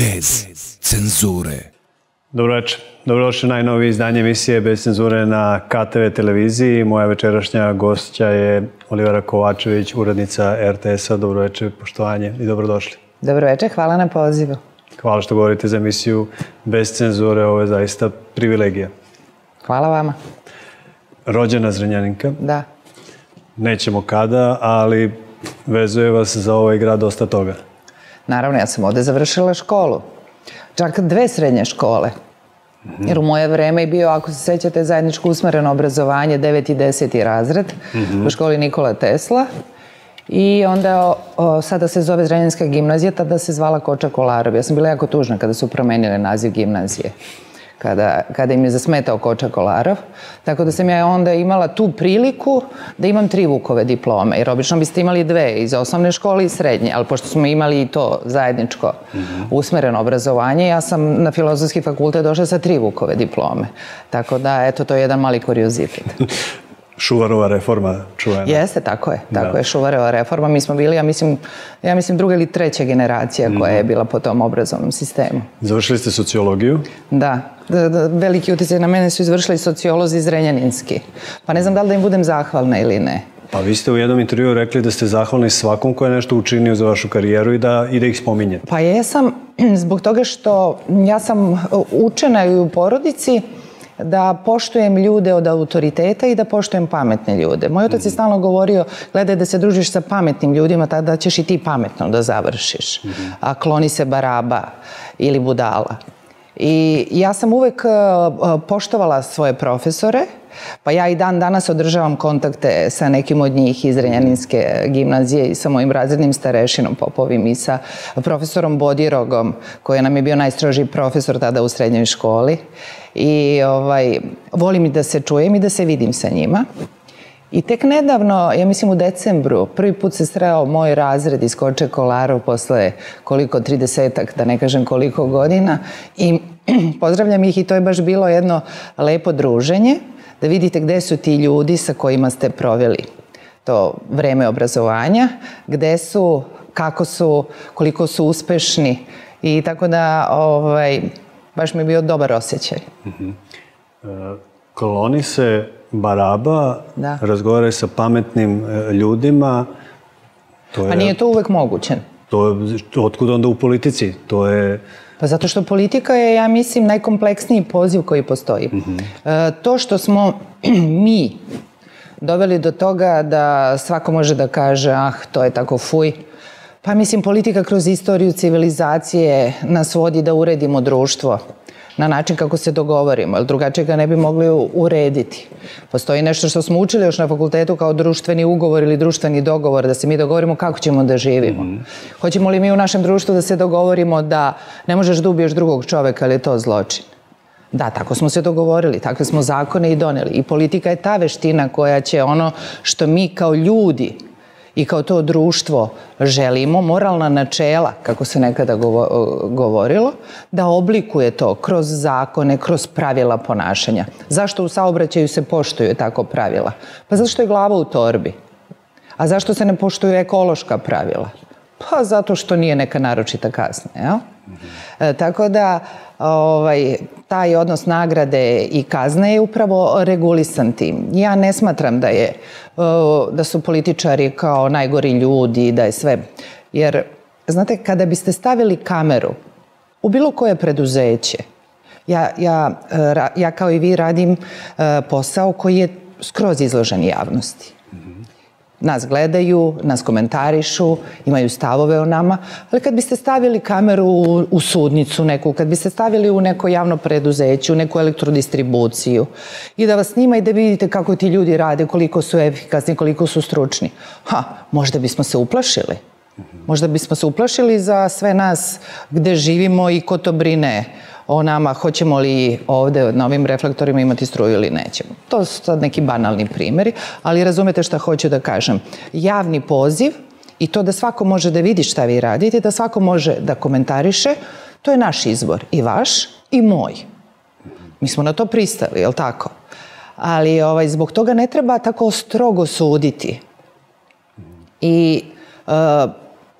bez cenzure. Dobroveče. Dobrodošli na najnovije izdanje emisije Bez cenzure na KTV televiziji. Moja večerašnja gošća je Olivera Kovačević, urednica RTS-a. Dobroveče, poštovanje i dobrodošli. Dobroveče, hvala na pozivu. Hvala što govorite za emisiju Bez cenzure, ovo je zaista privilegija. Hvala vama. Rođena Zrenjaninka. Da. Nećemo kada, ali vezuje vas za ovaj grad dosta toga. Naravno, ja sam ovde završila školu. Čak 2 srednje škole. Jer u moje vreme je bio, ako se sećate, zajedničko usmereno obrazovanje, 9. i 10. razred u školi Nikola Tesla. I onda, sada se zove Zrenjaninska gimnazija, tada se zvala Koča Kolarov. Ja sam bila jako tužna kada su promenili naziv gimnazije, kada im je zasmetao Koča Kolarov. Tako da sam ja onda imala tu priliku da imam 3 Vukove diplome, jer obično biste imali 2 iz osnovne škole i srednje, ali pošto smo imali i to zajedničko usmereno obrazovanje, ja sam na Filozofski fakultet došla sa 3 Vukove diplome. Tako da, eto, to je jedan mali kuriozitet. Šuvarova reforma čuvena. Jeste, tako je, Šuvarova reforma. Mi smo bili, ja mislim, 2. ili 3. generacija koja je bila po tom obrazovnom sistemu. Završili ste sociologiju? Da, veliki uticaj na mene su izvršili sociolozi zrenjaninski. Pa ne znam da li da im budem zahvalna ili ne. Pa vi ste u jednom intervju rekli da ste zahvalni svakom ko je nešto učinio za vašu karijeru i da ih spominjete. Pa jesam, zbog toga što ja sam učena i u porodici da poštujem ljude od autoriteta i da poštujem pametne ljude. Moj otac je stalno govorio, gledaj da se družiš sa pametnim ljudima, tada ćeš i ti pametno da završiš. A kloni se baraba ili budala. I ja sam uvek poštovala svoje profesore, pa ja i dan danas održavam kontakte sa nekim od njih iz Zrenjaninske gimnazije i sa mojim razrednim starešinom Popovim i sa profesorom Bodirogom, koji nam je bio najstrožiji profesor tada u srednjoj školi. I volim i da se čujem i da se vidim sa njima. I tek nedavno, ja mislim u decembru, prvi put se sreo moj razred iz Koče Kolarov posle koliko, 30-ak, da ne kažem koliko godina. I pozdravljam ih i to je baš bilo jedno lepo druženje, da vidite gde su ti ljudi sa kojima ste proveli to vreme obrazovanja, gde su, kako su, koliko su uspešni i tako da, baš mi je bio dobar osjećaj. Kloni se baraba, razgovaraj sa pametnim ljudima. Pa nije to uvek moguće. Otkud onda u politici? Pa zato što politika je, ja mislim, najkompleksniji poziv koji postoji. To što smo mi doveli do toga da svako može da kaže ah, to je tako, fuj. Pa mislim, politika kroz istoriju civilizacije nas vodi da uredimo društvo na način kako se dogovorimo, jer drugačije ga ne bi mogli urediti. Postoji nešto što smo učili još na fakultetu kao društveni ugovor ili društveni dogovor, da se mi dogovorimo kako ćemo da živimo. Hoćemo li mi u našem društvu da se dogovorimo da ne možeš da ubiješ drugog čoveka, ali je to zločin? Da, tako smo se dogovorili, takve smo zakone i doneli. I politika je ta veština koja će ono što mi kao ljudi i kao to društvo želimo, moralna načela, kako se nekada govorilo, da oblikuje to kroz zakone, kroz pravila ponašanja. Zašto u saobraćaju se poštuju tako pravila? Pa zašto je glava u torbi? A zašto se ne poštuju ekološka pravila? Pa zato što nije neka naročita kazna, jel? Tako da, taj odnos nagrade i kazne je upravo regulisan tim. Ja ne smatram da su političari kao najgori ljudi, da je sve. Jer, znate, kada biste stavili kameru u bilo koje preduzeće, ja kao i vi radim posao koji je skroz izložen javnosti. Nas gledaju, nas komentarišu, imaju stavove o nama, ali kad biste stavili kameru u sudnicu neku, kad biste stavili u neko javno preduzeće, u neku elektrodistribuciju i da vas snima i da vidite kako ti ljudi rade, koliko su efikasni, koliko su stručni, možda bismo se uplašili. Možda bismo se uplašili za sve nas gde živimo i ko to brine o nama, hoćemo li ovde na ovim reflektorima imati struju ili nećemo. To su sad neki banalni primjeri, ali razumete šta hoću da kažem. Javni poziv i to da svako može da vidi šta vi radite, da svako može da komentariše, to je naš izbor, i vaš i moj. Mi smo na to pristali, je li tako? Ali zbog toga ne treba tako strogo suditi. I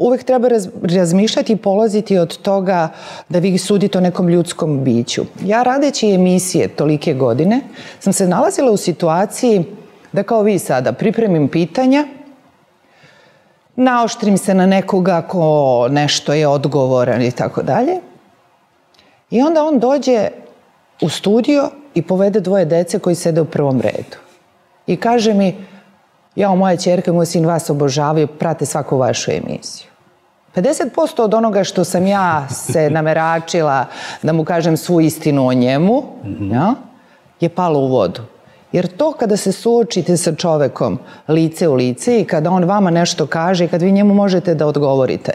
uvek treba razmišljati i polaziti od toga da vi sudite o nekom ljudskom biću. Ja radeći emisije tolike godine sam se nalazila u situaciji da kao vi sada pripremim pitanja, naoštrim se na nekoga ko nešto je odgovoran i tako dalje. I onda on dođe u studio i povede dvoje dece koji sede u prvom redu. I kaže mi, jao, moja ćerka i moj sin vas obožavaju, prate svaku vašu emisiju. 50% od onoga što sam ja se nameračila da mu kažem svu istinu o njemu, je palo u vodu. Jer to kada se suočite sa čovekom lice u lice i kada on vama nešto kaže i kada vi njemu možete da odgovorite,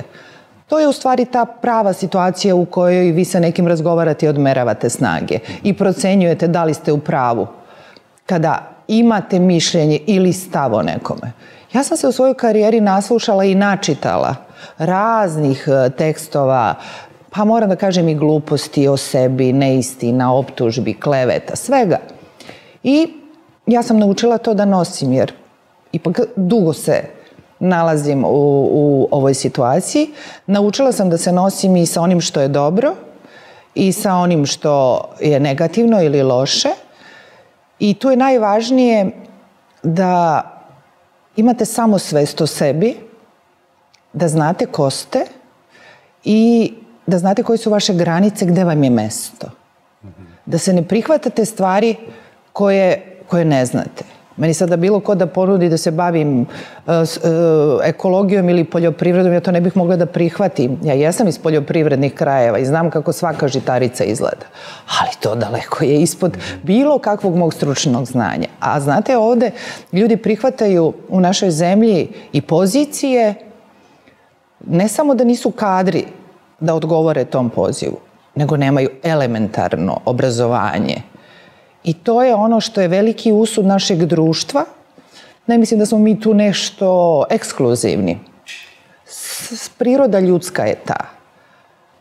to je u stvari ta prava situacija u kojoj vi sa nekim razgovarate i odmeravate snage i procenjujete da li ste u pravu kada imate mišljenje ili stav o nekome. Ja sam se u svojoj karijeri naslušala i načitala raznih tekstova, pa moram da kažem i gluposti o sebi, neistina, optužbi, kleveta, svega. I ja sam naučila to da nosim, jer ipak dugo se nalazim u ovoj situaciji. Naučila sam da se nosim i sa onim što je dobro i sa onim što je negativno ili loše. I tu je najvažnije da imate samosvest o sebi, da znate ko ste i da znate koje su vaše granice, gde vam je mesto. Da se ne prihvatate stvari koje ne znate. Meni sada bilo ko da ponudi da se bavim ekologijom ili poljoprivredom, ja to ne bih mogla da prihvatim. Ja jesam iz poljoprivrednih krajeva i znam kako svaka žitarica izgleda. Ali to daleko je ispod bilo kakvog mog stručnog znanja. A znate, ovde ljudi prihvataju u našoj zemlji i pozicije, ne samo da nisu kadri da odgovore tom pozivu, nego nemaju elementarno obrazovanje. I to je ono što je veliki usud našeg društva. Ne mislim da smo mi tu nešto ekskluzivni. Priroda ljudska je ta.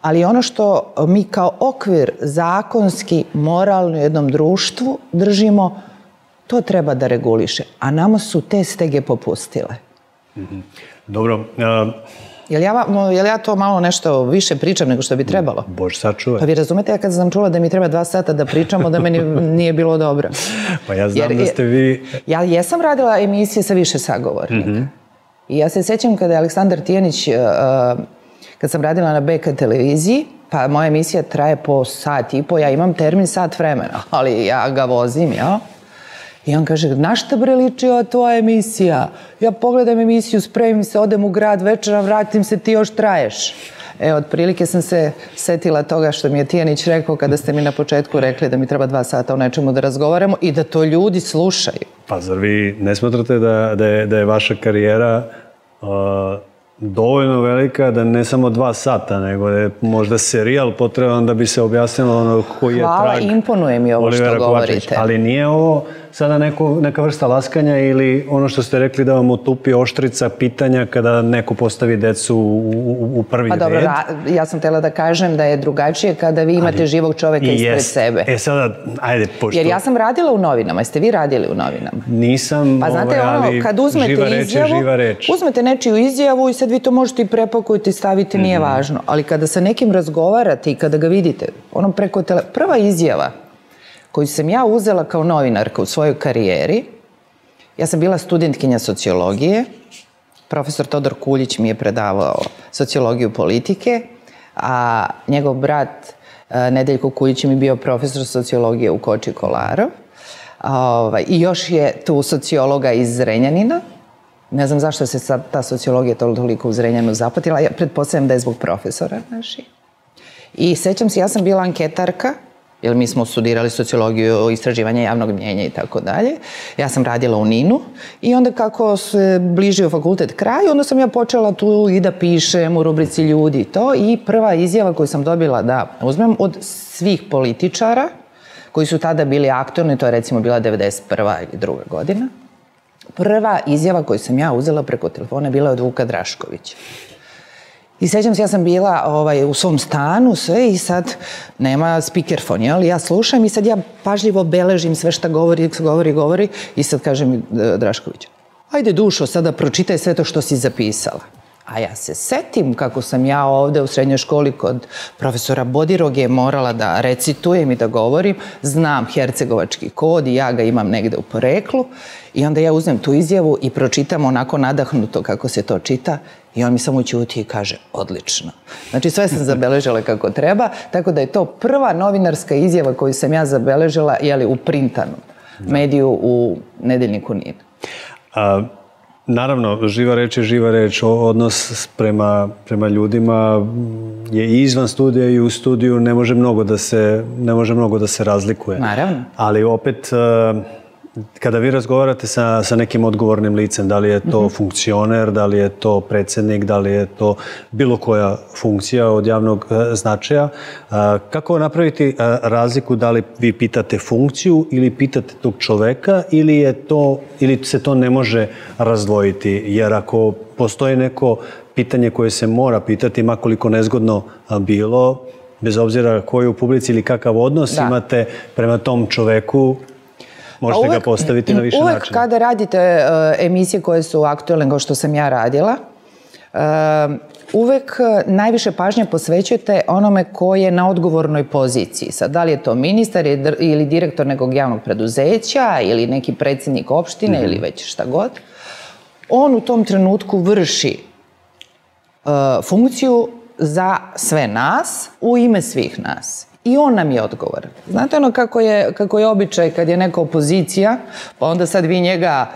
Ali ono što mi kao okvir zakonski, moralno jednom društvu držimo, to treba da reguliše. A nama su te stege popustile. Dobro. Jel ja to malo nešto više pričam nego što bi trebalo? Bože, sačuvaj. Pa vi razumete, ja kad sam čula da mi treba 2 sata da pričamo, da meni nije bilo dobro. Pa ja znam da ste vi... Ja jesam radila emisije sa više sagovornika. I ja se sećam kada je Aleksandar Tijanić, kad sam radila na BK televiziji, pa moja emisija traje po sat i po, ja imam termin sat vremena, ali ja ga vozim, jel? I on kaže, na šta bre liči ova tvoja emisija? Ja pogledam emisiju, spremim se, odem u grad večera, vratim se, ti još traješ. E, otprilike sam se setila toga što mi je Tijanić rekao kada ste mi na početku rekli da mi treba 2 sata o nečemu da razgovaramo i da to ljudi slušaju. Pa zar vi ne smatrate da je vaša karijera dovoljno velika da ne samo 2 sata, nego da je možda serijal potreban da bi se objasnilo ono koji je trag Olivera Kovačića. Hvala, imponuje mi ovo što govorite. Ali nije ovo sada neka vrsta laskanja ili ono što ste rekli da vam otupi oštrica pitanja kada neko postavi decu u prvi red? Pa dobro, ja sam htela da kažem da je drugačije kada vi imate živog čoveka ispred sebe. E sada, ajde, pošto... Jer ja sam radila u novinama, jeste vi radili u novinama? Nisam, ali živa reč je živa reč. Pa znate ono, kad uzmete nečiju izjavu i sad vi to možete i prepakujete i stavite, nije važno. Ali kada sa nekim razgovarate i kada ga vidite, ono preko telefona, prva izjava koju sam ja uzela kao novinarka u svojoj karijeri, ja sam bila studentkinja sociologije, profesor Todor Kuljić mi je predavao sociologiju politike, a njegov brat Nedeljko Kuljić mi bio profesor sociologije u Koči Kolarov i još je tu sociologa iz Zrenjanina. Ne znam zašto se sad ta sociologija toliko u Zrenjaninu zapatila, ja pretpostavljam da je zbog profesora naših. I sećam se, ja sam bila anketarka, jer mi smo studirali sociologiju, istraživanje javnog mnjenja i tako dalje. Ja sam radila u NIN-u i onda kako se bližio fakultet kraju, onda sam ja počela tu i da pišem u rubrici ljudi i to. I prva izjava koju sam dobila da uzmem od svih političara koji su tada bili aktuelni, to je recimo bila 1991. ili 1992. godina, prva izjava koju sam ja uzela preko telefona bila je od Vuka Draškovića. I sećam se, ja sam bila u svom stanu sve i sad nema speakerfon, jel? Ja slušam i sad ja pažljivo beležim sve šta govori i sad kažem Drašković, ajde dušo, sada pročitaj sve to što si zapisala. A ja se setim kako sam ja ovde u srednjoj školi kod profesora Bodiroge morala da recitujem i da govorim. Znam hercegovački kod i ja ga imam negde u poreklu. I onda ja uzmem tu izjavu i pročitam onako nadahnuto kako se to čita. I on mi samo ćuti i kaže, odlično. Znači, sve sam zabeležila kako treba. Tako da je to prva novinarska izjava koju sam ja zabeležila, jeli, u printanom mediju, u Nedeljniku Nina. Naravno, živa reč je živa reč. Odnos prema ljudima je izvan studija i u studiju ne može mnogo da se razlikuje. Naravno. Ali opet, kada vi razgovarate sa nekim odgovornim licem, da li je to funkcioner, da li je to predsednik, da li je to bilo koja funkcija od javnog značaja, kako napraviti razliku da li vi pitate funkciju ili pitate tog čoveka ili se to ne može razdvojiti? Jer ako postoji neko pitanje koje se mora pitati, makoliko nezgodno bilo, bez obzira koji je u publici ili kakav odnos imate prema tom čoveku, možete ga postaviti na više načina. Uvek kada radite emisije koje su aktuelne, kao što sam ja radila, uvek najviše pažnje posvećujete onome ko je na odgovornoj poziciji. Sad, da li je to ministar ili direktor nekog javnog preduzeća ili neki predsednik opštine ili već šta god. On u tom trenutku vrši funkciju za sve nas, u ime svih nas. I on nam je odgovoran. Znate ono kako je običaj kad je neka opozicija, pa onda sad vi njega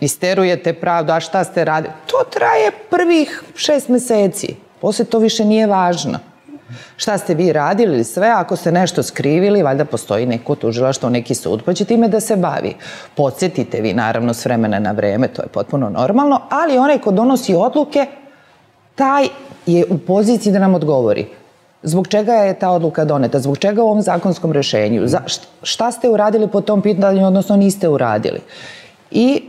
isterujete pravdu, a šta ste radili? To traje prvih 6 meseci. Posle to više nije važno. Šta ste vi radili ili sve, ako ste nešto skrivili, valjda postoji neko tužilaštvo, neki sud, pa će time da se bavi. Podsjetite vi, naravno, s vremena na vreme, to je potpuno normalno, ali onaj ko donosi odluke, taj je u poziciji da nam odgovori. Zbog čega je ta odluka doneta? Zbog čega u ovom zakonskom rešenju? Šta ste uradili po tom pitanju, odnosno niste uradili? I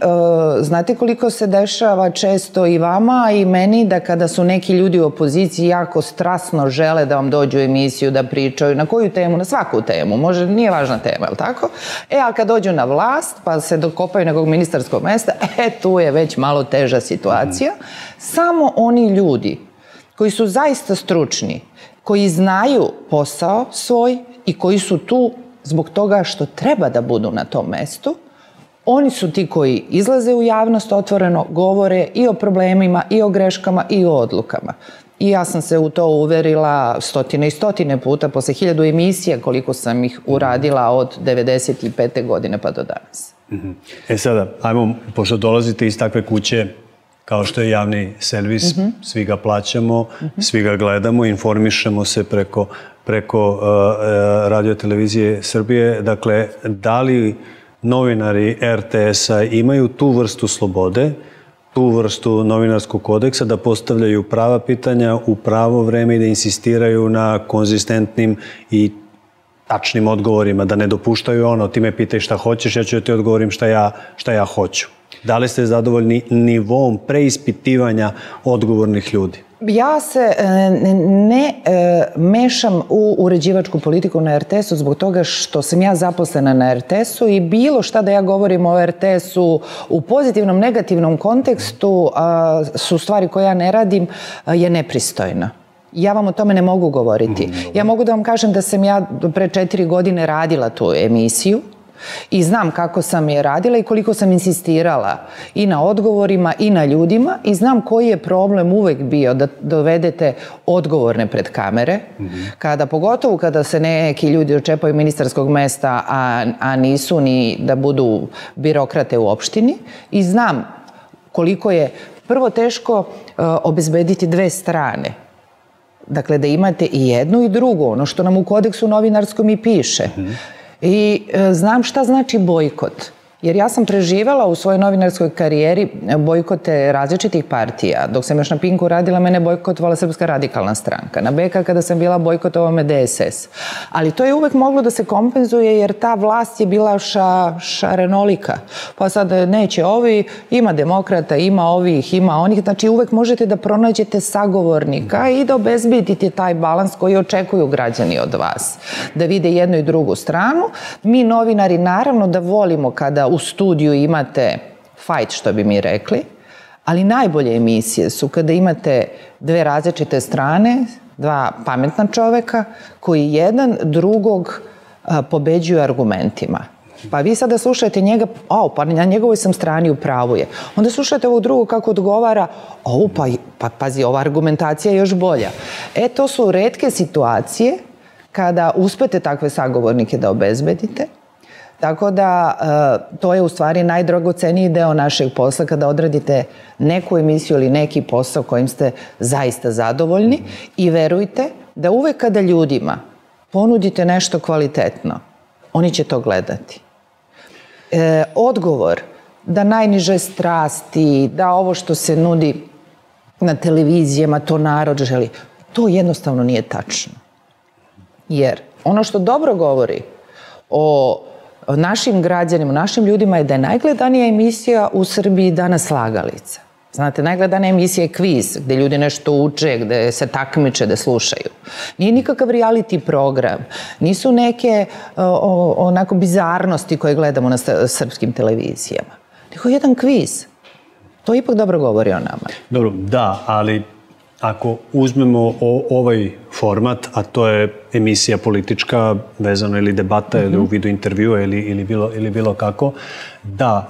znate koliko se dešava često i vama i meni da kada su neki ljudi u opoziciji jako strasno žele da vam dođu u emisiju, da pričaju na koju temu, na svaku temu, može, nije važna tema, je li tako? E, ali kad dođu na vlast pa se dokopaju nekog ministarskog mesta, tu je već malo teža situacija. Samo oni ljudi koji su zaista stručni, koji znaju posao svoj i koji su tu zbog toga što treba da budu na tom mestu, oni su ti koji izlaze u javnost otvoreno, govore i o problemima, i o greškama, i o odlukama. I ja sam se u to uverila stotine i stotine puta, posle 1000 emisija koliko sam ih uradila od 95. godine pa do danas. E sada, ajmo, pošto dolazite iz takve kuće, kao što je javni servis, svi ga plaćamo, svi ga gledamo, informišemo se preko Radio-televizije Srbije. Dakle, da li novinari RTS-a imaju tu vrstu slobode, tu vrstu novinarskog kodeksa da postavljaju prava pitanja u pravo vreme i da insistiraju na konzistentnim i tačnim odgovorima, da ne dopuštaju ono, ti me pitaj šta hoćeš, ja ću da ti odgovorim šta ja hoću? Da li ste zadovoljni nivom preispitivanja odgovornih ljudi? Ja se ne mešam u uređivačku politiku na RTS-u zbog toga što sam ja zaposlena na RTS-u i bilo šta da ja govorim o RTS-u u pozitivnom, negativnom kontekstu su stvari koje ja ne radim je nepristojna. Ja vam o tome ne mogu govoriti. Ja mogu da vam kažem da sam ja pre 4 godine radila tu emisiju i znam kako sam je radila i koliko sam insistirala i na odgovorima i na ljudima i znam koji je problem uvek bio da dovedete odgovorne pred kamere, pogotovo kada se neki ljudi očepaju ministarskog mesta, a nisu ni da budu birokrate u opštini. I znam koliko je prvo teško obezbediti dve strane. Dakle, da imate i jednu i drugu, ono što nam u kodeksu novinarskom i piše. I znam šta znači bojkot, jer ja sam preživjela u svojoj novinarskoj karijeri bojkote različitih partija. Dok sam još na Pinku radila, mene bojkotovala Srpska radikalna stranka. Na BK kada sam bila, bojkotovao me DSS. Ali to je uvek moglo da se kompenzuje jer ta vlast je bila šarenolika. Pa sad neće ovi, ima demokrata, ima ovih, ima onih. Znači uvek možete da pronađete sagovornika i da obezbedite taj balans koji očekuju građani od vas. Da vide jednu i drugu stranu. Mi novinari naravno da volimo kada u studiju imate fajt, što bi mi rekli, Ali najbolje emisije su kada imate dve različite strane, dva pametna čoveka koji jedan drugog pobeđuju argumentima. Pa vi sada slušajte njega, o, pa na njegovoj sam strani u pravu je. Onda slušajte ovog drugog kako odgovara, o, pa pazi, ova argumentacija je još bolja. E, to su retke situacije kada uspete takve sagovornike da obezbedite. Tako da to je u stvari najdragoceniji deo našeg posla kada odradite neku emisiju ili neki posao kojim ste zaista zadovoljni i verujte da uvek kada ljudima ponudite nešto kvalitetno, oni će to gledati. Odgovor da najniže strasti, da ovo što se nudi na televizijama, to narod želi, to jednostavno nije tačno. Jer ono što dobro govori o našim građanima, našim ljudima je da je najgledanija emisija u Srbiji danas slagalica. Znate, najgledanija emisija je kviz, gde ljudi nešto uče, gde se takmiče, gde slušaju. Nije nikakav reality program, nisu neke onako bizarnosti koje gledamo na srpskim televizijama. Nego jedan kviz. To ipak dobro govori o nama. Dobro, da, ali ako uzmemo ovaj format, a to je emisija politička, vezano ili debata ili u vidu intervjua ili bilo kako, da,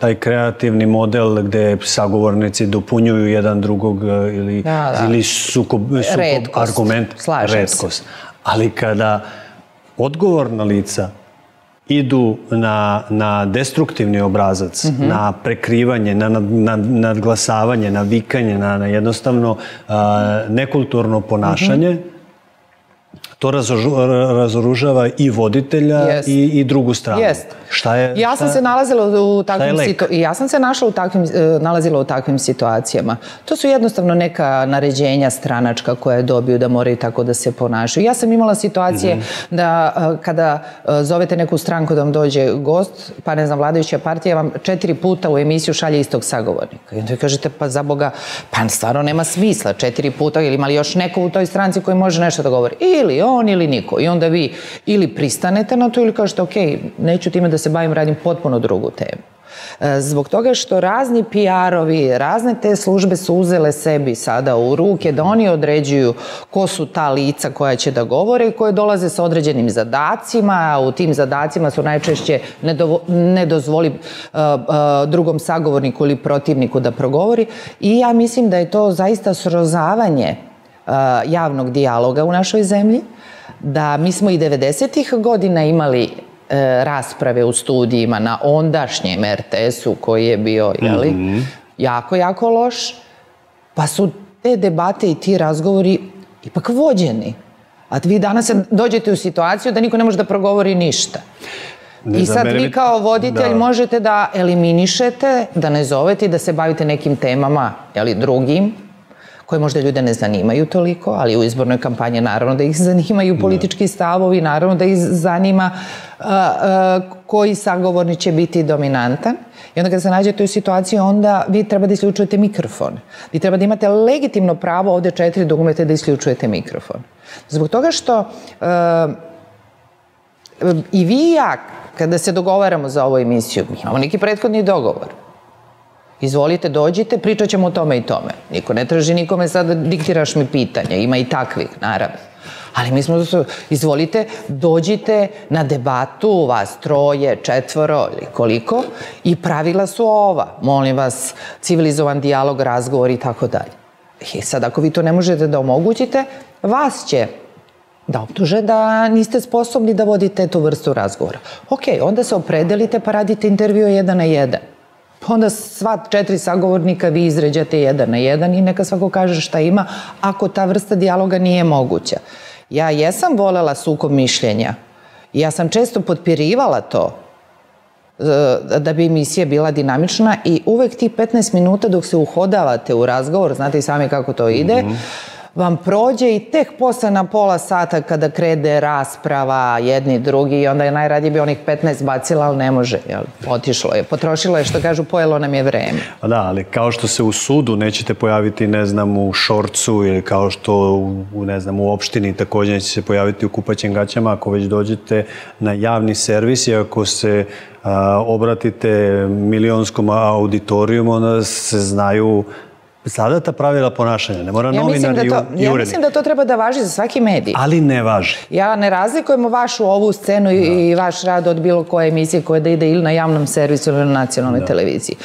taj kreativni model gde sagovornici dopunjuju jedan drugog ili sukob argument, retkost. Ali kada odgovorna lica idu na destruktivni obrazac, na prekrivanje, na nadglasavanje, na vikanje, na jednostavno nekulturno ponašanje, to razoružava i voditelja i drugu stranu. Ja sam se nalazila u takvim situacijama. To su jednostavno neka naređenja stranačka koja dobiju da moraju tako da se ponašaju. Ja sam imala situacije da kada zovete neku stranku da vam dođe gost, pa ne znam, vladajuća partija vam 4 puta u emisiju šalje istog sagovornika. I onda vi kažete, pa za Boga, pa stvarno nema smisla 4 puta, ili ima li još neko u toj stranci koji može nešto da govori? Ili on ili niko. I onda vi ili pristanete na to ili kažete, ok, neću time da se bavim, radim potpuno drugu temu. Zbog toga što razni PR-ovi, razne te službe su uzele sebi sada u ruke da oni određuju ko su ta lica koja će da govore i koje dolaze sa određenim zadacima. U tim zadacima su najčešće ne dozvoli drugom sagovorniku ili protivniku da progovori. I ja mislim da je to zaista srozavanje javnog dijaloga u našoj zemlji, da mi smo i 90-ih godina imali rasprave u studijima na ondašnjem RTS-u koji je bio jako, jako loš, pa su te debate i ti razgovori ipak vođeni. A vi danas dođete u situaciju da niko ne može da progovori ništa. I sad vi kao voditelj možete da eliminišete, da ne zovete i da se bavite nekim temama, jel, drugim, koje možda ljude ne zanimaju toliko, ali u izbornoj kampanji naravno da ih zanimaju politički stavovi, naravno da ih zanima koji sagovornik će biti dominantan. I onda kada se nađete u situaciji, onda vi treba da isključujete mikrofon. Vi treba da imate legitimno pravo, ovde 4 dugmeta, da isključujete mikrofon. Zbog toga što i vi i ja, kada se dogovaramo za ovu emisiju, imamo neki prethodni dogovor. Izvolite, dođite, pričat ćemo o tome i tome. Niko ne traži nikome sad da diktiraš mi pitanja, ima i takvih, naravno. Ali mi smo, izvolite, dođite na debatu, vas 3, 4 ili koliko, i pravila su ova, molim vas, civilizovan dijalog, razgovor i tako dalje. I sad, ako vi to ne možete da omogućite, vas će da optuže da niste sposobni da vodite tu vrstu razgovora. Ok, onda se opredelite pa radite intervju 1 na 1. Onda sva 4 sagovornika vi izređate 1 na 1 i neka svako kaže šta ima, ako ta vrsta dijaloga nije moguća. Ja jesam volela sukob mišljenja. Ja sam često potpirivala to da bi emisija bila dinamična i uvek tih 15 minuta dok se uhodavate u razgovor, znate i sami kako to ide, vam prođe i tek posle na pola sata kada krede rasprava jedni drugi i onda je najradije bi onih 15 bacila, ali ne može, otišlo je, potrošilo je, što kažu, pojelo nam je vreme. Da, ali kao što se u sudu nećete pojaviti, ne znam, u šorcu ili kao što, ne znam, u opštini takođe nećete se pojaviti u kupaćim gaćama, ako već dođete na javni servis i ako se obratite milionskom auditorijumu, onda se znaju sada ta pravila ponašanja, ne mora novinar i urednik. Ja mislim da to treba da važi za svaki medij. Ali ne važi. Ja ne razlikujemo vašu ovu scenu i vaš rad od bilo koje emisije koja da ide ili na javnom servisu ili na nacionalnoj televiziji.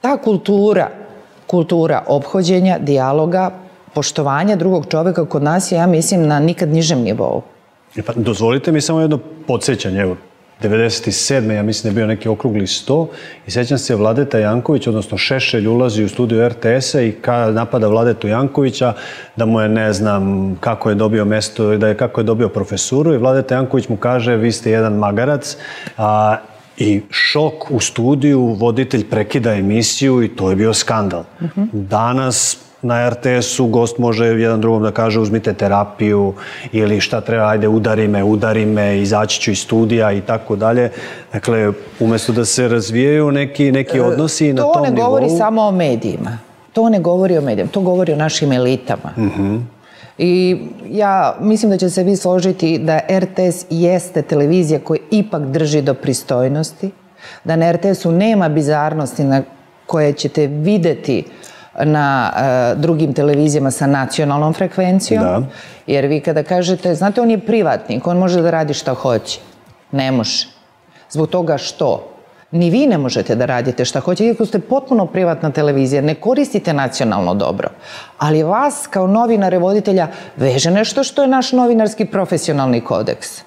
Ta kultura ophođenja, dijaloga, poštovanja drugog čoveka kod nas je, ja mislim, na nikad nižem nivou. Dozvolite mi samo jedno podsjećanje, evo. 1997. ja mislim da je bio neki okrugli 100 i sećam se Vladeta Janković, odnosno Šešelj ulazi u studiju RTS-a i napada Vladetu Jankovića da mu je, ne znam, kako je dobio mesto, kako je dobio profesuru i Vladeta Janković mu kaže vi ste jedan magarac i šok u studiju, voditelj prekida emisiju i to je bio skandal. Danas na RTS-u gost može jedan drugom da kaže uzmite terapiju ili šta treba, ajde udari me, izaći ću iz studija i tako dalje. Dakle, umesto da se razvijaju neki odnosi na tom nivou... To ne govori samo o medijima. To ne govori o medijima, to govori o našim elitama. I ja mislim da će se vi složiti da RTS jeste televizija koja ipak drži do pristojnosti, da na RTS-u nema bizarnosti na koje ćete videti na drugim televizijama sa nacionalnom frekvencijom, jer vi kada kažete, znate, on je privatnik, on može da radi šta hoće. Ne može. Zbog toga što ni vi ne možete da radite šta hoće, iako ste potpuno privatna televizija, ne koristite nacionalno dobro, ali vas kao novinare, voditelja, veže nešto što je naš novinarski profesionalni kodeks.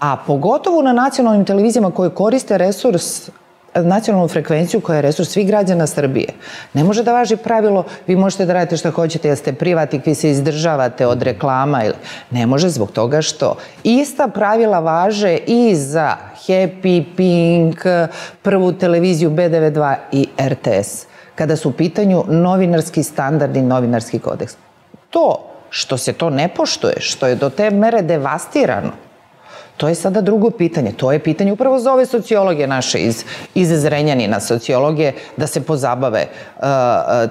A pogotovo na nacionalnim televizijama koje koriste resurs nacionalnu frekvenciju koja je resurs svih građana Srbije. Ne može da važi pravilo vi možete da radite šta hoćete, jeste privatnik, vi se izdržavate od reklama. Ne može zbog toga što ista pravila važe i za Happy, Pink, Prvu televiziju, B92 i RTS. Kada su u pitanju novinarski standard i novinarski kodeks. To što se to ne poštuje, što je do te mere devastirano, to je sada drugo pitanje. To je pitanje upravo za ove sociologe naše iz Zrenjanina, sociologe, da se pozabave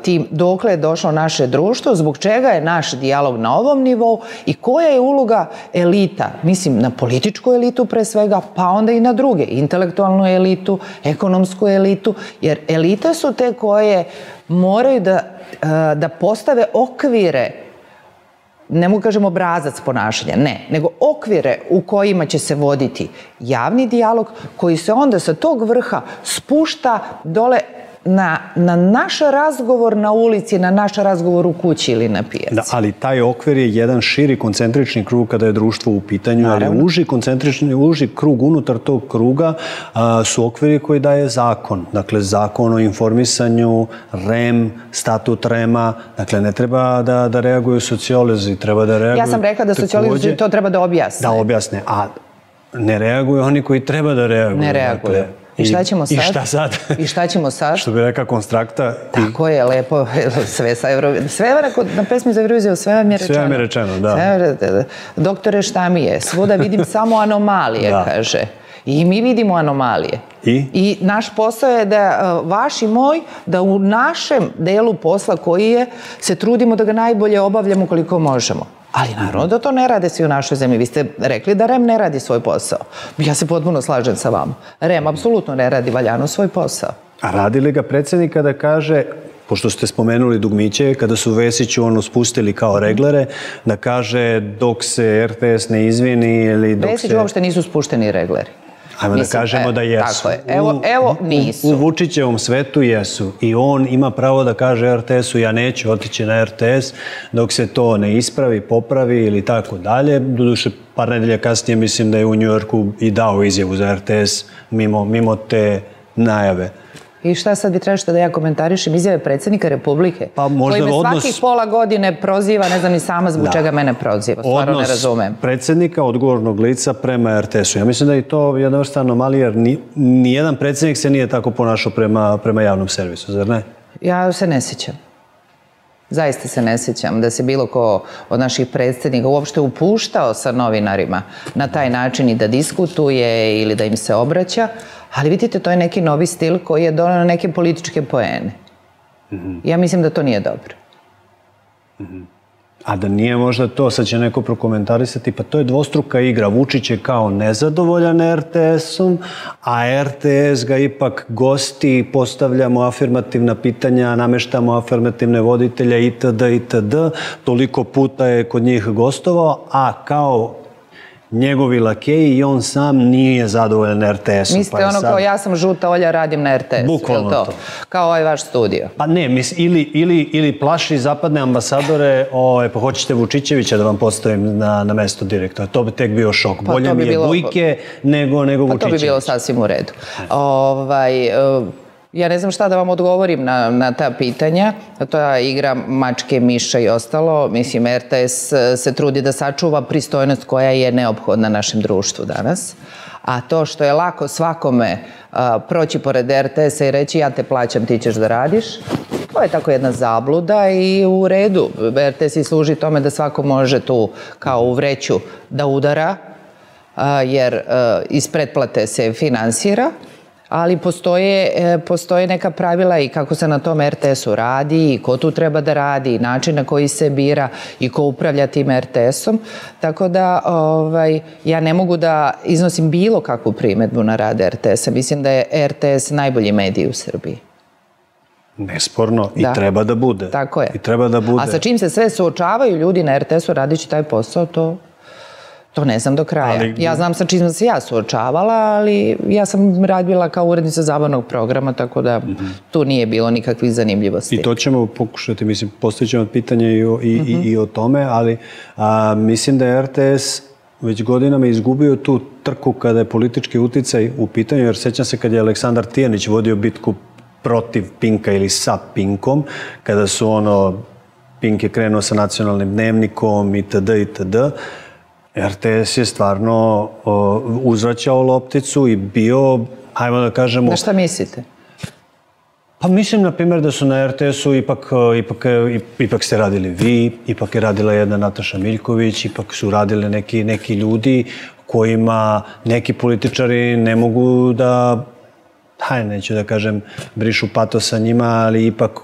tim dokle je došlo naše društvo, zbog čega je naš dijalog na ovom nivou i koja je uloga elita, mislim na političku elitu pre svega, pa onda i na druge, intelektualnu elitu, ekonomsku elitu, jer elita su te koje moraju da postave okvire, ne mogu kažem obrazac ponašanja, ne, nego okvire u kojima će se voditi javni dijalog koji se onda sa tog vrha spušta dole na naš razgovor na ulici, na naš razgovor u kući ili na pijaci. Da, ali taj okvir je jedan širi koncentrični krug kada je društvo u pitanju, ali uži koncentrični, uži krug unutar tog kruga su okviri koji daje zakon. Dakle, zakon o informisanju, REM, statut REM-a, dakle, ne treba da reaguju sociolozi, treba da reaguju... Ja sam rekla da sociolozi to treba da objasne. Da, objasne, a ne reaguju oni koji treba da reaguju. Ne reaguju. I šta ćemo sad? I šta ćemo sad? Što bi reka konstrakta. Tako je, lepo. Sve na pesmi za Euroviziju, sve vam je rečeno. Sve vam je rečeno, da. Doktore, šta mi je? Svuda vidim samo anomalije, kaže. I mi vidimo anomalije. I naš posao je da, vaš i moj, da u našem delu posla koji je, se trudimo da ga najbolje obavljamo koliko možemo. Ali naravno da to ne rade svi u našoj zemlji. Vi ste rekli da REM ne radi svoj posao. Ja se potpuno slažem sa vama. REM apsolutno ne radi valjano svoj posao. A radi li ga predsednik kada kaže, pošto ste spomenuli dugmiće, kada su Vesiću ono spustili kao reglere, da kaže dok se RTS ne izvini ili dok se... Vesiću uopšte nisu spušteni regleri. Ajmo da kažemo da jesu. Evo nisu. U Vučićevom svetu jesu. I on ima pravo da kaže RTS-u ja neću otići na RTS dok se to ne ispravi, popravi ili tako dalje. Doduše, par nedelja kasnije mislim da je u Njujorku i dao izjavu za RTS mimo te najave. I šta sad vi tražite da ja komentarišem izjave predsednika Republike koji me svakih pola godine proziva, ne znam ni sama zbog čega mene proziva, stvarno ne razumem. Odnos predsednika, odgovornog lica prema RTS-u. Ja mislim da je to jedna vrsta anomalija jer nijedan predsednik se nije tako ponašao prema javnom servisu, zar ne? Ja se ne sjećam. Zaista se ne sjećam da se bilo ko od naših predstavnika uopšte upuštao sa novinarima na taj način i da diskutuje ili da im se obraća, ali vidite, to je neki novi stil koji je doneo neke političke poene. Ja mislim da to nije dobro. A da nije možda to, sad će neko prokomentarisati, pa to je dvostruka igra. Vučić je kao nezadovoljan RTS-om, a RTS ga ipak gosti, postavljamo afirmativna pitanja, nameštamo afirmativne voditelje itd. itd. Toliko puta je kod njih gostovao, a kao njegovi lakeji i on sam nije zadovoljan RTS-om. Mislite ono kao ja sam žuta olja, radim na RTS-u? Bukvalno to. Kao ovaj vaš studio. Pa ne, ili plaši zapadne ambasadore, pa hoćete Vučićevića da vam postavim na mesto direktora. To bi tek bio šok. Bolje mi je Bujke nego Vučićević. Pa to bi bilo sasvim u redu. Ja ne znam šta da vam odgovorim na ta pitanja. To je igra mačke, miša i ostalo. Mislim, RTS se trudi da sačuva pristojnost koja je neophodna našem društvu danas. A to što je lako svakome proći pored RTS-a i reći ja te plaćam, ti ćeš da radiš, to je tako jedna zabluda i u redu. RTS i služi tome da svako može tu kao u vreću da udara, jer iz pretplate se finansira. Ali postoje neka pravila i kako se na tom RTS-u radi i ko tu treba da radi i način na koji se bira i ko upravlja tim RTS-om. Tako da ja ne mogu da iznosim bilo kakvu primedbu na rad RTS-a. Mislim da je RTS najbolji medij u Srbiji. Nesporno i treba da bude. Tako je. A sa čim se sve suočavaju ljudi na RTS-u radići taj posao, to ne znam do kraja. Ja znam sa čim se ja suočavala, ali ja sam radila kao urednica zabavnog programa, tako da tu nije bilo nikakvih zanimljivosti. I to ćemo pokušati, mislim, postavit ćemo pitanje i o tome, ali mislim da je RTS već godinama izgubio tu trku kada je politički uticaj u pitanju, jer sećam se kad je Aleksandar Tijanić vodio bitku protiv Pinka ili sa Pinkom, kada su Pink je krenuo sa nacionalnim dnevnikom itd. itd. RTS je stvarno uzvraćao lopticu i bio, hajmo da kažemo... Na šta mislite? Pa mislim, na primjer, da su na RTS-u ipak ste radili vi, ipak je radila jedna Nataša Miljković, ipak su radile neki ljudi kojima neki političari ne mogu da... neću da kažem, brišu pato sa njima, ali ipak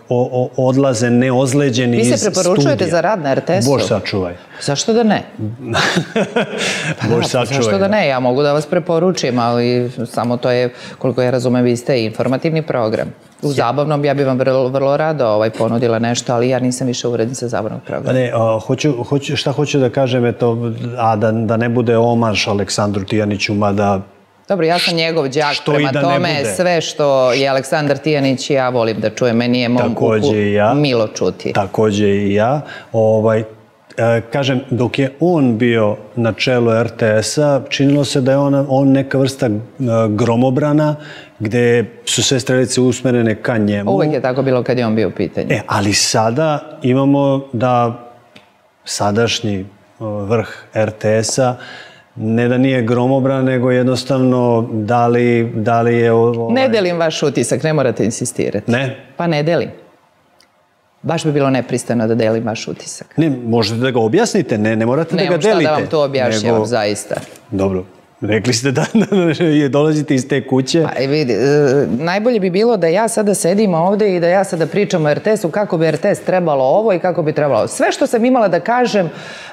odlaze neozleđeni iz studija. Vi se preporučujete za rad na RTS-u? Bož sačuvaj. Zašto da ne? Bož sačuvaj. Zašto da ne? Ja mogu da vas preporučim, ali samo to je, koliko ja razumem, vi ste informativni program. U zabavnom, ja bih vam vrlo rado ponudila nešto, ali ja nisam više urednica zabavnog programa. Šta hoću da kažem, a da ne bude omaž Aleksandru Tijaniću, mada... Dobro, ja sam njegov đak, prema tome sve što je Aleksandar Tijanić i ja volim da čujem, meni je mom kuku milo čuti. Takođe i ja. Kažem, dok je on bio na čelu RTS-a, činilo se da je on neka vrsta gromobrana, gde su sve strelice usmerene ka njemu. Uvek je tako bilo kad je on bio u pitanju. Ali sada imamo da sadašnji vrh RTS-a ne da nije gromobran, nego jednostavno da li je... Ne delim vaš utisak, ne morate insistirati. Ne? Pa ne delim. Baš bi bilo nepristojno da delim vaš utisak. Ne, možete da ga objasnite, ne morate da ga delite. Nemam šta da vam to objašnjavam, zaista. Dobro, rekli ste da dolazite iz te kuće. Najbolje bi bilo da ja sada sedim ovde i da ja sada pričam o RTS-u, kako bi RTS trebalo ovo i kako bi trebalo ovo. Sve što sam imala da kažem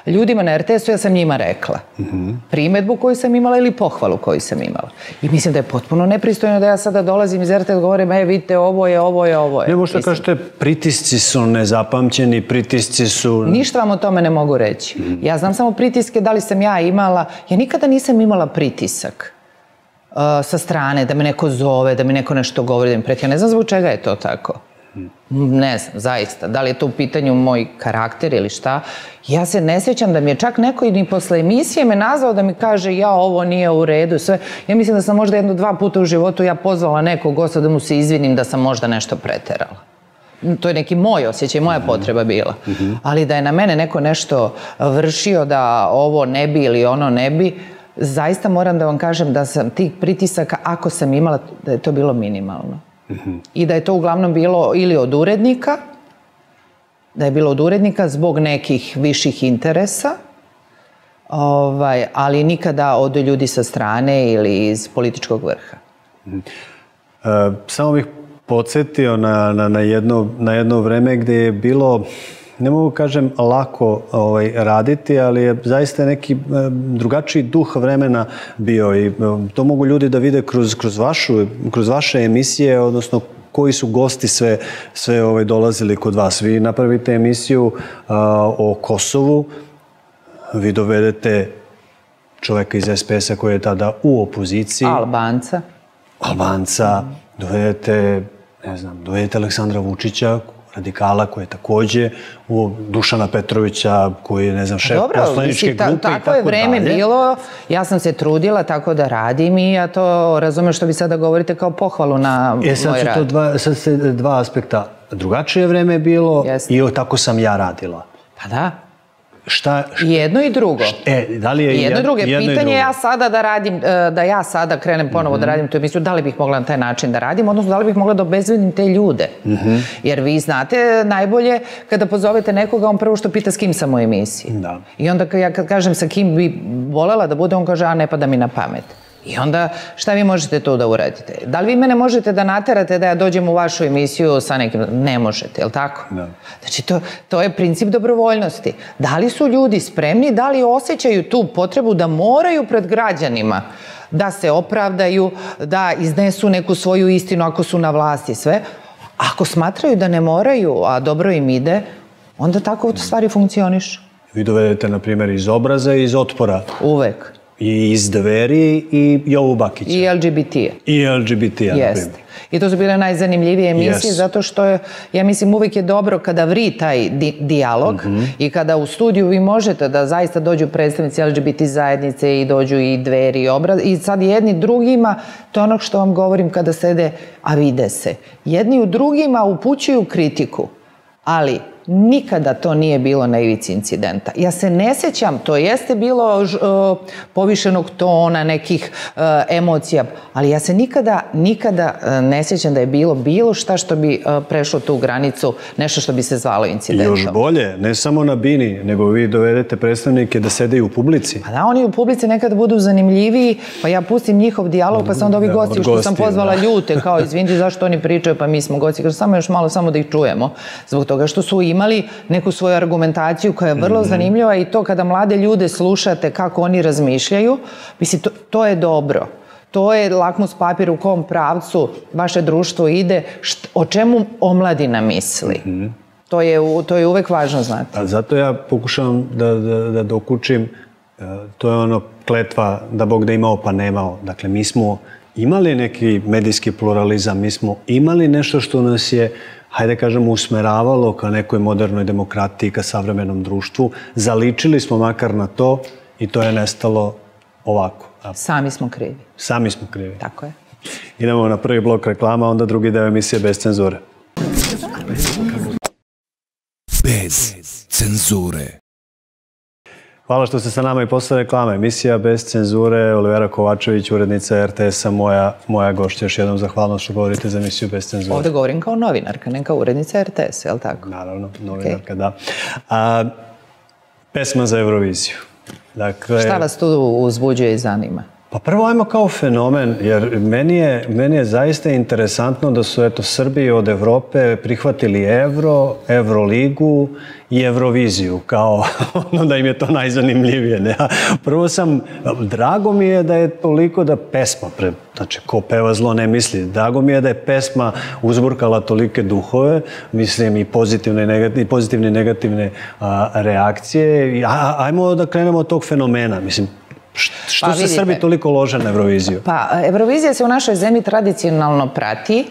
ljudima na RTS-u, ja sam njima rekla. Primedbu koju sam imala ili pohvalu koju sam imala. I mislim da je potpuno nepristojno da ja sada dolazim iz RTS-a i govorim, vidite, ovo je. Ne možete kažete, pritisci su nezapamćeni, pritisci su... Ništa vam o tome ne mogu reći. Ja znam samo pritiske, da li sam ja imala. Ja nikada nisam imala pritisak sa strane, da me neko zove, da mi neko nešto govori, da mi preti. Ja ne znam zbog čega je to tako. Ne znam, zaista. Da li je to u pitanju moj karakter ili šta? Ja se ne sjećam da mi je čak neko i posle emisije me nazvao da mi kaže ja, ovo nije u redu, sve. Ja mislim da sam možda jedno-dva puta u životu ja pozvala nekog gosta da mu se izvinim da sam možda nešto preterala. To je neki moj osjećaj, moja potreba bila. Ali da je na mene neko nešto vršio da ovo ne bi ili ono ne bi, zaista moram da vam kažem da sam tih pritisaka, ako sam imala, da je to bilo minimalno. I da je to uglavnom bilo ili od urednika da je bilo od urednika zbog nekih viših interesa, ali nikada od ljudi sa strane ili iz političkog vrha. Samo bih podsjetio na jedno vreme gdje je bilo, ne mogu kažem lako raditi, ali je zaista neki drugačiji duh vremena bio i to mogu ljudi da vide kroz vaše emisije, odnosno koji su gosti sve dolazili kod vas. Vi napravite emisiju o Kosovu, vi dovedete čoveka iz SPS-a koji je tada u opoziciji. Albanca, dovedete, ne znam, dovedete Aleksandra Vučića, radikala koji je takođe, Dušana Petrovića koji je, ne znam, šef poslaničke grupe i tako dalje. Tako je vreme bilo, ja sam se trudila tako da radim i ja to razumijem što vi sada govorite kao pohvalu na moj rad. Sad se dva aspekta, drugačije vreme je bilo i tako sam ja radila. Pa da. Jedno i drugo. Jedno i drugo. Pitanje je da ja sada krenem ponovo da radim tu emisiju, da li bih mogla na taj način da radim, odnosno da li bih mogla da obezbedim te ljude. Jer vi znate najbolje kada pozovete nekoga, on prvo što pita s kim sam u emisiji. I onda ja kad kažem sa kim bi volela da bude, on kaže, a ne pada mi na pamet. I onda šta vi možete to da uradite? Da li vi mene možete da naterate da ja dođem u vašu emisiju sa nekim? Ne možete, je li tako? Znači, to je princip dobrovoljnosti. Da li su ljudi spremni, da li osjećaju tu potrebu da moraju pred građanima da se opravdaju, da iznesu neku svoju istinu ako su na vlasti sve? Ako smatraju da ne moraju, a dobro im ide, onda tako stvari funkcionišu. Vi dovedete, na primjer, iz Obraza i iz Otpora. Uvek. I iz Dveri i Jovu Bakića. I LGBT-a. I LGBT-a, na primjer. I to su bile najzanimljivije emisije, zato što je, ja mislim, uvijek je dobro kada vri taj dijalog i kada u studiju vi možete da zaista dođu predstavnici LGBT zajednice i dođu i Dveri i Obraz. I sad jedni drugima, to je ono što vam govorim kada sede, a vide se. Jedni u drugima upućuju kritiku, ali nikada to nije bilo na ivici incidenta. Ja se ne sjećam, to jeste bilo povišenog tona, nekih emocija, ali ja se nikada ne sjećam da je bilo šta što bi prešlo tu granicu, nešto što bi se zvalo incidentom. Još bolje, ne samo na bini, nego vi dovedete predstavnike da sede i u publici. Pa da, oni u publici nekada budu zanimljiviji, pa ja pustim njihov dijalog, pa sam onda ovi gosti, što sam pozvala ljute, kao izvinite zašto oni pričaju, pa mi smo gosti, samo još malo, samo da ih čujemo, zbog toga što su imali neku svoju argumentaciju koja je vrlo zanimljiva i to kada mlade ljude slušate kako oni razmišljaju, mislim, to je dobro. To je lakmus papir u kom pravcu vaše društvo ide, o čemu omladina misli. To je uvek važno znati. Zato ja pokušavam da dokučim, to je ono kletva da Bog da imao pa nemao. Dakle, mi smo imali neki medijski pluralizam, mi smo imali nešto što nas je, hajde kažemo, usmeravalo ka nekoj modernoj demokratiji, ka savremenom društvu. Zaličili smo makar na to i to je nestalo ovako. Sami smo krivi. Sami smo krivi. Tako je. Idemo na prvi blok reklama, onda drugi deo emisije Bez cenzure. Bez cenzure. Hvala što ste sa nama i posle reklame. Emisija Bez cenzure, Olivera Kovačević, urednica RTS-a, moja gošća. Još jednom zahvalnost što govorite za emisiju Bez cenzure. Ovde govorim kao novinarka, ne kao urednica RTS-a, je li tako? Naravno, novinarka, da. Pesma za Euroviziju. Šta vas tu uzbuđuje i zanima? Pa prvo, ajmo kao fenomen, jer meni je zaista interesantno da su, eto, Srbi od Evrope prihvatili evro, Evroligu i Euroviziju, kao ono da im je to najzanimljivije. Prvo sam, drago mi je da je toliko da pesma, znači ko peva zlo ne misli, drago mi je da je pesma uzburkala tolike duhove, mislim i pozitivne i negativne reakcije. Ajmo da krenemo od tog fenomena, mislim. Što se Srbi toliko lože na Euroviziju? Pa, Eurovizija se u našoj zemlji tradicionalno prati.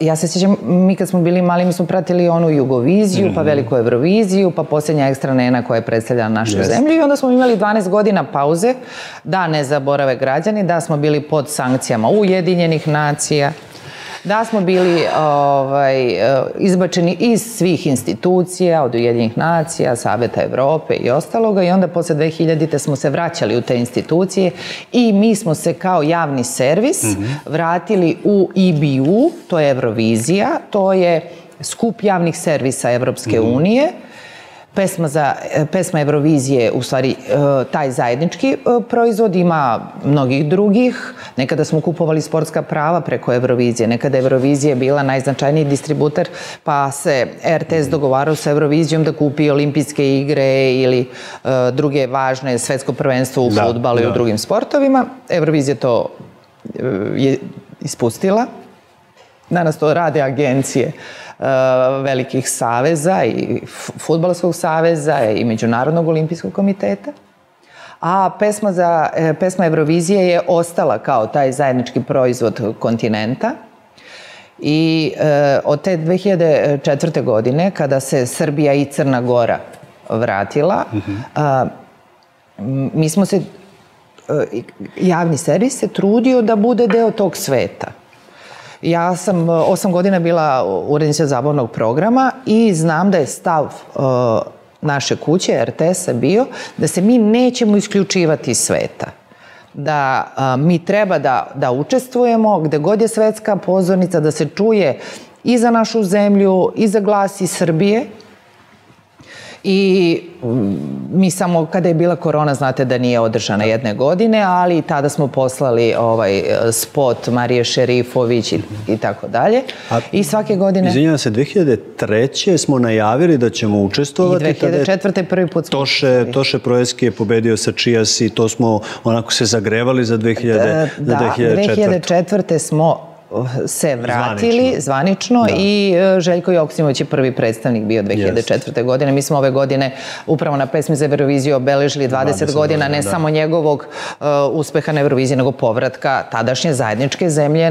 Ja se sjećam, mi kad smo bili mali, mi smo pratili onu Jugoviziju, pa Veliku Euroviziju, pa posljednja Ekstra Nena koja je predstavljala našu zemlju i onda smo imali 12 godina pauze, da ne zaborave građani, da smo bili pod sankcijama Ujedinjenih nacija, da smo bili izbačeni iz svih institucija, od Ujedinjenih nacija, Saveta Evrope i ostaloga i onda posle 2000. Smo se vraćali u te institucije i mi smo se kao javni servis vratili u EBU, to je Eurovizija, to je skup javnih servisa Evropske unije. Pesma Evrovizije, u stvari taj zajednički proizvod, ima mnogih drugih. Nekada smo kupovali sportska prava preko Evrovizije, nekada Evrovizija je bila najznačajniji distributer, pa se RTS dogovarao sa Evrovizijom da kupi olimpijske igre ili druge važne, svetsko prvenstvo u fudbalu i u drugim sportovima. Evrovizija to je ispustila. Danas to rade agencije velikih saveza i Fudbalskog saveza i Međunarodnog olimpijskog komiteta. A pesma Evrovizije je ostala kao taj zajednički proizvod kontinenta. I od te 2004. godine, kada se Srbija i Crna Gora vratila, mi smo se, javni servis se trudio da bude deo tog sveta. Ja sam 8 godina bila urednica zabavnog programa i znam da je stav naše kuće, RTS-a, bio da se mi nećemo isključivati iz sveta. Da mi treba da učestvujemo gde god je svetska pozornica, da se čuje i za našu zemlju, i za glas iz Srbije. I mi samo, kada je bila korona, znate da nije održana jedne godine, ali tada smo poslali ovaj spot Marije Šerifović i tako dalje. I svake godine... Izvinjavam se, 2003. smo najavili da ćemo učestvovati. I 2004. prvi put smo učestvovali. Toše Proeski je pobedio sa Čijas i to smo onako se zagrevali za 2004. Da, 2004. smo se vratili zvanično i Željko Joksimović je prvi predstavnik bio 2004. godine. Mi smo ove godine upravo na pesmi za Evroviziju obeležili 20 godina ne samo njegovog uspeha na Evroviziji, nego povratka tadašnje zajedničke zemlje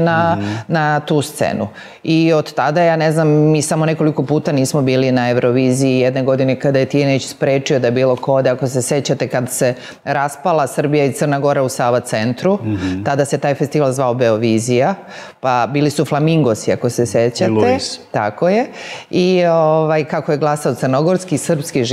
na tu scenu. I od tada, ja ne znam, mi samo nekoliko puta nismo bili na Evroviziji. Jedne godine kada je Tijanić sprečio da bilo ko ode, ako se sećate, kad se raspala Srbija i Crna Gora u Sava centru, tada se taj festival zvao Beovizija, pa bili su Flamingosi, ako se sećate. Tako je. I kako je glasao crnogorski i srpski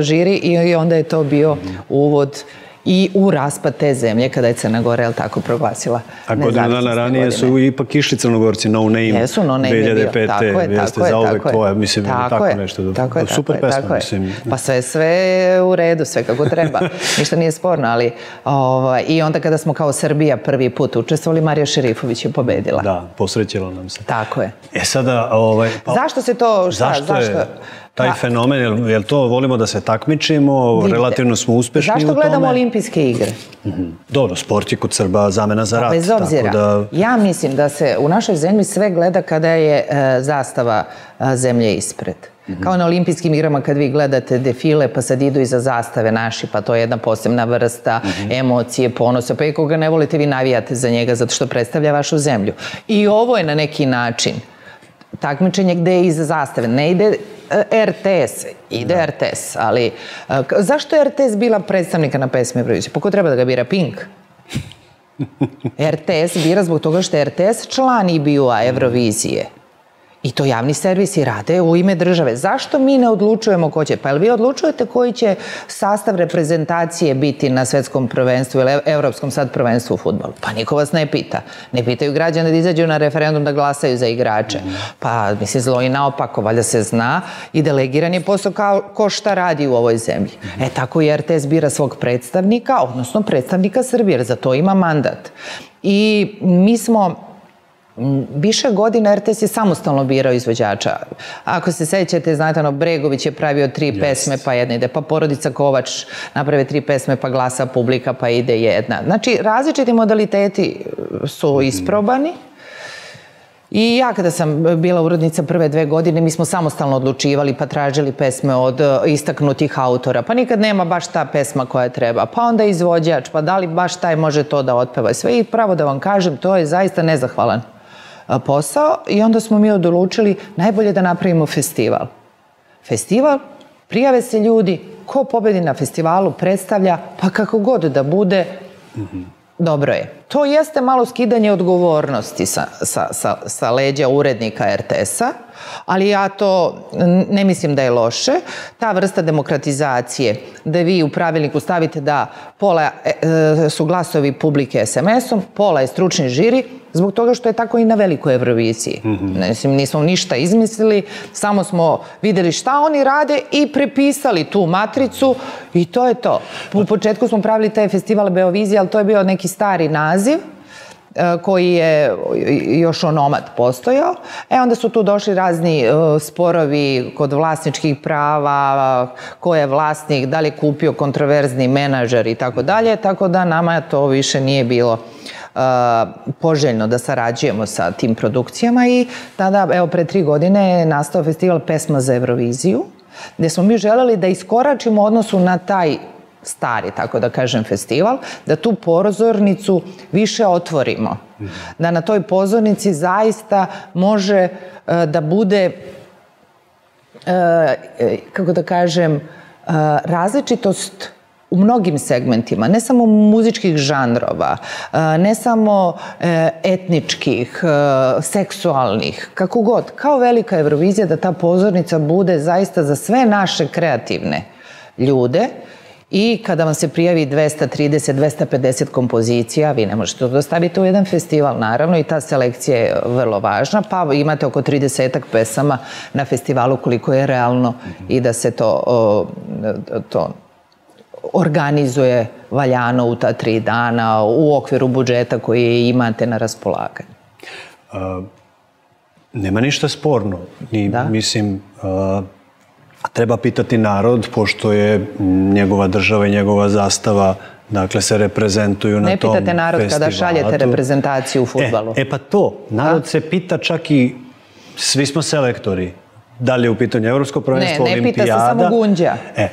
žiri, i onda je to bio uvod i u raspad te zemlje, kada je Crna Gora, jel tako, proglasila nezavisnost godine. A godina dana ranije su ipak išli Crnogorci, No Name, 2005. Tako je, tako je. Zauvek tvoja, mislim, tako nešto. Super pesma, mislim. Pa sve je u redu, sve kako treba. Ništa nije sporno, ali... I onda kada smo kao Srbija prvi put učestvovali, Marija Šerifović je pobedila. Da, posrećila nam se. Tako je. E sada... Zašto se to... Zašto je... Taj fenomen, jel to volimo da se takmičimo, relativno smo uspešni u tome. Zašto gledamo olimpijske igre? Dobro, sport je kod Srba zamena za rat. Bez obzira, ja mislim da se u našoj zemlji sve gleda kada je zastava zemlje ispred. Kao na olimpijskim igrama kad vi gledate defile, pa sad idu iza zastave naši, pa to je jedna posebna vrsta emocije, ponosa, pa i koga ne volite vi navijate za njega zato što predstavlja vašu zemlju. I ovo je na neki način takmičenje gde je iza zastave, ne ide... RTS, ide RTS, ali zašto je RTS bila predstavnika na pesmi Evrovizije? Pa ko treba da ga bira? Pink? RTS bira zbog toga što je RTS član IBU-a Evrovizije. I to javni servisi rade u ime države. Zašto mi ne odlučujemo ko će? Pa jel vi odlučujete koji će sastav reprezentacije biti na svetskom prvenstvu ili evropskom sad prvenstvu u fudbalu? Pa niko vas ne pita. Ne pitaju građane da izađu na referendum da glasaju za igrače. Pa mislim, zlo i naopako, valjda se zna i delegiran je posao kao ko šta radi u ovoj zemlji. E tako i RTS bira svog predstavnika, odnosno predstavnika Srbije, jer za to ima mandat. I mi smo... Više godina RTS je samostalno birao izvođača. Ako se sećate, znate, Bregović je pravio 3 pesme, pa jedna ide, pa porodica Kovač naprave 3 pesme, pa glasa publika, pa ide jedna. Znači, različiti modaliteti su isprobani. I ja kada sam bila urednica prve 2 godine, mi smo samostalno odlučivali, pa tražili pesme od istaknutih autora, pa nikad nema baš ta pesma koja treba, pa onda izvođač, pa da li baš taj može to da otpeva. Sve, i pravo da vam kažem, to je zaista nezahvalan posao. I onda smo mi odlučili najbolje da napravimo festival. Festival, prijave se ljudi, ko pobedi na festivalu predstavlja, pa kako god da bude, dobro je. To jeste malo skidanje odgovornosti sa leđa urednika RTS-a, Ali ja to ne mislim da je loše. Ta vrsta demokratizacije da vi u pravilniku stavite da pola su glasovi publike SMS-om, pola je stručni žiri, zbog toga što je tako i na velikoj Evroviziji. Nismo ništa izmislili, samo smo videli šta oni rade i prepisali tu matricu i to je to. U početku smo pravili taj festival Beovizije, ali to je bio neki stari naziv koji je još onomad postojao. E onda su tu došli razni sporovi kod vlasničkih prava, ko je vlasnik, da li je kupio kontroverzni menadžer i tako dalje, tako da nama to više nije bilo poželjno da sarađujemo sa tim produkcijama i tada, evo, pre 3 godine je nastao festival Pesma za Evroviziju, gde smo mi želeli da iskoračimo u odnosu na taj stari, tako da kažem, festival, da tu pozornicu više otvorimo. Da na toj pozornici zaista može da bude, kako da kažem, različitost u mnogim segmentima, ne samo muzičkih žanrova, ne samo etničkih, seksualnih, kako god, kao velika Evrovizija, da ta pozornica bude zaista za sve naše kreativne ljude. I kada vam se prijavi 230, 250 kompozicija, vi ne možete to staviti u jedan festival, naravno, i ta selekcija je vrlo važna, pa imate oko 30-ak pesama na festivalu, koliko je realno i da se to organizuje valjano u ta 3 dana, u okviru budžeta koji imate na raspolaganju. Nema ništa sporno, mislim... Treba pitati narod, pošto je njegova država i njegova zastava, dakle, se reprezentuju na tom festivalu. Ne pitate narod kada šaljete reprezentaciju u fudbalu. E pa to, narod se pita, čak i svi smo selektori. Da li je u pitanju Evropsko prvenstvo, Olimpijada? Ne, ne pita se, samo gunđa. E,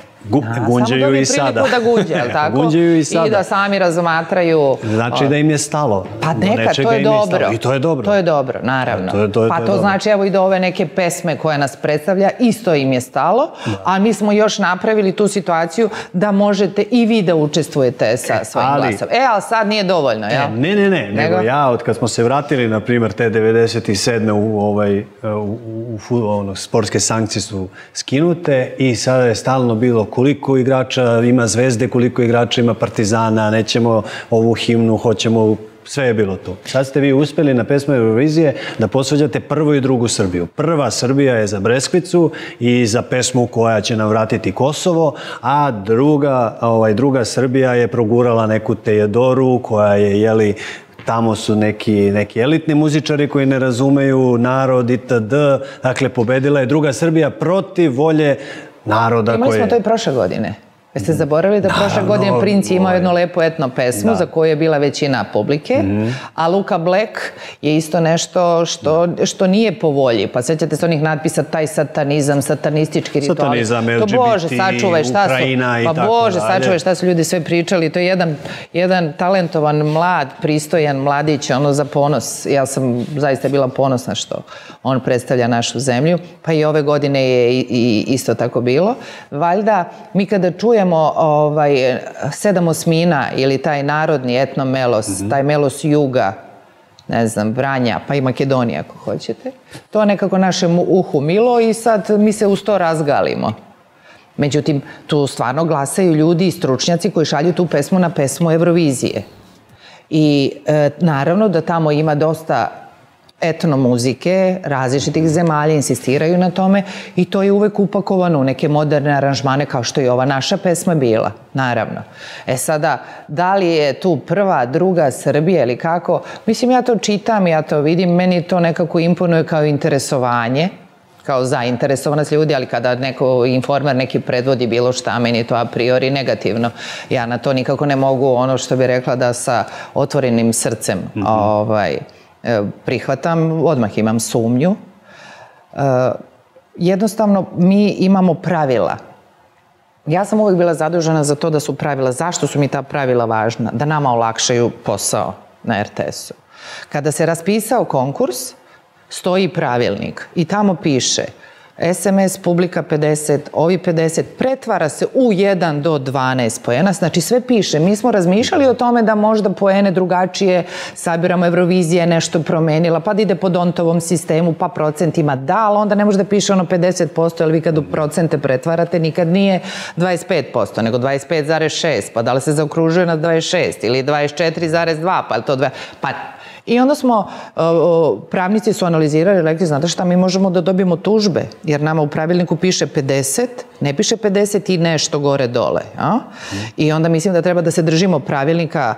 gunđaju i sada. Samo dobiju priliku da gunđa, je li tako? Gunđaju i sada. I da sami razmatraju... Znači da im je stalo. Pa neka, to je dobro. I to je dobro. To je dobro, naravno. Pa to znači, evo, i do ove neke pesme koja nas predstavlja, isto im je stalo, a mi smo još napravili tu situaciju da možete i vi da učestvujete sa svojim glasom. E, ali sad nije dovoljno, jel? Ne, nego ja, od kad smo se vratili, na primjer, te 97. u sportske sankcije su skinute i sada je stalno bilo koliko igrača ima Zvezde, koliko igrača ima Partizana, nećemo ovu himnu, hoćemo... Sve je bilo to. Sad ste vi uspjeli na Pesma Evrovizije da posvađate prvu i drugu Srbiju. Prva Srbija je za Breskvicu i za pesmu koja će nam vratiti Kosovo, a druga Srbija je progurala neku Tejedoru koja je, jeli... Tamo su neki elitni muzičari koji ne razumeju narod itd. Dakle, pobedila je druga Srbija protiv volje naroda koje... Imali smo to i prošle godine. Jeste zaboravili da prošle godine Princ je imao jednu lepu etno pesmu za koju je bila većina publike, a Luka Black je isto nešto što nije po volji. Pa sjećate se onih natpisa, taj satanizam, satanistički rituali. Satanizam, LGBT, Ukrajina i tako dalje. Pa Bože, sačuvaj šta su ljudi sve pričali. To je jedan talentovan, mlad, pristojan mladić, ono, za ponos. Ja sam zaista bila ponosna što on predstavlja našu zemlju. Pa i ove godine je isto tako bilo. Valjda, mi kada čujemo 7 osmina ili taj narodni etno melos, taj melos juga, ne znam, Vranja, pa i Makedonija ako hoćete, to nekako našem uhu milo i sad mi se uz to razgalimo. Međutim, tu stvarno glasaju ljudi i stručnjaci koji šalju tu pesmu na Pesmu Evrovizije. I naravno da tamo ima dosta etnomuzike različitih zemalja, insistiraju na tome i to je uvek upakovano u neke moderne aranžmane, kao što je ova naša pesma bila, naravno. E sada, da li je tu prva, druga Srbija ili kako, mislim, ja to čitam, ja to vidim, meni to nekako imponuje kao interesovanje, kao zainteresovanost ljudi, ali kada neko informer neki predvodi bilo šta, meni to a priori negativno. Ja na to nikako ne mogu, ono što bi rekla, da sa otvorenim srcem prihvatam, odmah imam sumnju. Jednostavno, mi imamo pravila. Ja sam uvijek bila zadužena za to da su pravila. Zašto su mi ta pravila važna? Da nama olakšaju posao na RTS-u. Kada se raspisao konkurs, stoji pravilnik i tamo piše SMS, publika 50, ovi 50, pretvara se u 1 do 12 poena, znači sve piše. Mi smo razmišljali o tome da možda poene drugačije sabiramo, Eurovizija je nešto promenila, pa da ide po Dontovom sistemu, pa procentima, da, ali onda ne može da piše ono 50%, jer vi kad u procente pretvarate nikad nije 25%, nego 25,6, pa da li se zaokružuje na 26 ili 24,2, pa je to 2, pa... I onda smo, pravnici su analizirali, rekli, znate šta, mi možemo da dobijemo tužbe, jer nama u pravilniku piše 50, ne piše 50 i nešto gore dole. I onda mislim da treba da se držimo pravilnika,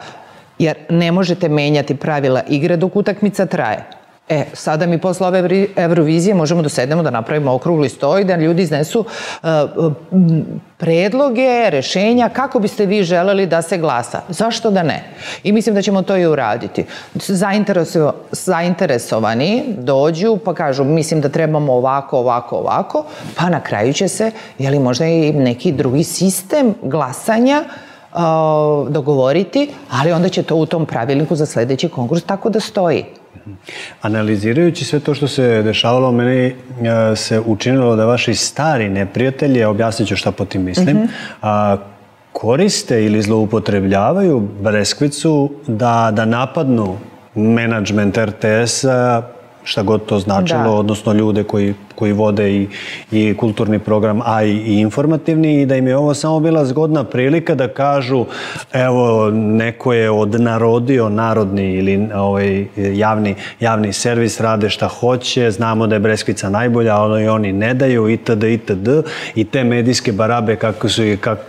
jer ne možete menjati pravila igre dok utakmica traje. E, sada mi posle ove Eurovizije možemo da sednemo da napravimo okrugli sto i da ljudi iznesu predloge, rešenja, kako biste vi želeli da se glasa. Zašto da ne? I mislim da ćemo to i uraditi. Zainteresovani dođu pa kažu mislim da trebamo ovako, ovako, ovako, pa na kraju će se, je li možda i neki drugi sistem glasanja dogovoriti, ali onda će to u tom pravilniku za sledeći konkurs tako da stoji. Analizirajući sve to što se dešavalo, meni se učinilo da vaši stari neprijatelji, objasnit ću šta po tim mislim, koriste ili zloupotrebljavaju Breskvicu da napadnu menadžment RTS-a, šta god to značilo, odnosno ljude koji vode i kulturni program, a i informativni, i da im je ovo samo bila zgodna prilika da kažu evo, neko je odnarodio narodni ili javni servis, rade šta hoće, znamo da je Breskvica najbolja, ali i oni ne daju, itd., itd. I te medijske barabe,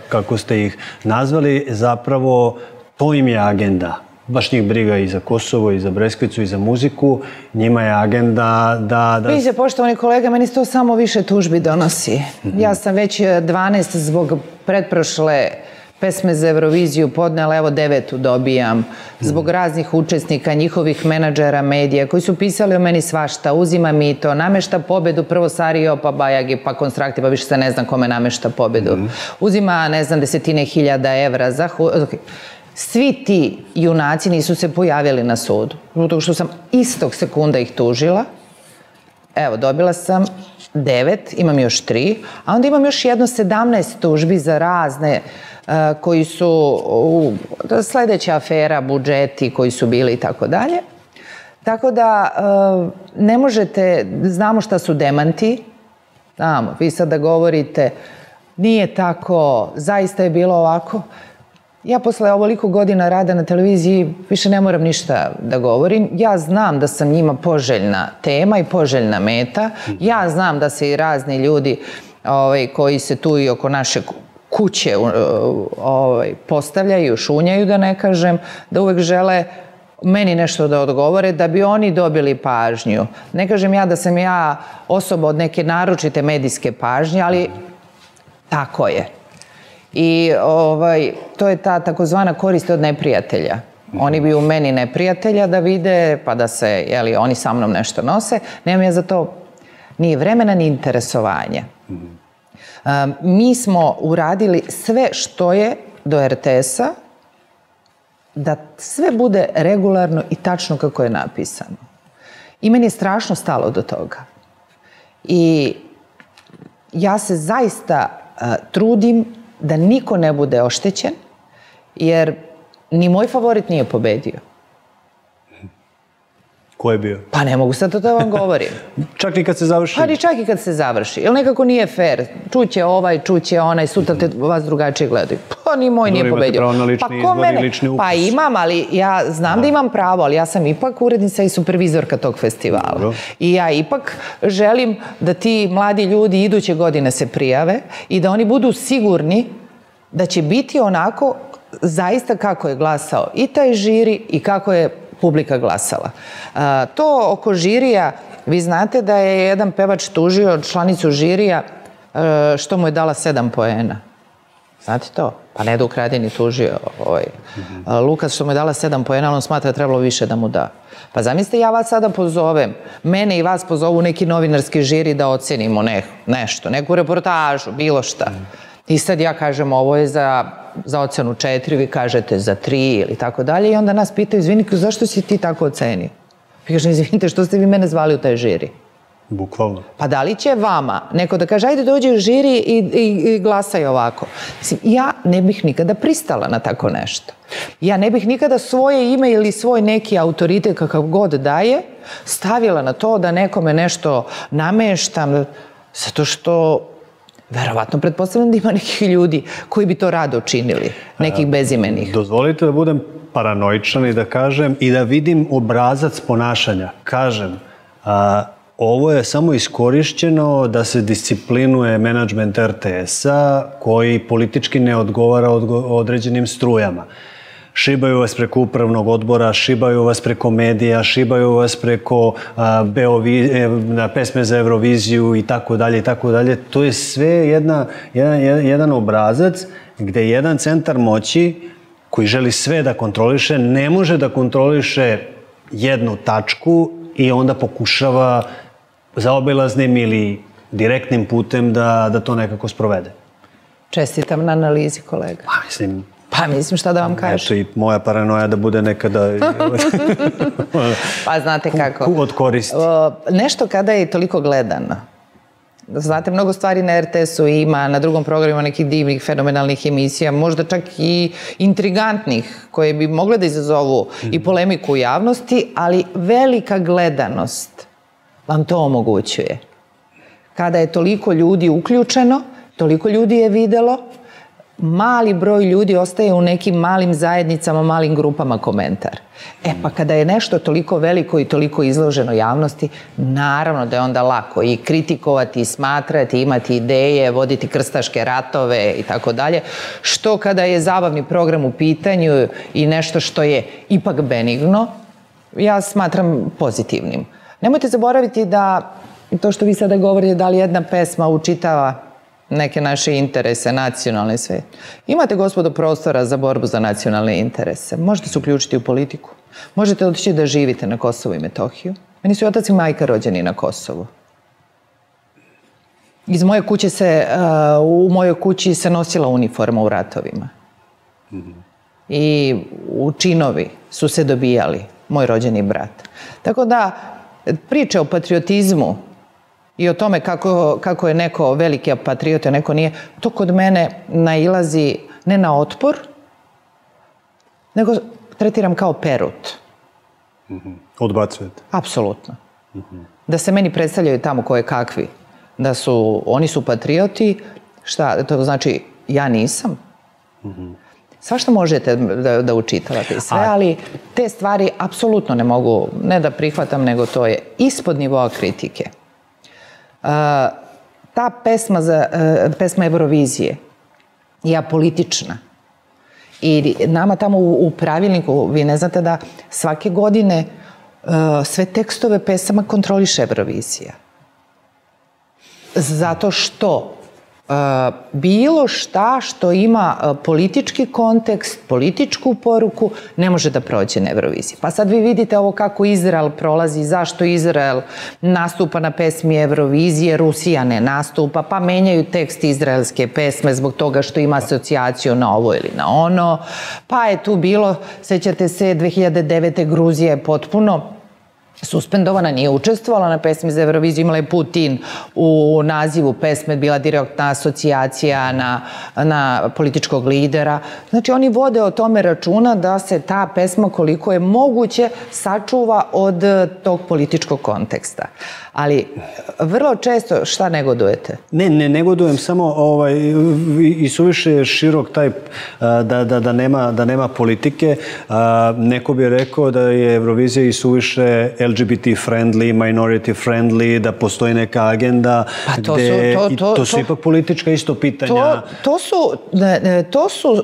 kako ste ih nazvali, zapravo to im je agenda. Baš njih briga i za Kosovo, i za Breskvicu, i za muziku. Njima je agenda da... Vidite, poštovani kolega, meni to samo više tužbi donosi. Ja sam već 12 zbog pretprošle pesme za Euroviziju podnela, evo 9 dobijam, zbog raznih učesnika, njihovih menadžera, medija, koji su pisali o meni svašta, uzima mito, namešta pobedu, prvo Sario, pa Bajagi, pa Konstrakti, pa više se ne znam kome namešta pobedu. Uzima, ne znam, desetine hiljada evra za... Svi ti junaci nisu se pojavili na sudu. Zbog toga što sam istog sekunda ih tužila. Evo, dobila sam 9, imam još 3, a onda imam još jedno 17 tužbi za razne koji su sledeća afera, budžeti koji su bili i tako dalje. Tako da ne možete, znamo šta su demanti, znamo, vi sad da govorite nije tako, zaista je bilo ovako. Ja posle ovoliko godina rada na televiziji više ne moram ništa da govorim. Ja znam da sam njima poželjna tema i poželjna meta. Ja znam da se i razni ljudi koji se tu i oko naše kuće postavljaju, šunjaju da ne kažem, da uvek žele meni nešto da odgovore, da bi oni dobili pažnju. Ne kažem ja da sam ja osoba od neke naročite medijske pažnje, ali tako je. I to je ta takozvana korist od neprijatelja. Oni bi u meni neprijatelja da vide, pa da se, jeli, oni sa mnom nešto nose. Nemam ja za to ni vremena, ni interesovanja. Mi smo uradili sve što je do RTS-a, da sve bude regularno i tačno kako je napisano. I meni je strašno stalo do toga. I ja se zaista trudim da niko ne bude oštećen, jer ni moj favorit nije pobedio. Ko je bio? Pa ne mogu sad to da vam govorim. Čak i kad se završi? Pa i čak i kad se završi. Jer nekako nije fair. Čuće ovaj, čuće onaj, sutra te vas drugačije gledaju. Pa ni moj nije pobedio. Dobro, imate pravo na lični izbor i lični upis. Pa imam, ali ja znam da imam pravo, ali ja sam ipak urednica i supervizorka tog festivala. I ja ipak želim da ti mladi ljudi iduće godine se prijave i da oni budu sigurni da će biti onako zaista kako je glasao i taj žiri i kako je publika glasala. To oko žirija, vi znate da je jedan pevač tužio članicu žirija što mu je dala 7 poena. Znate to? Pa ne da ukrade ni tužio Lukas što mu je dala 7 poena, ali on smatra da trebalo više da mu da. Pa zamislite, ja vas sada pozovem, mene i vas pozovu neki novinarski žiri da ocenimo nešto, neku reportažu, bilo šta. I sad ja kažem ovo je za ocenu 4, vi kažete za 3 ili tako dalje i onda nas pitaju, izvini, zašto si ti tako ocenio? I kažem, izvinite, što ste vi mene zvali u taj žiri? Bukvalno. Pa da li će vama neko da kaže, ajde dođi u žiri i glasaj ovako. Mislim, ja ne bih nikada pristala na tako nešto. Ja ne bih nikada svoje ime ili svoj neki autoritet, kakav god daje, stavila na to da nekome nešto nameštam, zato što verovatno pretpostavljam da ima nekih ljudi koji bi to rado činili, nekih bezimenih. Dozvolite da budem paranoičan i da kažem i da vidim obrazac ponašanja. Kažem, ovo je samo iskorišćeno da se disciplinuje menadžment RTS-a koji politički ne odgovara određenim strujama. Šibaju vas preko upravnog odbora, šibaju vas preko medija, šibaju vas preko pesme za Euroviziju i tako dalje i tako dalje. To je sve jedan obrazac gde jedan centar moći koji želi sve da kontroliše ne može da kontroliše jednu tačku i onda pokušava zaobilaznim ili direktnim putem da to nekako sprovede. Čestitam na analizi, kolega. Pa mislim, šta da vam kažem? Eto i moja paranoja da bude nekada... Pa znate kako. Od koristi. Nešto kada je toliko gledano. Znate, mnogo stvari na RTS-u ima, na drugom programima nekih divnih, fenomenalnih emisija, možda čak i intrigantnih, koje bi mogle da izazovu i polemiku u javnosti, ali velika gledanost vam to omogućuje. Kada je toliko ljudi uključeno, toliko ljudi je videlo, mali broj ljudi ostaje u nekim malim zajednicama, malim grupama komentar. E pa kada je nešto toliko veliko i toliko izloženo javnosti, naravno da je onda lako i kritikovati, i smatrati, imati ideje, voditi krstaške ratove i tako dalje, što kada je zabavni program u pitanju i nešto što je ipak benigno, ja smatram pozitivnim. Nemojte zaboraviti da to što vi sada govorite, da li jedna pesma učitava neke naše interese, nacionalne sve. Imate, gospodo, prostora za borbu za nacionalne interese. Možete se uključiti u politiku. Možete otići da živite na Kosovu i Metohiju. Meni su otac i majka rođeni na Kosovu. U mojoj kući se nosila uniforma u ratovima. I činovi su se dobijali, moj rođeni brat. Tako da, priče o patriotizmu i o tome kako je neko veliki patriot, a neko nije, to kod mene nailazi ne na otpor, nego tretiram kao perut. Odbacujete? Apsolutno. Da se meni predstavljaju tamo koje kakvi, da su, oni su patrioti, šta, to znači ja nisam. Svašta možete da učitavate i sve, ali te stvari apsolutno ne mogu, ne da prihvatam, nego to je ispod nivoa kritike. Ta pesma Eurovizije je apolitična i nama tamo u pravilniku, vi ne znate da svake godine sve tekstove pesama kontroliše Eurovizija, zato što bilo šta što ima politički kontekst, političku poruku, ne može da prođe na Euroviziji. Pa sad vi vidite ovo kako Izrael prolazi, zašto Izrael nastupa na pesmi Eurovizije, Rusija ne nastupa, pa menjaju tekst izraelske pesme zbog toga što ima asocijaciju na ovo ili na ono. Pa je tu bilo, sećate se, 2009. Gruzija je potpuno suspendovana, nije učestvovala na pesmi za Euroviziju, imala je Putin u nazivu pesme, bila direktna asocijacija na političkog lidera. Znači, oni vode o tome računa da se ta pesma koliko je moguće sačuva od tog političkog konteksta. Ali vrlo često šta negodujete? Ne negodujem, samo i suviše je širok taj da nema politike. Neko bi rekao da je Eurovizija i suviše LGBT friendly, minority friendly, da postoji neka agenda. To su ipak politička isto pitanja. To su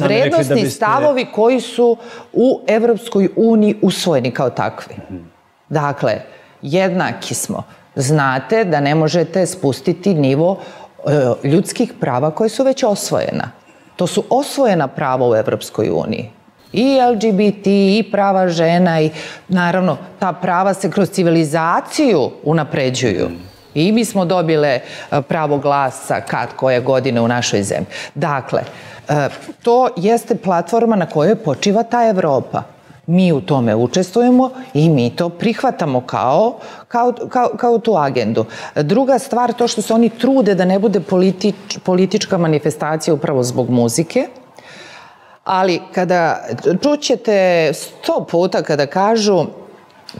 vrednostni stavovi koji su u Evropskoj uniji usvojeni kao takvi. Dakle, jednaki smo. Znate da ne možete spustiti nivo ljudskih prava koje su već osvojena. To su osvojena prava u Evropskoj uniji. I LGBT, i prava žena, i naravno ta prava se kroz civilizaciju unapređuju. I mi smo dobile pravo glasa kad koje godine u našoj zemlji. Dakle, to jeste platforma na kojoj počiva ta Evropa. mi u tome učestvujemo i mi to prihvatamo kao tu agendu. Druga stvar, to što se oni trude da ne bude politička manifestacija upravo zbog muzike, ali kada čućete 100 puta kada kažu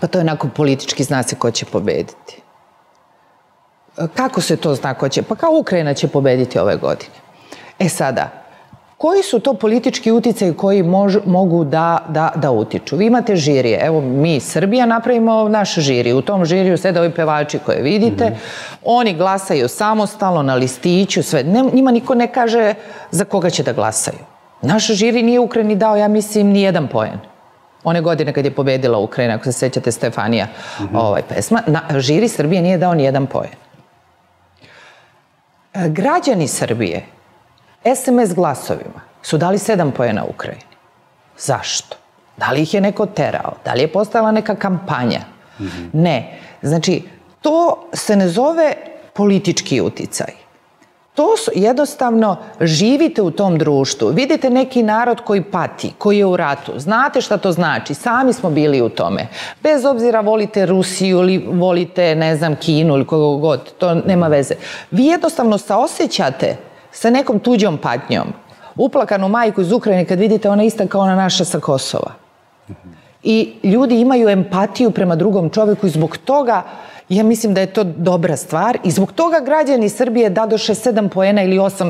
pa to je onako politički, zna se ko će pobediti. Kako se to zna ko će? Pa kao Ukrajina će pobediti ove godine. E sada, koji su to politički uticaji koji mogu da utiču? Vi imate žirije. Evo mi, Srbija, napravimo naš žiri. U tom žiriju sede ovi pevači koje vidite. Oni glasaju samostalno na listiću. Njima niko ne kaže za koga će da glasaju. Naš žiri nije Ukrajini dao, ja mislim, nijedan poen. One godine kad je pobedila Ukrajina, ako se sećate Stefanija pesma, žiri Srbije nije dao nijedan poen. Građani Srbije SMS glasovima su dali 7 poena Ukrajini. Zašto? Da li ih je neko terao? Da li je postojala neka kampanja? Ne. Znači, to se ne zove politički uticaj. To su jednostavno, živite u tom društvu, vidite neki narod koji pati, koji je u ratu, znate šta to znači, sami smo bili u tome. Bez obzira volite Rusiju ili volite, ne znam, Kinu ili koga god, to nema veze. Vi jednostavno saosećate sa nekom tuđom patnjom. Uplakanu majku iz Ukrajine, kad vidite, ona ista kao ona naša sa Kosova. I ljudi imaju empatiju prema drugom čoveku i zbog toga, ja mislim da je to dobra stvar i zbog toga građani Srbije dadoše 7 poena ili 8,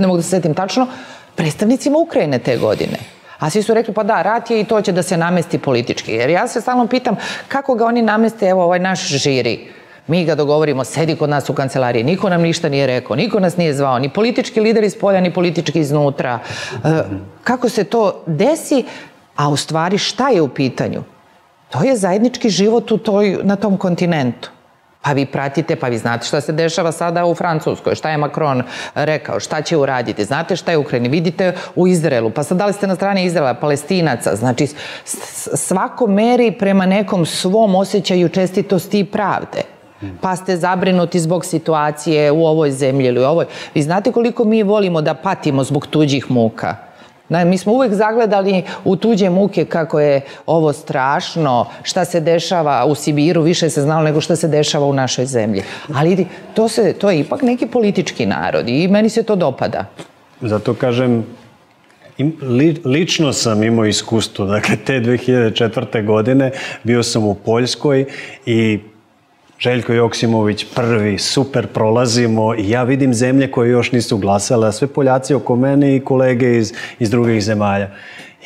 ne mogu da se setim tačno, predstavnicima Ukrajine te godine. A svi su rekli, pa da, rat je i to će da se namesti politički. Jer ja se stalno pitam kako ga oni nameste, evo ovaj naš žiri. Mi ga dogovorimo, sedi kod nas u kancelariji, niko nam ništa nije rekao, niko nas nije zvao, ni politički lider iz polja, ni politički iznutra. Kako se to desi, a u stvari šta je u pitanju? To je zajednički život na tom kontinentu. Pa vi pratite, pa vi znate šta se dešava sada u Francuskoj, šta je Macron rekao, šta će uraditi, znate šta je u Ukrajini, vidite u Izraelu, pa sad da li ste na strani Izraela, Palestinaca, znači svako meri prema nekom svom osjećaju čestitosti i pravde. Pa ste zabrinuti zbog situacije u ovoj zemlji ili u ovoj. Vi znate koliko mi volimo da patimo zbog tuđih muka. Mi smo uvek zagledali u tuđe muke kako je ovo strašno, šta se dešava u Sibiru, više se znalo nego šta se dešava u našoj zemlji. Ali to je ipak neki politički narod i meni se to dopada. Zato kažem, lično sam imao iskustvo, dakle te 2004. godine bio sam u Poljskoj i Željko Joksimović prvi, super prolazimo i ja vidim zemlje koje još nisu glasale, sve Poljaci oko mene i kolege iz drugih zemalja.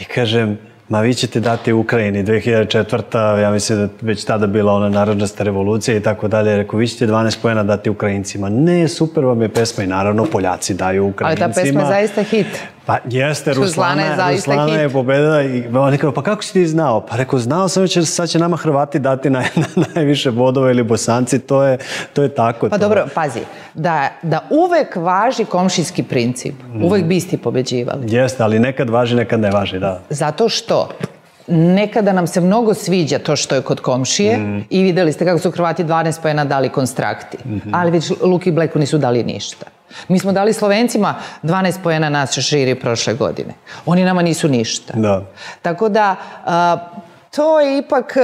I kažem, ma vi ćete dati Ukrajini 2004. Ja mislim da već tada bila ona naranđasta revolucija i tako dalje. Rekao, vi ćete 12 poena dati Ukrajincima. Ne, super vam je pesma i naravno Poljaci daju Ukrajincima. Ali ta pesma je zaista hit. Pa jeste, Ruslana je pobedila i on kao, pa kako si ti znao? Pa rekao, znao sam već, sad će nama Hrvati dati najviše bodova ili Bosanci, to je tako. Pa dobro, pazi, da uvek važi komšijski princip, uvek biste pobeđivali. Jeste, ali nekad važi, nekad ne važi, da. Zato što nekada nam se mnogo sviđa to što je kod komšije i videli ste kako su Hrvati 12 poena dali Konstrakti, ali već Luki Bleku nisu dali ništa. Mi smo dali Slovencima 12 poena naše žiri prošle godine. Oni nama nisu ništa. Tako da, to je ipak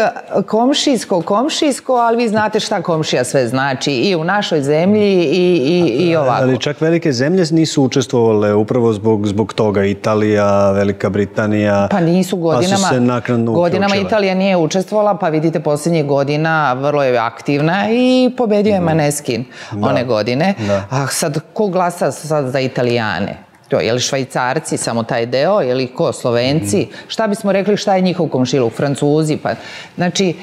komšijsko, ali vi znate šta komšija sve znači i u našoj zemlji i ovako. Ali čak velike zemlje nisu učestvovale upravo zbog toga. Italija, Velika Britanija, pa nisu godinama Italija nije učestvovala, pa vidite posljednjih godina vrlo je aktivna i pobedio je Maneskin one godine. A sad, ko glasa sad za Italijane? Je li Švajcarci, samo taj deo, je li ko, Slovenci, šta bismo rekli šta je njihov komšiluk, Francuzi, pa znači,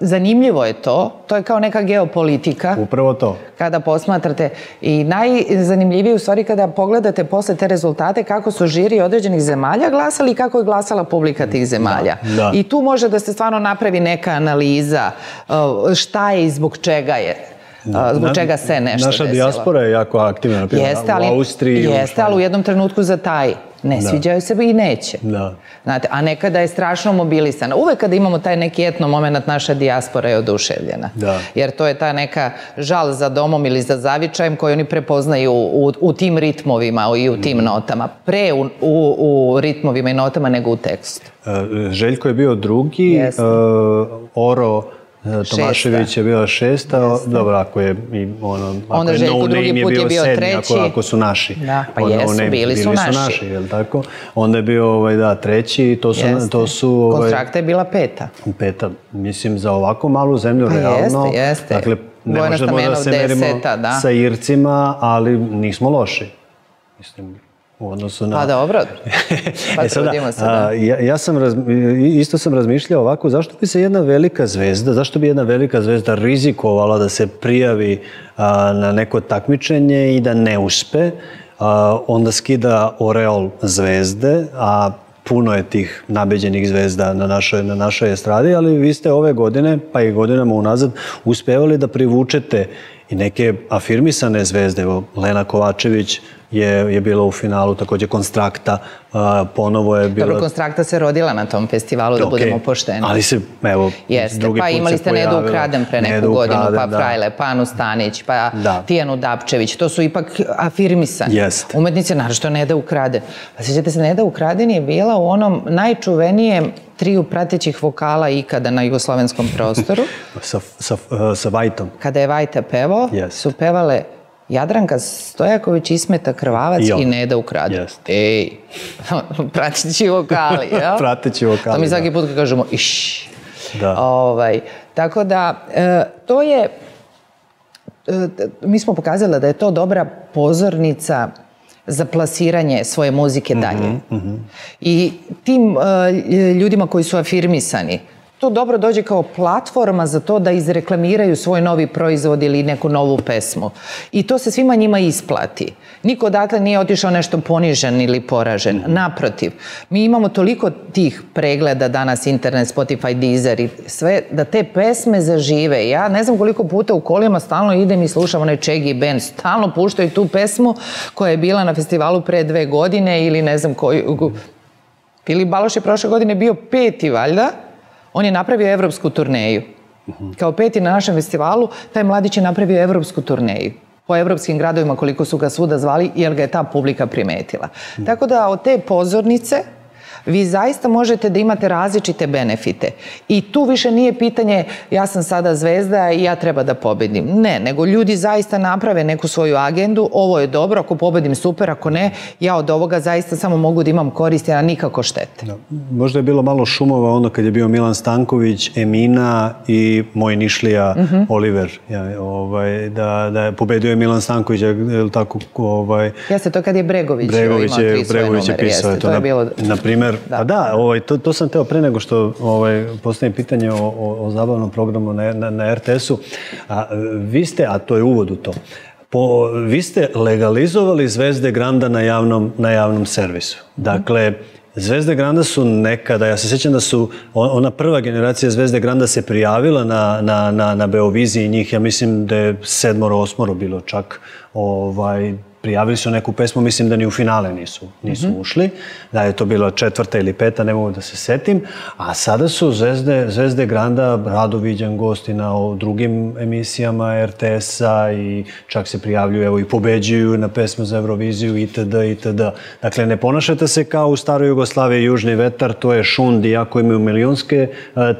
zanimljivo je to je kao neka geopolitika. Upravo to. Kada posmatrate i najzanimljivije u stvari kada pogledate posle te rezultate kako su žiri određenih zemalja glasali i kako je glasala publika tih zemalja. I tu može da se stvarno napravi neka analiza šta je i zbog čega je. Zbog čega se nešto desilo. Naša dijaspora je jako aktivna, u Austriji. Jeste, ali u jednom trenutku zataji. ne sviđaju se i neće. Znate, a nekada je strašno mobilisana. Uvek kada imamo taj neki etno moment, naša dijaspora je oduševljena. Jer to je ta neka žal za domom ili za zavičajem koju oni prepoznaju u tim ritmovima i u tim notama. Pre u ritmovima i notama nego u tekstu. Željko je bio drugi, Oro Tomašević je bila šesta, dobro, ako je No Name je bio sedmi, ako su naši. Pa jesu, bili su naši. Onda je bio treći, to su... Kontrakta je bila peta. Peta, mislim, za ovako malu zemlju, realno. Dakle, ne možemo da se merimo sa Ircima, ali nismo loši. Mislim... Pa dobro, pa trudimo se da. Isto sam razmišljao ovako, zašto bi se jedna velika zvezda, rizikovala da se prijavi na neko takmičenje i da ne uspe, onda skida oreol zvezde, a puno je tih nabeđenih zvezda na našoj estradi, ali vi ste ove godine, pa i godinama unazad, uspevali da privučete i neke afirmisane zvezde. Evo, Lena Kovačević je bila u finalu, također Konstrakta, ponovo je bila... Dobro, Konstrakta se rodila na tom festivalu, da budemo pošteni. Ali se, evo, drugi put se pojavila. Pa imali ste Nedu Ukraden pre neku godinu, pa Frajle, pa Anu Stanić, pa Tijanu Dapčević, to su ipak afirmisani umetnici, naravno Neda Ukraden. Pa sjećate se, Neda Ukraden je bila u onom najčuvenijem triju pratećih vokala ikada na jugoslovenskom prostoru. Sa Vajtom. Kada je Vajta pevao, su pevale Jadranka Stojaković, Ismeta Krvavac i Neda Ukraden. Ej, prateći vokali, jel? Prateći vokali, da. To mi svaki put kažemo, iš. Tako da, to je, mi smo pokazali da je to dobra pozornica za plasiranje svoje muzike dalje. I tim ljudima koji su afirmisani, to dobro dođe kao platforma za to da izreklamiraju svoj novi proizvod ili neku novu pesmu. I to se svima njima isplati. Niko odatle nije otišao nešto ponižen ili poražen. Naprotiv, mi imamo toliko tih pregleda danas, internet, Spotify, Deezer i sve, da te pesme zažive. Ja ne znam koliko puta u kolima stalno idem i slušam onaj Chegi band, stalno puštaju tu pesmu koja je bila na festivalu pre 2 godine ili ne znam koju. Filip Baloš je prošle godine bio 5. valjda. On je napravio evropsku turneju. Kao 5. na našem festivalu, taj mladić je napravio evropsku turneju. Po evropskim gradovima, koliko su ga svuda zvali, jer ga je ta publika primetila. Tako da od te pozornice vi zaista možete da imate različite benefite. I tu više nije pitanje ja sam sada zvezda i ja treba da pobedim. Ne, nego ljudi zaista naprave neku svoju agendu. Ovo je dobro, ako pobedim super, ako ne, ja od ovoga zaista samo mogu da imam korist, a nikako štete. Možda je bilo malo šumova onda kad je bio Milan Stanković, Emina i moj Nišlija Oliver. Da je pobedio Milan Stanković, je li tako? Jeste, to kad je Bregović imao 3 svoje numere. Jeste, to je bilo... Pa da, to sam teo pre nego što postavim pitanje o zabavnom programu na RTS-u. Vi ste, a to je uvod u to, vi ste legalizovali Zvezde Granda na javnom servisu. Dakle, Zvezde Granda su nekada, ja se sjećam da su, ona prva generacija Zvezde Granda se prijavila na Beoviziji njih, ja mislim da je 7, 8 bilo čak, prijavili su neku pesmu, mislim da ni u finale nisu ušli, da je to bila 4. ili 5, ne mogu da se setim, a sada su Zvezde Granda rado viđen gosti na drugim emisijama RTS-a i čak se prijavljuju i pobeđuju na pesmu za Euroviziju itd. Dakle, ne ponašate se kao u staroj Jugoslaviji, Južni vetar, to je šund, iako imaju milionske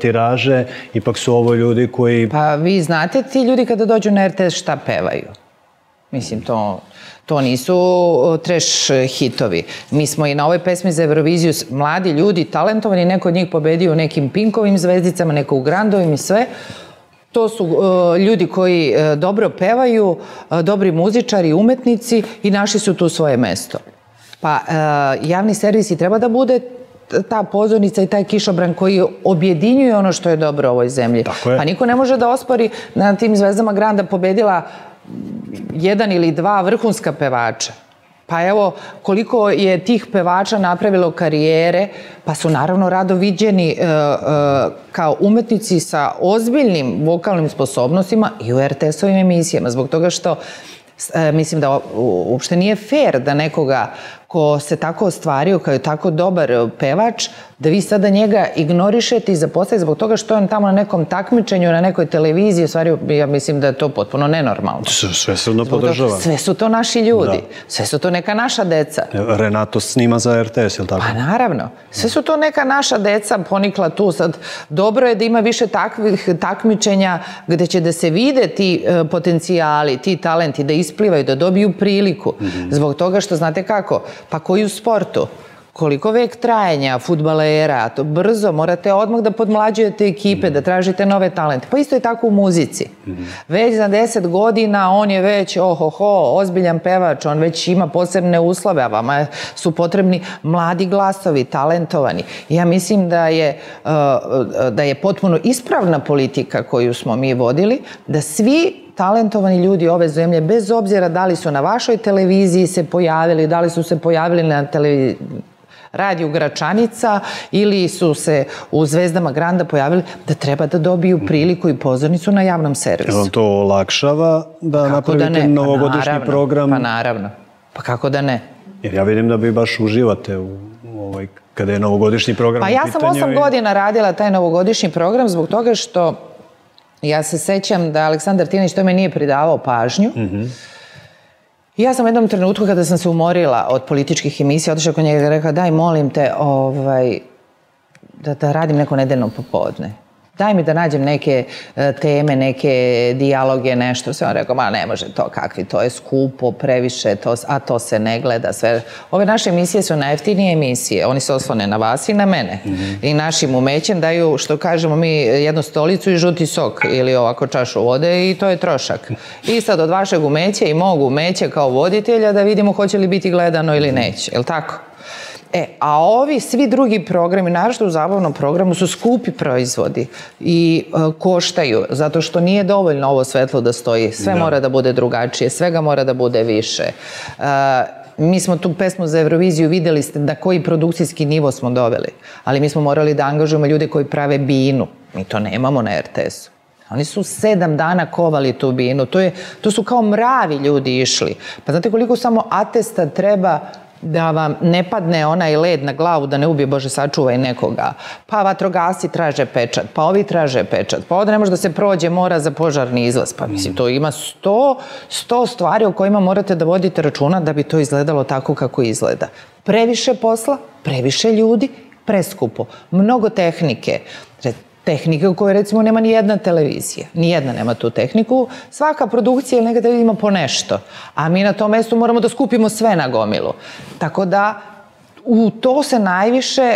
tiraže, ipak su ovo ljudi koji... Pa vi znate ti ljudi kada dođu na RTS šta pevaju? Mislim, to nisu trash hitovi. Mi smo i na ovoj pesmi za Euroviziju mladi ljudi, talentovani, neko od njih pobedio u nekim pinkovim zvezdicama, neko u grandovim i sve. To su ljudi koji dobro pevaju, dobri muzičari, umetnici i našli su tu svoje mesto. Pa javni servis i treba da bude ta pozornica i taj kišobran koji objedinjuje ono što je dobro u ovoj zemlji. Pa niko ne može da ospori na tim Zvezdama Granda pobedila 1 ili 2 vrhunska pevača. Pa evo, koliko je tih pevača napravilo karijere, pa su naravno rado viđeni kao umetnici sa ozbiljnim vokalnim sposobnostima i u RTS-ovim emisijama, zbog toga što mislim da uopšte nije fair da nekoga ko se tako ostvario, kao je tako dobar pevač, da vi sada njega ignorišete i zapostavite zbog toga što je on tamo na nekom takmičenju, na nekoj televiziji, u stvari ja mislim da je to potpuno nenormalno. Sve se ono podržava. Sve su to naši ljudi, sve su to neka naša deca. Renato snima za RTS, je li tako? Pa naravno, sve su to neka naša deca ponikla tu sad. Dobro je da ima više takvih takmičenja gde će da se vide ti potencijali, ti talenti, da isplivaju, da dobiju priliku. Zbog toga što, znate kako, pa koji u sportu? Koliko vek trajanja fudbalera, to brzo morate odmah da podmlađujete ekipe, da tražite nove talente. Pa isto je tako u muzici. Već za 10 godina on je već ozbiljan pevač, on već ima posebne uslove, a vama su potrebni mladi glasovi, talentovani. Ja mislim da je potpuno ispravna politika koju smo mi vodili, da svi talentovani ljudi ove zemlje, bez obzira da li su na vašoj televiziji se pojavili, da li su se pojavili na radiju Gračanica ili su se u Zvezdama Granda pojavili, da treba da dobiju priliku i pozornicu na javnom servisu. Jel to olakšava da napravite novogodišnji program? Pa naravno, pa kako da ne? Jer ja vidim da vi baš uživate u ovoj, kada je novogodišnji program u pitanju. Pa ja sam 8 godina radila taj novogodišnji program zbog toga što ja se sećam da Aleksandar Tinić tome nije pridavao pažnju. I ja sam u jednom trenutku kada sam se umorila od političkih emisija, otišla kod njega i rekla daj molim te da radim neko nedeljno popodne. Daj mi da nađem neke teme, neke dijaloge, nešto. Sve on rekao, ma ne može to, kakvi, to je skupo, previše, a to se ne gleda. Ove naše emisije su najjeftinije emisije. Oni se oslone na vas i na mene. I našim umećem daju, što kažemo mi, jednu stolicu i žuti sok ili ovako čašu vode i to je trošak. I sad od vašeg umeća i mog umeća kao voditelja da vidimo hoće li biti gledano ili neće. Je li tako? A ovi svi drugi programi, naročito u zabavnom programu, su skupi proizvodi i koštaju, zato što nije dovoljno ovo svetlo da stoji. Sve mora da bude drugačije, svega mora da bude više. Mi smo tu pesmu za Euroviziju videli ste na koji produkcijski nivo smo doveli, ali mi smo morali da angažujemo ljude koji prave binu. Mi to nemamo na RTS-u. Oni su 7 dana kovali tu binu. To su kao mravi ljudi išli. Pa znate koliko samo atesta treba da vam ne padne onaj led na glavu, da ne ubije, Bože, sačuvaj nekoga. Pa vatrogasci traže pečat, pa ovi traže pečat, pa ovdje ne može da se prođe, mora za požarni izlaz. Pa mislim, to ima 100 stvari o kojima morate da vodite računa da bi to izgledalo tako kako izgleda. Previše posla, previše ljudi, preskupo. Mnogo tehnike. Tehnike u kojoj, recimo, nema ni jedna televizija. Ni jedna nema tu tehniku. Svaka produkcija ili neka televizija ima po nešto. A mi na tom mestu moramo da skupimo sve na gomilu. Tako da u to se najviše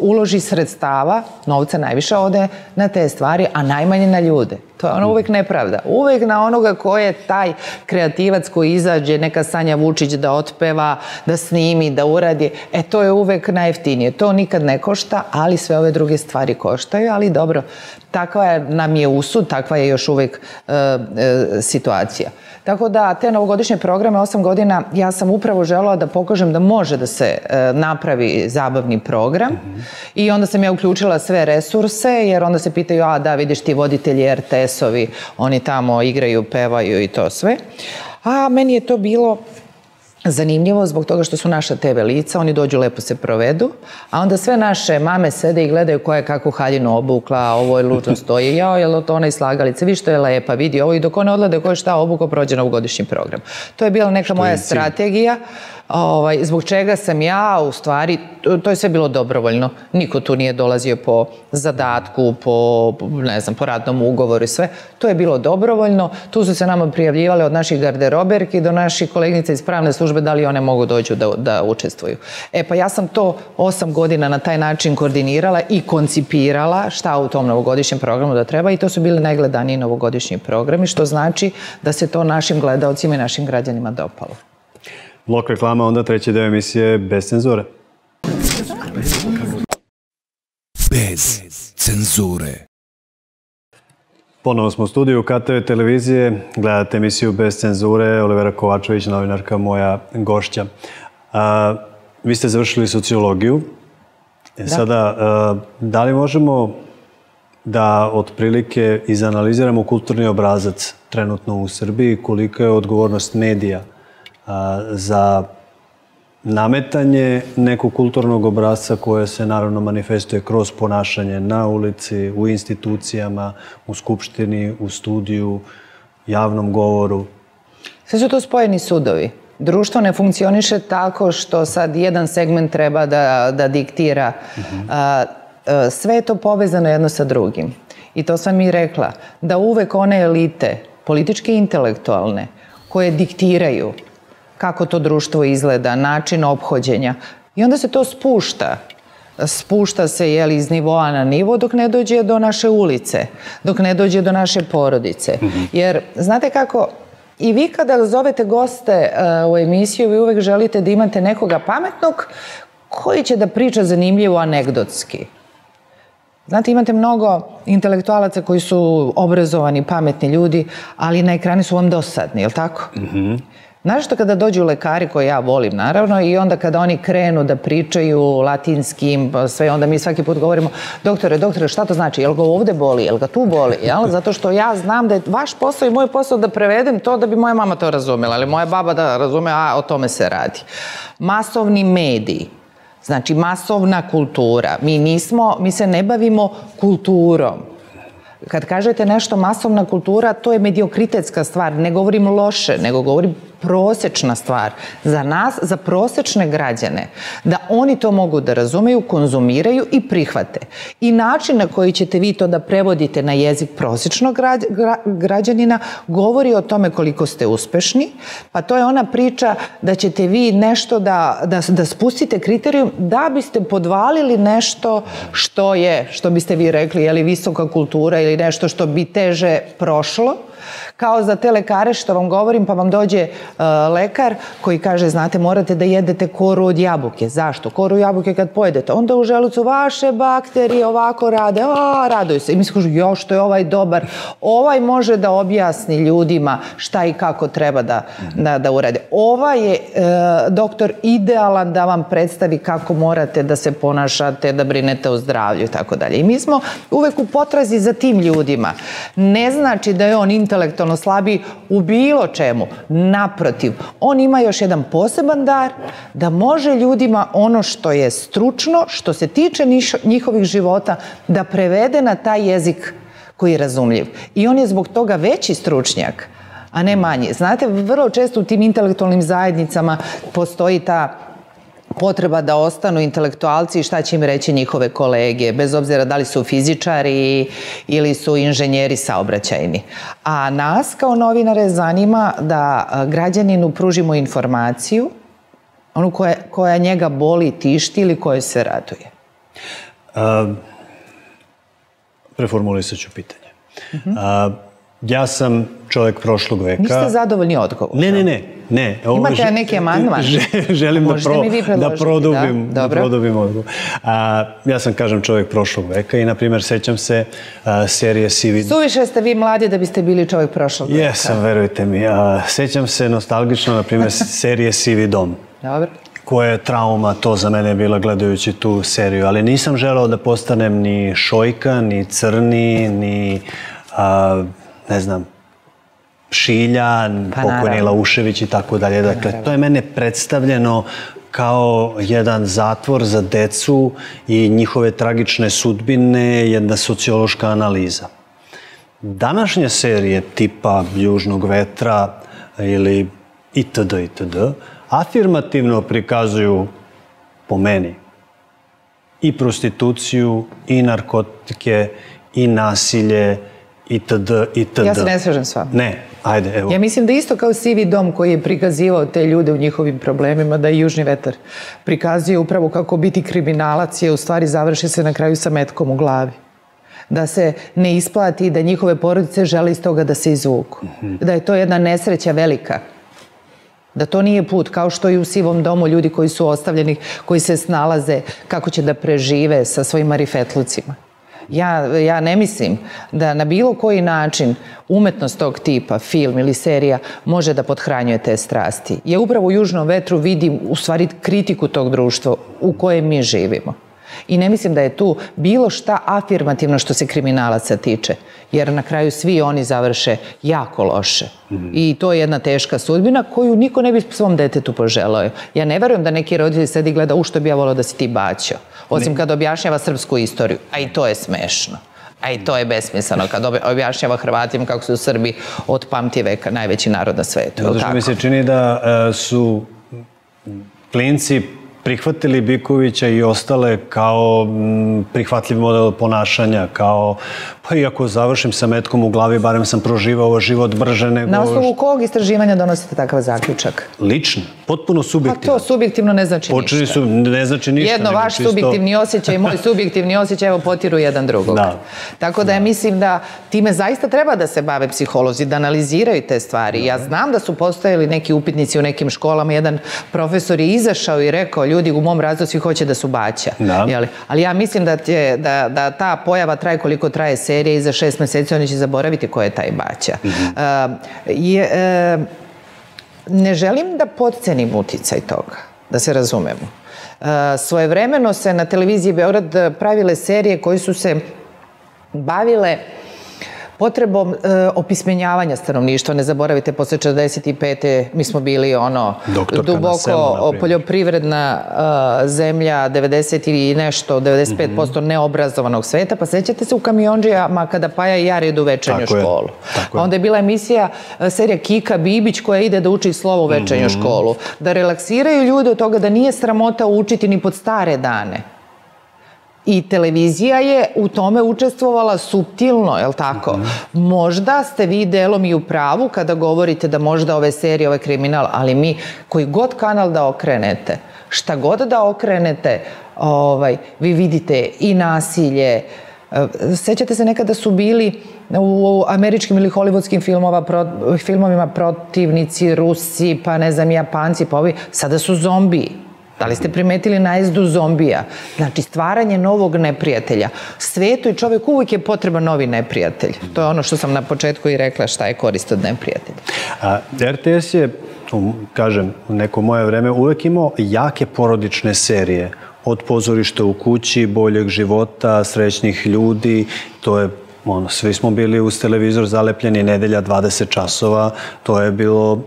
uloži sredstava, novca najviše ode na te stvari, a najmanje na ljude. To je ono uvek nepravda. Uvek na onoga ko je taj kreativac koji izađe, neka Sanja Vučić da otpeva, da snimi, da uradi. To je uvek najjeftinije. To nikad ne košta, ali sve ove druge stvari koštaju. Ali dobro, takva nam je usud, takva je još uvek situacija. Tako da, te novogodišnje programe, 8 godina, ja sam upravo želela da pokažem da može da se napravi zabavni program. I onda sam ja uključila sve resurse, jer onda se pitaju, a da, vidiš ti voditelji RTS-ovi, oni tamo igraju, pevaju i to sve. A meni je to bilo zanimljivo zbog toga što su naša TV lica, oni dođu, lepo se provedu, a onda sve naše mame sede i gledaju koja je kakvu haljinu obukla, ovo je lučno stoji, jao, je li to ona iz slagalice, vi što je lepa, vidi ovo, i dok ona odlade koja je šta obuka, prođe novogodišnji program. To je bila neka moja strategija, zbog čega sam ja, u stvari, to je sve bilo dobrovoljno, niko tu nije dolazio po zadatku, po, ne znam, po radnom ugovoru i sve, to je bilo dobrovoljno, tu su se nama prijavljivale od naših garderoberki do naših kolegnica iz pravne službe da li one mogu dođu da učestvuju. Pa ja sam to 8 godina na taj način koordinirala i koncipirala šta u tom novogodišnjem programu da treba, i to su bili najgledaniji novogodišnji programi, što znači da se to našim gledaocima i našim građanima dopalo. Blok reklama, onda treći deo emisije Bez cenzure. Bez cenzure. Ponovo smo u studiju KTV televizije, gledate emisiju Bez cenzure, Olivera Kovačević, novinarka, moja gošća. Vi ste završili sociologiju. Sada, da li možemo da otprilike izanaliziramo kulturni obrazac trenutno u Srbiji, kolika je odgovornost medija za nametanje nekog kulturnog obrasca koje se naravno manifestuje kroz ponašanje na ulici, u institucijama, u skupštini, u studiju, javnom govoru. Sve su to spojeni sudovi. Društvo ne funkcioniše tako što sad jedan segment treba da diktira. Sve je to povezano jedno sa drugim. I to sam i rekla, da uvek one elite, političke i intelektualne, koje diktiraju kako to društvo izgleda, način ophođenja. I onda se to spušta. Spušta se, iz nivoa na nivo, dok ne dođe do naše ulice, dok ne dođe do naše porodice. Jer, znate kako, i vi kada zovete goste u emisiju, vi uvek želite da imate nekoga pametnog koji će da priča zanimljivo anegdotski. Znate, imate mnogo intelektualaca koji su obrazovani, pametni ljudi, ali na ekrani su vam dosadni, je li tako? Naravno, kada dođu lekari, koje ja volim, naravno, i onda kada oni krenu da pričaju latinskim, sve, onda mi svaki put govorimo, doktore, šta to znači, je li ga ovde boli, je li ga tu boli, jel? Zato što ja znam da je vaš posao i moj posao da prevedem to da bi moja mama to razumela, ali moja baba da razume, a o tome se radi. Masovni mediji. Znači, masovna kultura. Mi se ne bavimo kulturom. Kad kažete nešto masovna kultura, to je mediokritetska stvar. Ne govorim loše, nego govorim prosečna stvar. Za nas, za prosečne građane, da oni to mogu da razumeju, konzumiraju i prihvate. I način na koji ćete vi to da prevodite na jezik prosečnog građanina govori o tome koliko ste uspešni. Pa to je ona priča da ćete vi nešto da spustite kriterijum da biste podvalili nešto što je, što biste vi rekli, je li visoka kultura ili nešto što bi teže prošlo. Kao za te lekare što vam govorim, pa vam dođe lekar koji kaže, znate, morate da jedete koru od jabuke. Zašto? Koru jabuke kad pojedete, onda u želucu vaše bakterije ovako rade, raduju se. I mi se kažu, jo, što je ovaj dobar, ovaj može da objasni ljudima šta i kako treba da urade. Ovaj je doktor idealan da vam predstavi kako morate da se ponašate, da brinete o zdravlju i tako dalje. I mi smo uvek u potrazi za tim ljudima. Ne znači da je on intelektualno slabiji u bilo čemu. Naprotiv, on ima još jedan poseban dar da može ljudima ono što je stručno, što se tiče njihovih života, da prevede na taj jezik koji je razumljiv. I on je zbog toga veći stručnjak, a ne manji. Znate, vrlo često u tim intelektualnim zajednicama postoji ta potreba da ostanu intelektualci i šta će im reći njihove kolege, bez obzira da li su fizičari ili su inženjeri saobraćajni. A nas kao novinare zanima da građaninu pružimo informaciju, onu koja njega boli, tišti ili kojoj se raduje. Preformulisat ću pitanje. Ja sam čovjek prošlog veka. Niste zadovoljni odgovor? Ne. Imate neki amandman? Želim da produbim odgovor. Ja sam, kažem, čovjek prošlog veka i, na primjer, sećam se serije Sivid. Suviše ste vi mladi da biste bili čovjek prošlog veka. Jesam, verujte mi. Sećam se nostalgično, na primjer, serije Sivi dom. Dobro. Koja je trauma to za mene bila gledajući tu seriju. Ali nisam želao da postanem ni šojka, ni crni, ni ne znam, Šiljan, pokojni Laušević i tako dalje. Dakle, to je mene predstavljeno kao jedan zatvor za decu i njihove tragične sudbine, jedna sociološka analiza. Današnje serije tipa Južnog vetra ili itd. afirmativno prikazuju, po meni, i prostituciju, i narkotike, i nasilje, itd. Ja se ne slažem s vama. Ne, ajde, evo. Ja mislim da isto kao Sivi dom koji je prikazivao te ljude u njihovim problemima, da je Južni vetar prikazuje upravo kako biti kriminalac je u stvari završi se na kraju sa metkom u glavi. Da se ne isplati i da njihove porodice žele iz toga da se izvuku. Da je to jedna nesreća velika. Da to nije put, kao što i u Sivom domu ljudi koji su ostavljeni, koji se snalaze kako će da prežive sa svojim marifetlucima. Ja ne mislim da na bilo koji način umetnost tog tipa, film ili serija, može da pothranjuje te strasti. Ja upravo u Južnom vetru vidim u stvari kritiku tog društva u kojem mi živimo. I ne mislim da je tu bilo šta afirmativno što se kriminalaca tiče, jer na kraju svi oni završe jako loše. I to je jedna teška sudbina koju niko ne bi svom detetu poželao. Ja ne verujem da neki roditelji sedi i gleda u što bi ja volao da si ti baćo, osim kad objašnjava srpsku istoriju, a i to je smešno. A i to je besmisleno kad objašnjava Hrvatima kako su Srbi od pamti veka najveći narod na svetu. Zato što mi se čini da su klinci prihvatili Bikovića i ostale kao prihvatljiv model ponašanja, kao, pa i ako završim sa metkom u glavi, barem sam proživao život brže nego... Na osnovu kog istraživanja donosite takav zaključak? Lično, potpuno subjektivno. A to subjektivno ne znači ništa. Ne znači ništa. Jedno vaš subjektivni osjećaj i moj subjektivni osjećaj, evo, potiru jedan drugog. Tako da ja mislim da time zaista treba da se bave psiholozi, da analiziraju te stvari. Ja znam da su postojali neki upitnici u nekim školama, jedan profesor je izašao i rekao, ljudi u mom razredu svi hoće da su baća. Ali ja mislim da ta pojava traje koliko traje serija i za 6 meseci oni će zaboraviti ko je taj baća. Ne želim da potcenim uticaj toga, da se razumemo. Svojevremeno se na televiziji Beograd pravile serije koje su se bavile potrebom opismenjavanja stanovništva. Ne zaboravite, posle 45. mi smo bili ono duboko poljoprivredna zemlja, 90 i nešto, 95% neobrazovanog sveta, pa sećate se u Kamiondžijama kada Paja i Jari idu u večernju školu. Onda je bila emisija, serija Kika Bibić koja ide da uči slovo u večernju školu. Da relaksiraju ljude od toga da nije sramota učiti ni pod stare dane. I televizija je u tome učestvovala suptilno, je li tako? Možda ste vi delom i u pravu kada govorite da možda ove serije, ove kriminal, ali mi, koji god kanal da okrenete, šta god da okrenete, vi vidite i nasilje. Sećate se nekada su bili u američkim ili holivudskim filmovima protivnici, Rusi, pa ne znam, Japanci, pa ovi, sada su zombiji. Da li ste primetili najezdu zombija? Znači, stvaranje novog neprijatelja. Svetu i čoveku uvijek je potreban novi neprijatelj. To je ono što sam na početku i rekla, šta je korist od neprijatelja. RTS je, kažem, u neko moje vreme uvijek imao jake porodične serije. Od Pozorišta u kući, Boljeg života, Srećnih ljudi, to je... Svi smo bili uz televizor zalepljeni, nedelja 20 časova, to je bilo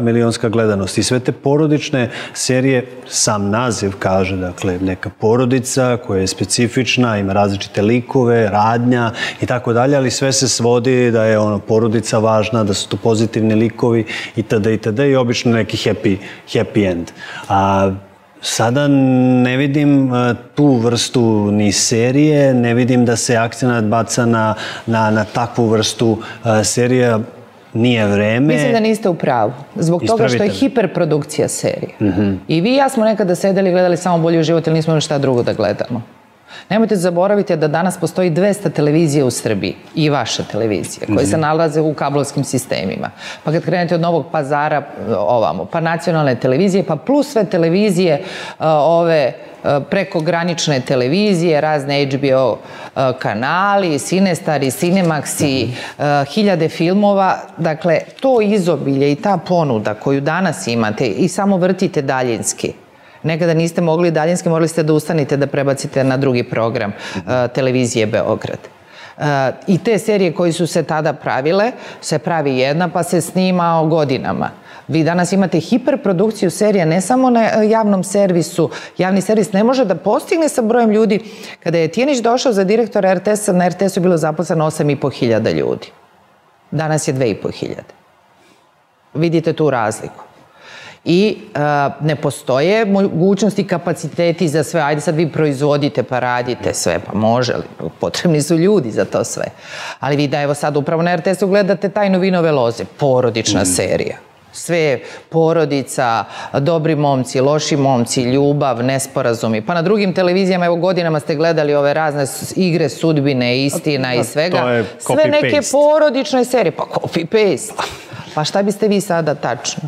milionska gledanost. I sve te porodične serije, sam naziv kaže, dakle, neka porodica koja je specifična, ima različite likove, radnja i tako dalje, ali sve se svodi da je porodica važna, da su to pozitivni likovi itd. itd. i obično neki happy end. Sada ne vidim tu vrstu ni serije, ne vidim da se akcenat baca na takvu vrstu serija, nije vreme. Mislim da niste u pravu, zbog toga što je hiperprodukcija serija. I vi i ja smo nekada sedeli i gledali samo Bolji život, jer nismo imali šta drugo da gledamo. Nemojte zaboraviti da danas postoji 200 televizija u Srbiji i vaša televizija koje se nalaze u kablovskim sistemima. Pa kad krenete od Novog Pazara ovamo, pa nacionalne televizije, pa plus sve televizije ove prekogranične televizije, razne HBO kanali, Cinestari, Cinemaxi, hiljade filmova. Dakle, to izobilje i ta ponuda koju danas imate i samo vrtite daljinski. Nekada niste mogli daljinski, morali ste da ustanite da prebacite na drugi program televizije Beograd. I te serije koje su se tada pravile, se pravi jedna pa se snima godinama. Vi danas imate hiperprodukciju serija ne samo na javnom servisu. Javni servis ne može da postigne sa brojem ljudi. Kada je Tijanić došao za direktora RTS-a, na RTS-u je bilo zaposleno 8.500 ljudi. Danas je 2.500. Vidite tu razliku. I ne postoje mogućnosti, kapaciteti za sve. Ajde sad vi proizvodite pa radite sve, pa može li, potrebni su ljudi za to sve. Ali vi da evo sad upravo na RTS-u gledate Tajnu vinove loze, porodična serija. Sve porodica, dobri momci, loši momci, ljubav, nesporazumi. Pa na drugim televizijama, evo godinama ste gledali ove razne igre, sudbine, istina i svega. Sve neke porodične serije, pa copy-paste. Pa šta biste vi sada tačno?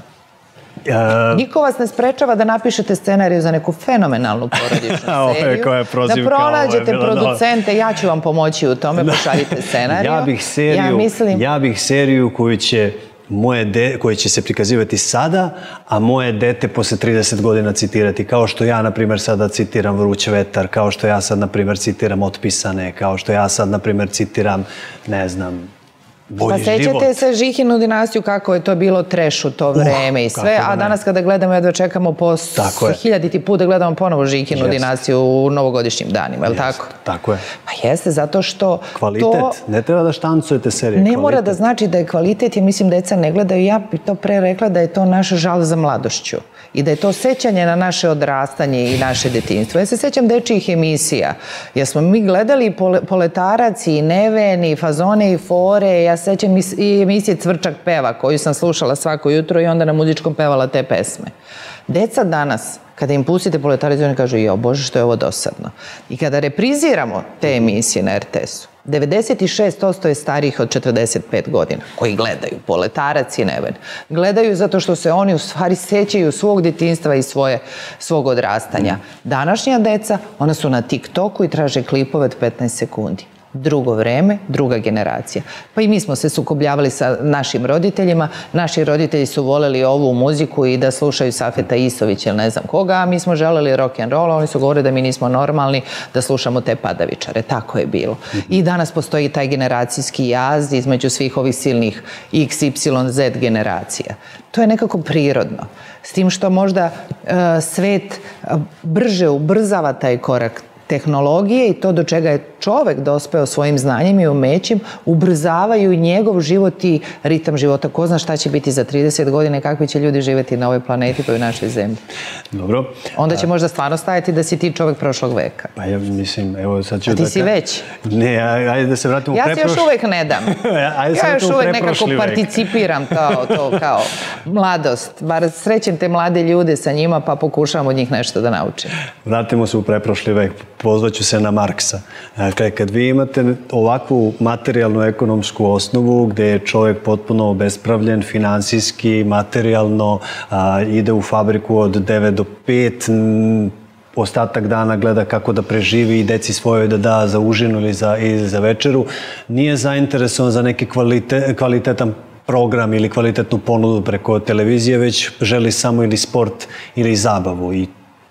Niko vas ne sprečava da napišete scenariju za neku fenomenalnu porodičnu seriju, da pronađete producente, ja ću vam pomoći u tome, pošaljite scenariju. Ja bih seriju koju će koje će se prikazivati sada, a moje dete posle 30 godina citirati, kao što ja, na primjer, sada citiram Vruć vetar, kao što ja sad, na primjer, citiram Otpisane, kao što ja sad, na primjer, citiram, ne znam, Bolji život. Pa sećate se Žihinu dinastiju, kako je to bilo treš u to vreme i sve, a danas kada gledamo, jedva čekamo po hiljaditi put da gledamo ponovo Žihinu dinastiju u novogodišnjim danima, je li tako? Tako je. Pa jeste, zato što... Kvalitet, ne treba da štancujete serije. Ne mora da znači da je kvalitet, jer mislim deca ne gledaju, ja bi to pre rekla da je to naš žal za mladošću i da je to sećanje na naše odrastanje i naše detinjstvo. Ja se sećam dečijih emisija, jer smo mi gledali Poletarac i Neven i Fazone i Fore, ja sećam i emisije Cvrčak peva, koju sam slušala svako jutro i onda na muzičkom pevala te pesme. Deca danas, kada im pustite Poletarac, oni kažu, jo Bože, što je ovo dosadno. I kada repriziramo te emisije na RTS-u, 96% je starijih od 45 godina koji gledaju Poletarac i Neven. Gledaju zato što se oni u stvari sećaju svog detinjstva i svog odrastanja. Današnja deca, ona su na TikToku i traže klipove od 15 sekundi. Drugo vreme, druga generacija. Pa i mi smo se sukobljavali sa našim roditeljima. Naši roditelji su voleli ovu muziku i da slušaju Safeta Isovića ili ne znam koga, a mi smo želeli rock'n'roll, oni su govorili da mi nismo normalni, da slušamo te padavičare. Tako je bilo. I danas postoji taj generacijski jaz između svih ovih silnih X, Y, Z generacija. To je nekako prirodno. S tim što možda svet brže ubrzava taj korak tehnologije i to do čega je čovek dospeo svojim znanjem i umećim, ubrzavaju njegov život i ritam života. Ko zna šta će biti za 30 godine, kakvi će ljudi živeti na ovoj planeti pa i u našoj zemlji. Dobro. Onda će možda stvarno stajati da si ti čovek prošlog veka. Pa ja mislim, evo sad ću da... A ti si već? Ne, ajde da se vratim u preprošli. Ja se još uvek ne dam. Ja još uvek nekako participiram to kao mladost. Bar srećem te mlade ljude sa njima pa pokušavam od njih nešto da naučim. Vratimo se u preprošli vek. Pozvaću se na Marksa. Dakle, kad vi imate ovakvu materijalnu ekonomsku osnovu gde je čovjek potpuno obespravljen finansijski, materijalno, ide u fabriku od 9 do 5, ostatak dana gleda kako da preživi i deci svojoj da da za užinu ili za večeru, nije zainteresovan za neki kvalitetan program ili kvalitetnu ponudu preko televizije, već želi samo ili sport ili zabavu i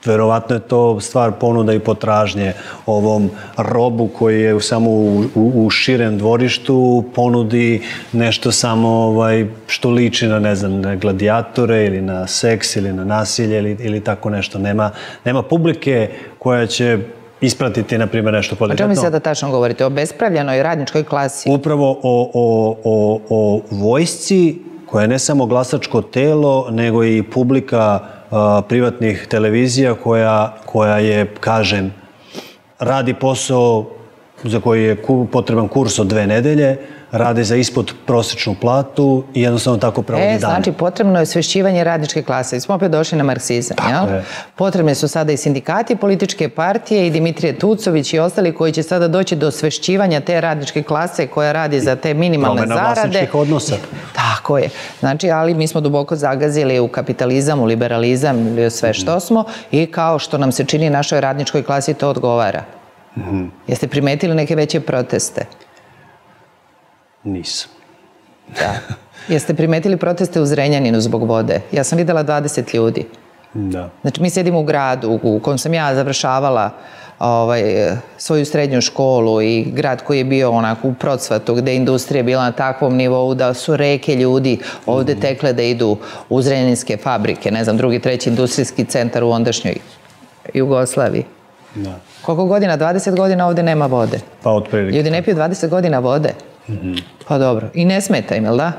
verovatno je to stvar ponuda i potražnje ovom robu koji je samo u širem dvorištu ponudi nešto samo što liči na, ne znam, na gladijatore ili na seks ili na nasilje ili tako nešto. Nema publike koja će ispratiti, na primjer, nešto kvalitetno. O čemu mi sada tačno govorite? O bespravljenoj radničkoj klasi? Upravo o vojsci koja je ne samo glasačko telo, nego i publika privatnih televizija koja je, kažem, radi posao za koji je potreban kurs od 2 nedelje, rade za ispod prosječnu platu i jednostavno tako provodi dan. Znači, potrebno je osvešćivanje radničke klase. I smo opet došli na marksizam, jel? Potrebne su sada i sindikati, političke partije i Dimitrije Tucović i ostali koji će sada doći do osvešćivanja te radničke klase koja radi za te minimalne zarade. Promena vlasničkih odnosa. Tako je. Znači, ali mi smo duboko zagazili u kapitalizam, u liberalizam ili sve što smo i kao što nam se čini našoj radničkoj klasi to odgovara. Jeste primetili neke veće proteste? Nisam. Da. Jeste primetili proteste u Zrenjaninu zbog vode? Ja sam videla 20 ljudi. Da. Znači, mi sedimo u gradu u kojem sam ja završavala svoju srednju školu i grad koji je bio onako u procvatu gde je industrija bila na takvom nivou da su reke ljudi ovde tekle da idu u zrenjaninske fabrike, ne znam, drugi, treći industrijski centar u ondašnjoj Jugoslaviji. Da. Koliko godina? 20 godina ovde nema vode. Pa otprilike. Ljudi ne piju 20 godina vode. Pa dobro. I ne smeta im, jel da?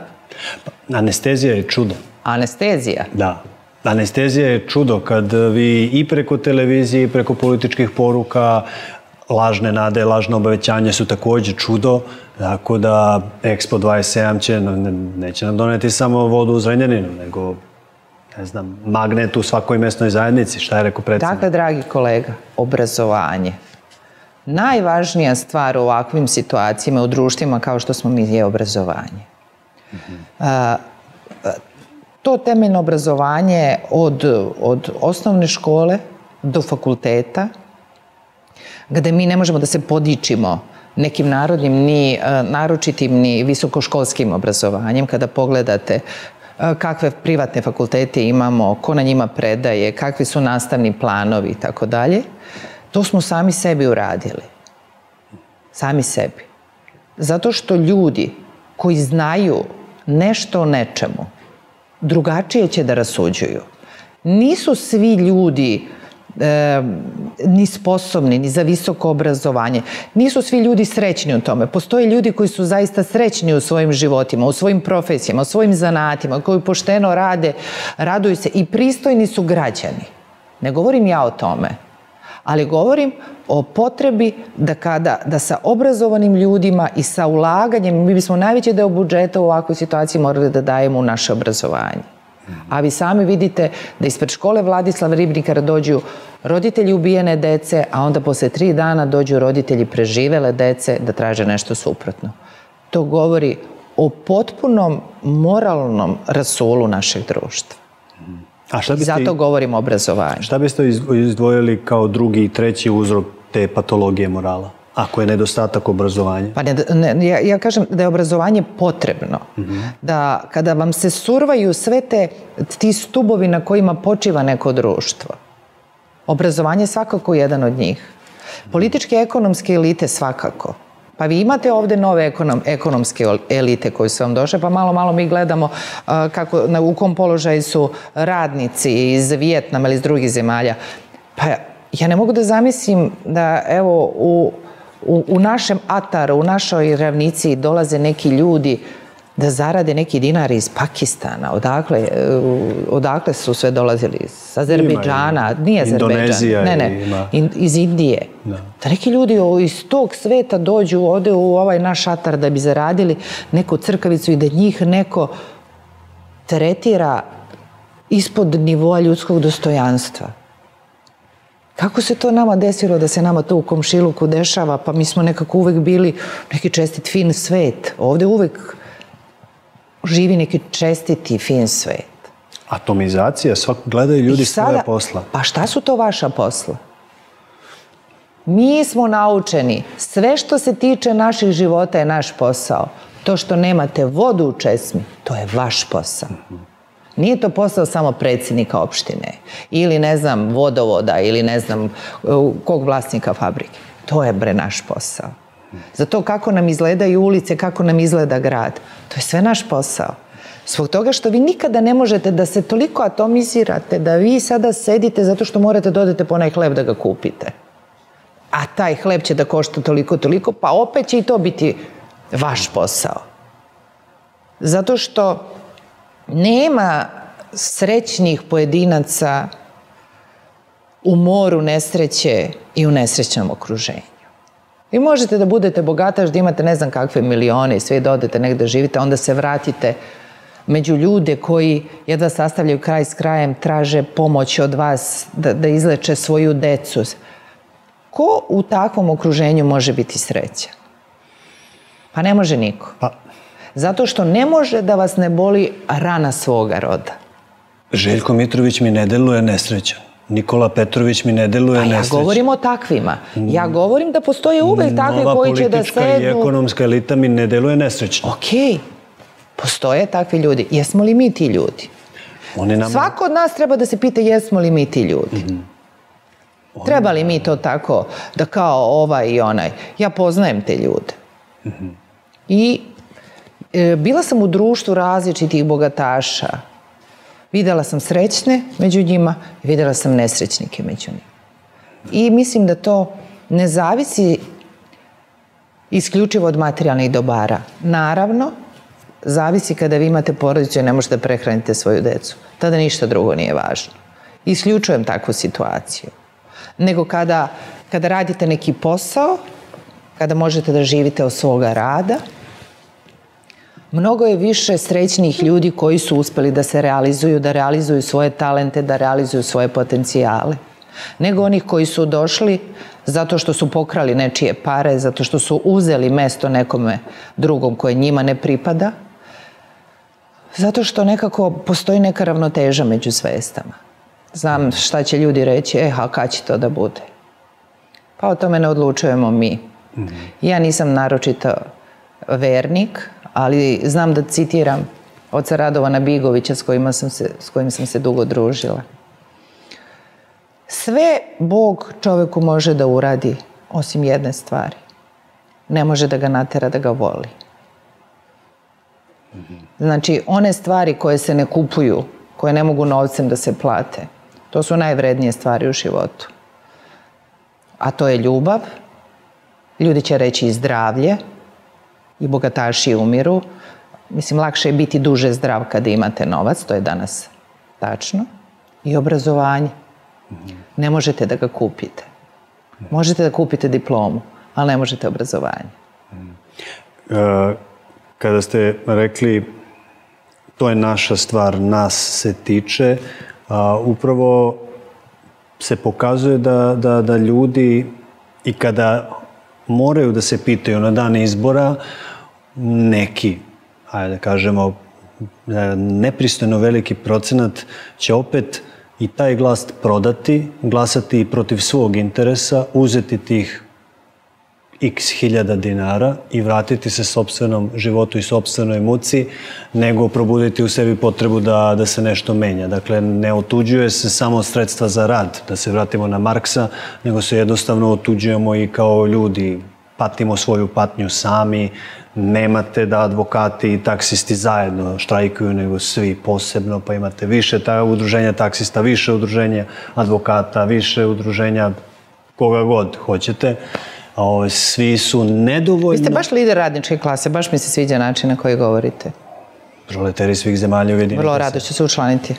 Anestezija je čudo. Anestezija? Da. Anestezija je čudo kad vi i preko televizije i preko političkih poruka, lažne nade, lažne obećanja su takođe čudo, tako da Expo 27 neće nam doneti samo vodu u Zrenjaninu, nego, ne znam, magnet u svakoj mesnoj zajednici, šta je rekao predsednik. Dakle, dragi kolega, obrazovanje. Najvažnija stvar u ovakvim situacijama u društvima kao što smo mi je obrazovanje. To temeljno obrazovanje od osnovne škole do fakulteta, gde mi ne možemo da se podičimo nekim narodnim, ni naročitim, ni visokoškolskim obrazovanjem. Kada pogledate kakve privatne fakultete imamo, ko na njima predaje, kakvi su nastavni planovi i tako dalje, to smo sami sebi uradili. Sami sebi. Zato što ljudi koji znaju nešto o nečemu, drugačije će da rasuđuju. Nisu svi ljudi ni sposobni, ni za visoko obrazovanje. Nisu svi ljudi srećni u tome. Postoje ljudi koji su zaista srećni u svojim životima, u svojim profesijama, u svojim zanatima, koji pošteno rade, raduju se i pristojni su građani. Ne govorim ja o tome, ali govorim o potrebi da sa obrazovanim ljudima i sa ulaganjem, mi bismo najveći deo budžeta u ovakvoj situaciji morali da dajemo u naše obrazovanje. A vi sami vidite da ispred škole Vladislava Ribnikara dođu roditelji ubijene dece, a onda posle 3 dana dođu roditelji preživele dece da traže nešto suprotno. To govori o potpunom moralnom rasulu našeg društva. I zato govorimo o obrazovanju. Šta biste izdvojili kao drugi i treći uzrok te patologije morala, ako je nedostatak obrazovanja? Pa ja kažem da je obrazovanje potrebno. Da kada vam se survaju sve ti stubovi na kojima počiva neko društvo, obrazovanje je svakako jedan od njih. Političke i ekonomske elite svakako. Pa vi imate ovde nove ekonomske elite koje su vam došle, pa malo mi gledamo u kom položaju su radnici iz Vijetnama ili iz drugih zemalja. Pa ja ne mogu da zamislim da evo u našem ataru, u našoj ravnici dolaze neki ljudi da zarade neki dinari iz Pakistana. Odakle su sve dolazili? Iz Azerbejdžana, nije Azerbejdžan. Indonezija ima. Iz Indije. Da neki ljudi iz tog sveta dođu ovde u ovaj naš atar da bi zaradili neku crkavicu i da njih neko tretira ispod nivoa ljudskog dostojanstva. Kako se to nama desilo da se nama to u komšiluku dešava? Pa mi smo nekako uvek bili neki čestit, fin svet. Ovde uvek živi neki čestiti, fin svet. Atomizacija, gledaju ljudi svoje posla. Pa šta su to vaša posla? Mi smo naučeni, sve što se tiče naših života je naš posao. To što nemate vodu u česmi, to je vaš posao. Nije to posao samo predsednika opštine ili ne znam vodovoda ili ne znam kog vlasnika fabrike. To je bre naš posao. Za to kako nam izgledaju ulice, kako nam izgleda grad. To je sve naš posao. Zbog toga što vi nikada ne možete da se toliko atomizirate, da vi sada sedite zato što morate da odete po onaj hleb da ga kupite. A taj hleb će da košta toliko, pa opet će i to biti vaš posao. Zato što nema srećnih pojedinaca u moru nesreće i u nesrećnom okruženju. Vi možete da budete bogataš, da imate ne znam kakve milione i sve da odete negde živite, onda se vratite među ljude koji jedva sastavljaju kraj s krajem, traže pomoć od vas da izleče svoju decu. Ko u takvom okruženju može biti srećan? Pa ne može niko. Zato što ne može da vas ne boli rana svoga roda. Željko Mitrović mi ne deluje nesrećan. Nikola Petrović mi ne deluje nesrećan. Pa ja govorim o takvima. Ja govorim da postoje uvek takvi koji će da sednu. Nova politička i ekonomska elita mi ne deluje nesrećan. Okej, postoje takvi ljudi. Jesmo li mi ti ljudi? Svako od nas treba da se pita jesmo li mi ti ljudi. Treba li mi to tako da kao ovaj i onaj? Ja poznajem te ljude. I bila sam u društvu različitih bogataša. Videla sam srećne među njima, videla sam nesrećnike među njima. I mislim da to ne zavisi isključivo od materijalnih dobara. Naravno, zavisi kada vi imate porodicu i ne možete da prehranite svoju decu. Tada ništa drugo nije važno. Isključujem takvu situaciju. Nego kada radite neki posao, kada možete da živite od svoga rada, mnogo je više srećnih ljudi koji su uspeli da se realizuju, da realizuju svoje talente, da realizuju svoje potencijale, nego onih koji su došli zato što su pokrali nečije pare, zato što su uzeli mesto nekome drugom koje njima ne pripada, zato što nekako postoji neka ravnoteža među svestama. Znam šta će ljudi reći, a kad će to da bude? Pa o tome ne odlučujemo mi. Ja nisam naročito vernik, ali znam da citiram oca Radovana Bigovića s kojim sam se dugo družila. Sve Bog čoveku može da uradi, osim jedne stvari. Ne može da ga natera da ga voli. Znači, one stvari koje se ne kupuju, koje ne mogu novcem da se plate, to su najvrednije stvari u životu. A to je ljubav, ljudi će reći i zdravlje, i bogataši umiru. Mislim, lakše je biti duže zdrav kada imate novac, to je danas tačno. I obrazovanje. Ne možete da ga kupite. Možete da kupite diplomu, ali ne možete obrazovanje. Kada ste rekli to je naša stvar, nas se tiče, upravo se pokazuje da ljudi i kada moraju da se pitaju na dan izbora, neki, ajde da kažemo, nepristojno veliki procenat će opet i taj glas prodati, glasati protiv svog interesa, uzeti tih x hiljada dinara i vratiti se sopstvenom životu i sopstvenoj muci, nego probuditi u sebi potrebu da se nešto menja. Dakle, ne otuđuje se samo sredstva za rad, da se vratimo na Marksa, nego se jednostavno otuđujemo i kao ljudi. Patimo svoju patnju sami, nemate da advokati i taksisti zajedno štrajkuju, nego svi posebno, pa imate više udruženja taksista, više udruženja advokata, više udruženja koga god hoćete. Svi su nedovoljno... Vi ste baš lider radničke klase, baš mi se sviđa način na koji govorite. Proleteri svih zemalja ujedinite se. Vrlo rado ću se učlaniti.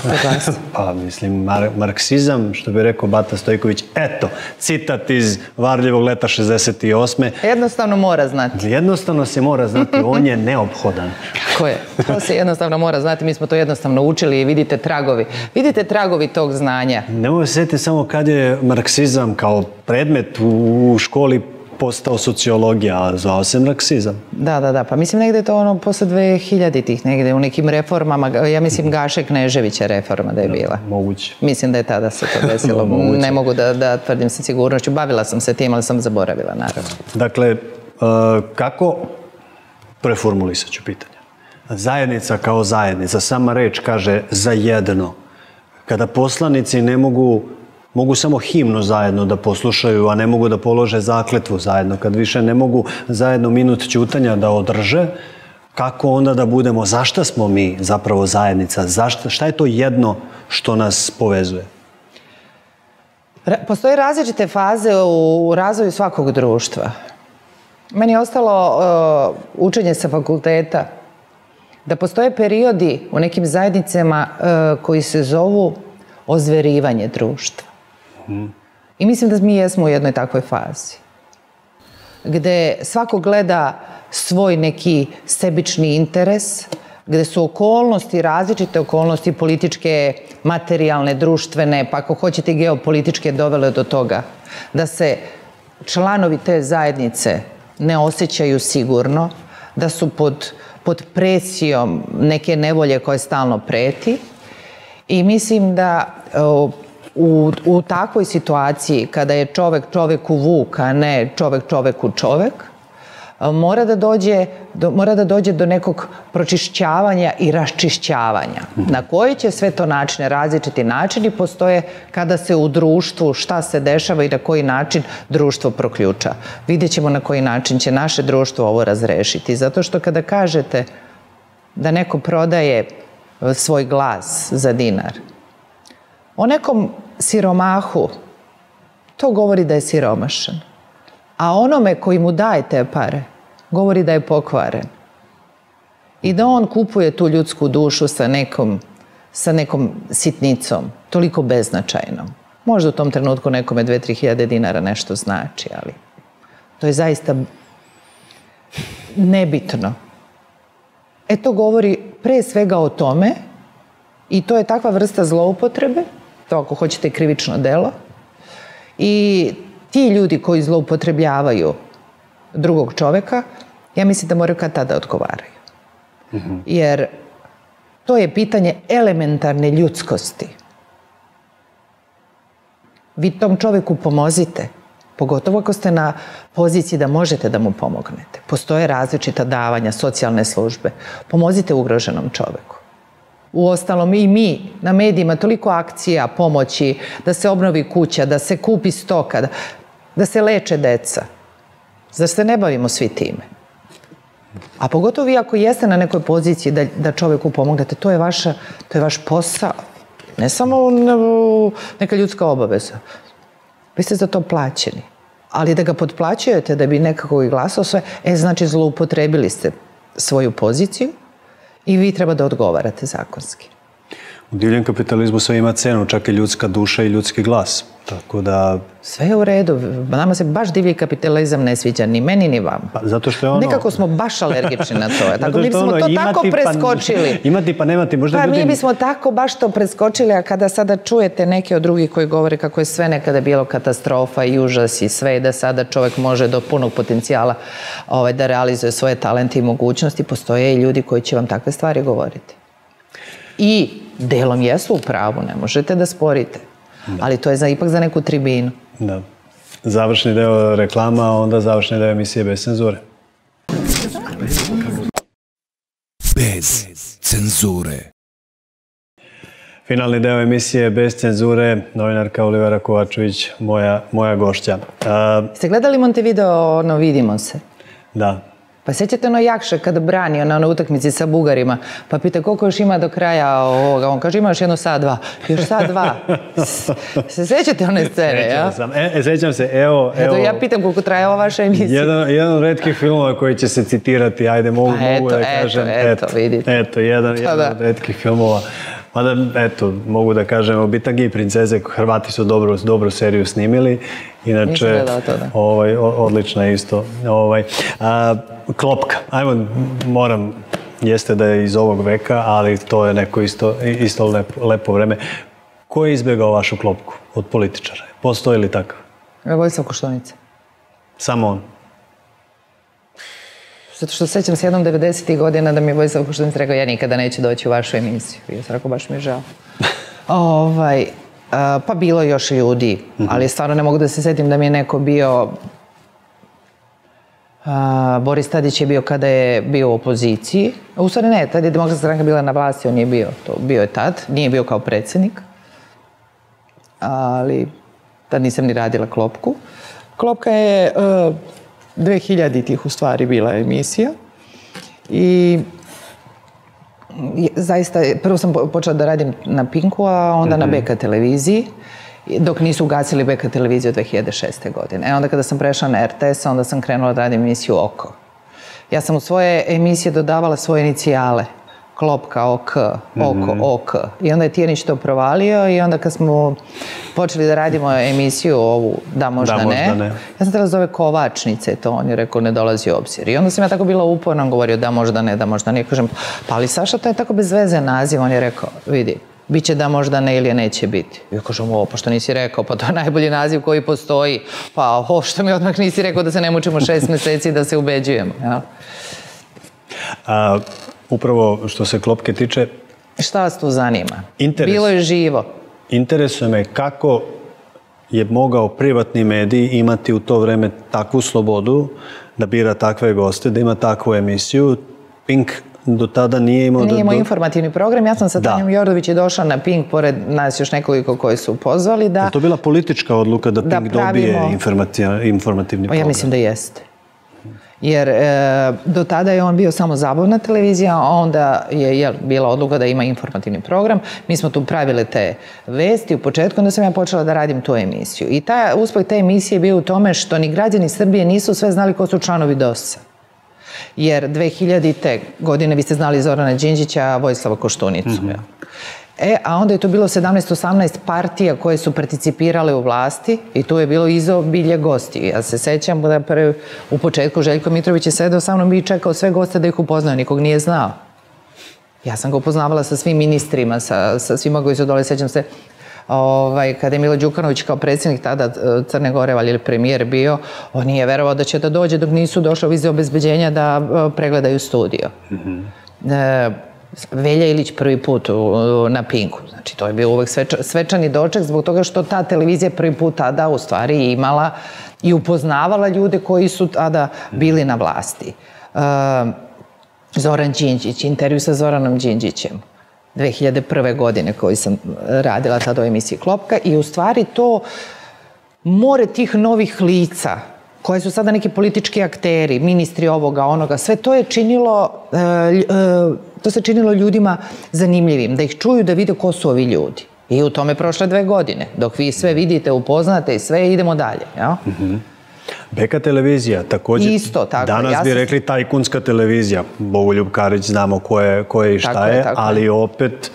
Pa, mislim, marksizam, što bi rekao Bata Stojković, eto, citat iz Varljivog leta 68. Jednostavno mora znati. Jednostavno se mora znati, on je neophodan. Ko je? To se jednostavno mora znati, mi smo to jednostavno učili i vidite tragovi. Vidite tragovi tog znanja. Nemoj se sjetiti samo kad je marksizam kao predmet u školi postao sociologija, a zvao se marksizam. Da, pa mislim negde je to ono posle 2000-ih negde, u nekim reformama, ja mislim Gaše Kneževića reforma da je bila. Moguće. Mislim da je tada se to desilo, ne mogu da tvrdim sa sigurnošću, bavila sam se tim, ali sam zaboravila, naravno. Dakle, kako, preformulisat ću pitanje. Zajednica kao zajednica, sama reč kaže zajedno. Kada poslanici ne mogu samo himnu zajedno da poslušaju, a ne mogu da polože zakletvu zajedno. Kad više ne mogu zajedno minut ćutanja da održe, kako onda da budemo, zašto smo mi zapravo zajednica? Šta je to jedno što nas povezuje? Postoje različite faze u razvoju svakog društva. Meni je ostalo učenje sa fakulteta da postoje periodi u nekim zajednicama koji se zovu ozverivanje društva. I mislim da mi jesmo u jednoj takvoj fazi gde svako gleda svoj neki sebični interes, gde su okolnosti, različite okolnosti političke, materijalne, društvene, pa ako hoćete geopolitičke, dovele do toga da se članovi te zajednice ne osjećaju sigurno, da su pod presijom neke nevolje koje stalno preti. I mislim da u takvoj situaciji kada je čovek čoveku vuk, a ne čovek čoveku čovek, mora da dođe do nekog pročišćavanja i raščišćavanja. Na koji će sve to načine, različiti načini postoje kada se u društvu šta se dešava i na koji način društvo proključa. Vidjet ćemo na koji način će naše društvo ovo razrešiti. Zato što kada kažete da neko prodaje svoj glas za dinar, o nekom siromahu to govori da je siromašan. A onome koji mu daje te pare govori da je pokvaren. I da on kupuje tu ljudsku dušu sa nekom sitnicom, toliko beznačajnom. Možda u tom trenutku nekome 2-3 hiljade dinara nešto znači, ali to je zaista nebitno. E to govori pre svega o tome i to je takva vrsta zloupotrebe, to ako hoćete krivično delo, i ti ljudi koji zloupotrebljavaju drugog čoveka, ja mislim da moraju kad tada odgovaraju. Jer to je pitanje elementarne ljudskosti. Vi tom čoveku pomozite, Pogotovo ako ste na poziciji da možete da mu pomognete. Postoje različita davanja, socijalne službe. Pomozite ugroženom čoveku. Uostalom i mi na medijima toliko akcija, pomoći, da se obnovi kuća, da se kupi stoka, da se leče deca. Zar se ne bavimo svi time? A pogotovo vi ako jeste na nekoj poziciji da čoveku pomognete, to je vaš posao. Ne samo neka ljudska obaveza. Vi ste za to plaćeni. Ali da ga potplaćujete da bi nekako i glasao sve, znači zloupotrebili ste svoju poziciju i vi treba da odgovarate zakonski. U divljem kapitalizmu sve ima cenu, čak i ljudska duša i ljudski glas. Tako da... Sve je u redu. Nama se baš divlji kapitalizam ne sviđa, ni meni ni vama. Zato što je ono... Nekako smo baš alergični na to. Tako mi bismo to tako preskočili. Imati pa nemati. Pa mi bismo tako baš to preskočili, a kada sada čujete neke od drugih koji govore kako je sve nekada bilo katastrofa i užas i sve, da sada čovek može do punog potencijala da realizuje svoje talente i mogućnosti, postoje i ljudi koji će vam takve stvari govoriti. I delom jesu u pravu, ne možete da sporite. Ali to je ipak za neku tribinu. Da. Završni deo reklama, a onda završni deo emisije Bez cenzure. Bez cenzure. Finalni deo emisije Bez cenzure, novinarka Olivera Kovačević, moja gošća. Ste gledali Montevideo, ono Vidimo se? Da. Pa sjećate ono Jakša kada brani na onoj utakmici sa Bugarima, pa pita koliko još ima do kraja ovoga, on kaže ima još jedno sat, dva, još sat, dva. Se sjećate one scene, ja? Sjećam se, evo... Ja pitam koliko traje ova vaša emisija. Jedan od retkih filmova koji će se citirati, ajde, mogu da kažem, eto, vidite. Eto, jedan od retkih filmova. Mada, eto, mogu da kažem, o Bitangi i princeze, Hrvati su dobru seriju snimili, inače, odlična isto. Klopka, ajmo, moram, jeste da je iz ovog veka, ali to je neko isto lepo vreme. Ko je izbjegao vašu klopku od političara? Postoji li takav? Vojislav Koštunica. Samo on? Zato što sećam se jednom 90-ih godina da mi je Vojislav Koštunica rekao ja nikada neću doći u vašu emisiju. Ja sam rekao baš mi je žao. Pa bilo je još ljudi, ali stvarno ne mogu da se setim da mi je neko bio... Boris Tadić je bio kada je bio u opoziciji. U stvari ne, tada je Demokratska stranka bila na vlasti, on je bio. Bio je tad, nije bio kao predsjednik. Ali tad nisam ni radila klopku. Klopka je... 2000-ih u stvari bila emisija i zaista, prvo sam počela da radim na Pinku, a onda na BK televiziji, dok nisu ugasili BK televiziju od 2006. godine. E onda kada sam prešla na RTS, onda sam krenula da radim emisiju Oko. Ja sam u svoje emisije dodavala svoje inicijale, klopka, OK. I onda je Tijanić to provalio i onda kad smo počeli da radimo emisiju ovu Da možda ne, ja sam trebala zove Kovačnice, to on je rekao ne dolazi u obzir. I onda sam ja tako bila uporna, on govorio da možda ne, da možda ne. Kažem, pa ali Saša, to je tako bez veze naziv, on je rekao, vidi, bit će da možda ne ili neće biti. Ja kažem, ovo, pošto nisi rekao, pa to je najbolji naziv koji postoji, pa ovo što mi odmah nisi rekao da se ne mučimo 6 meseci da se ubeđujemo. Upravo što se klopke tiče... Šta vas tu zanima? Bilo je živo. Interesuje me kako je mogao privatni medij imati u to vreme takvu slobodu da bira takve goste, da ima takvu emisiju. Pink do tada nije imao... Nije imao informativni program. Ja sam sa Tanjom Jordović i došla na Pink, pored nas još nekoliko koji su pozvali da... Je to bila politička odluka da Pink dobije informativni program? Ja mislim da jeste. Jer do tada je on bio samo zabavna televizija, a onda je bila odluka da ima informativni program. Mi smo tu pravile te vesti u početku, onda sam ja počela da radim tu emisiju. I uspeh te emisije je bio u tome što ni građani Srbije nisu sve znali ko su članovi DOS-a. Jer 2000. godine vi ste znali Zorana Đinđića, Vojislava Koštunicu. A onda je to bilo 17-18 partija koje su participirale u vlasti i tu je bilo izobilje gosti. Ja se sećam da u početku Željko Mitrović je sedao sa mnom i čekao sve goste da ih upoznao, nikog nije znao. Ja sam ga upoznavala sa svim ministrima, sa svima koji su dole, sećam se, kada je Milo Đukanović kao predsjednik tada Crne Gore ili premijer bio, on nije verovao da će da dođe dok nisu došli ovi iz obezbeđenja da pregledaju studio. Velja Ilić prvi put na Pinku. Znači, to je bio uvek svečani doček zbog toga što ta televizija prvi put tada u stvari imala i upoznavala ljude koji su tada bili na vlasti. Zoran Đinđić, intervju sa Zoranom Đinđićem 2001. godine koji sam radila tada u emisiji Klopka i u stvari to more tih novih lica koje su sada neki politički akteri, ministri ovoga, onoga, sve to je činilo, to se činilo ljudima zanimljivim, da ih čuju, da vide ko su ovi ljudi. I u tome prošle 2 godine, dok vi sve vidite, upoznate i sve, idemo dalje. Beka televizija, također, danas bi rekli tajkunska televizija, Bogoljub Karić, znamo ko je i šta je, ali opet,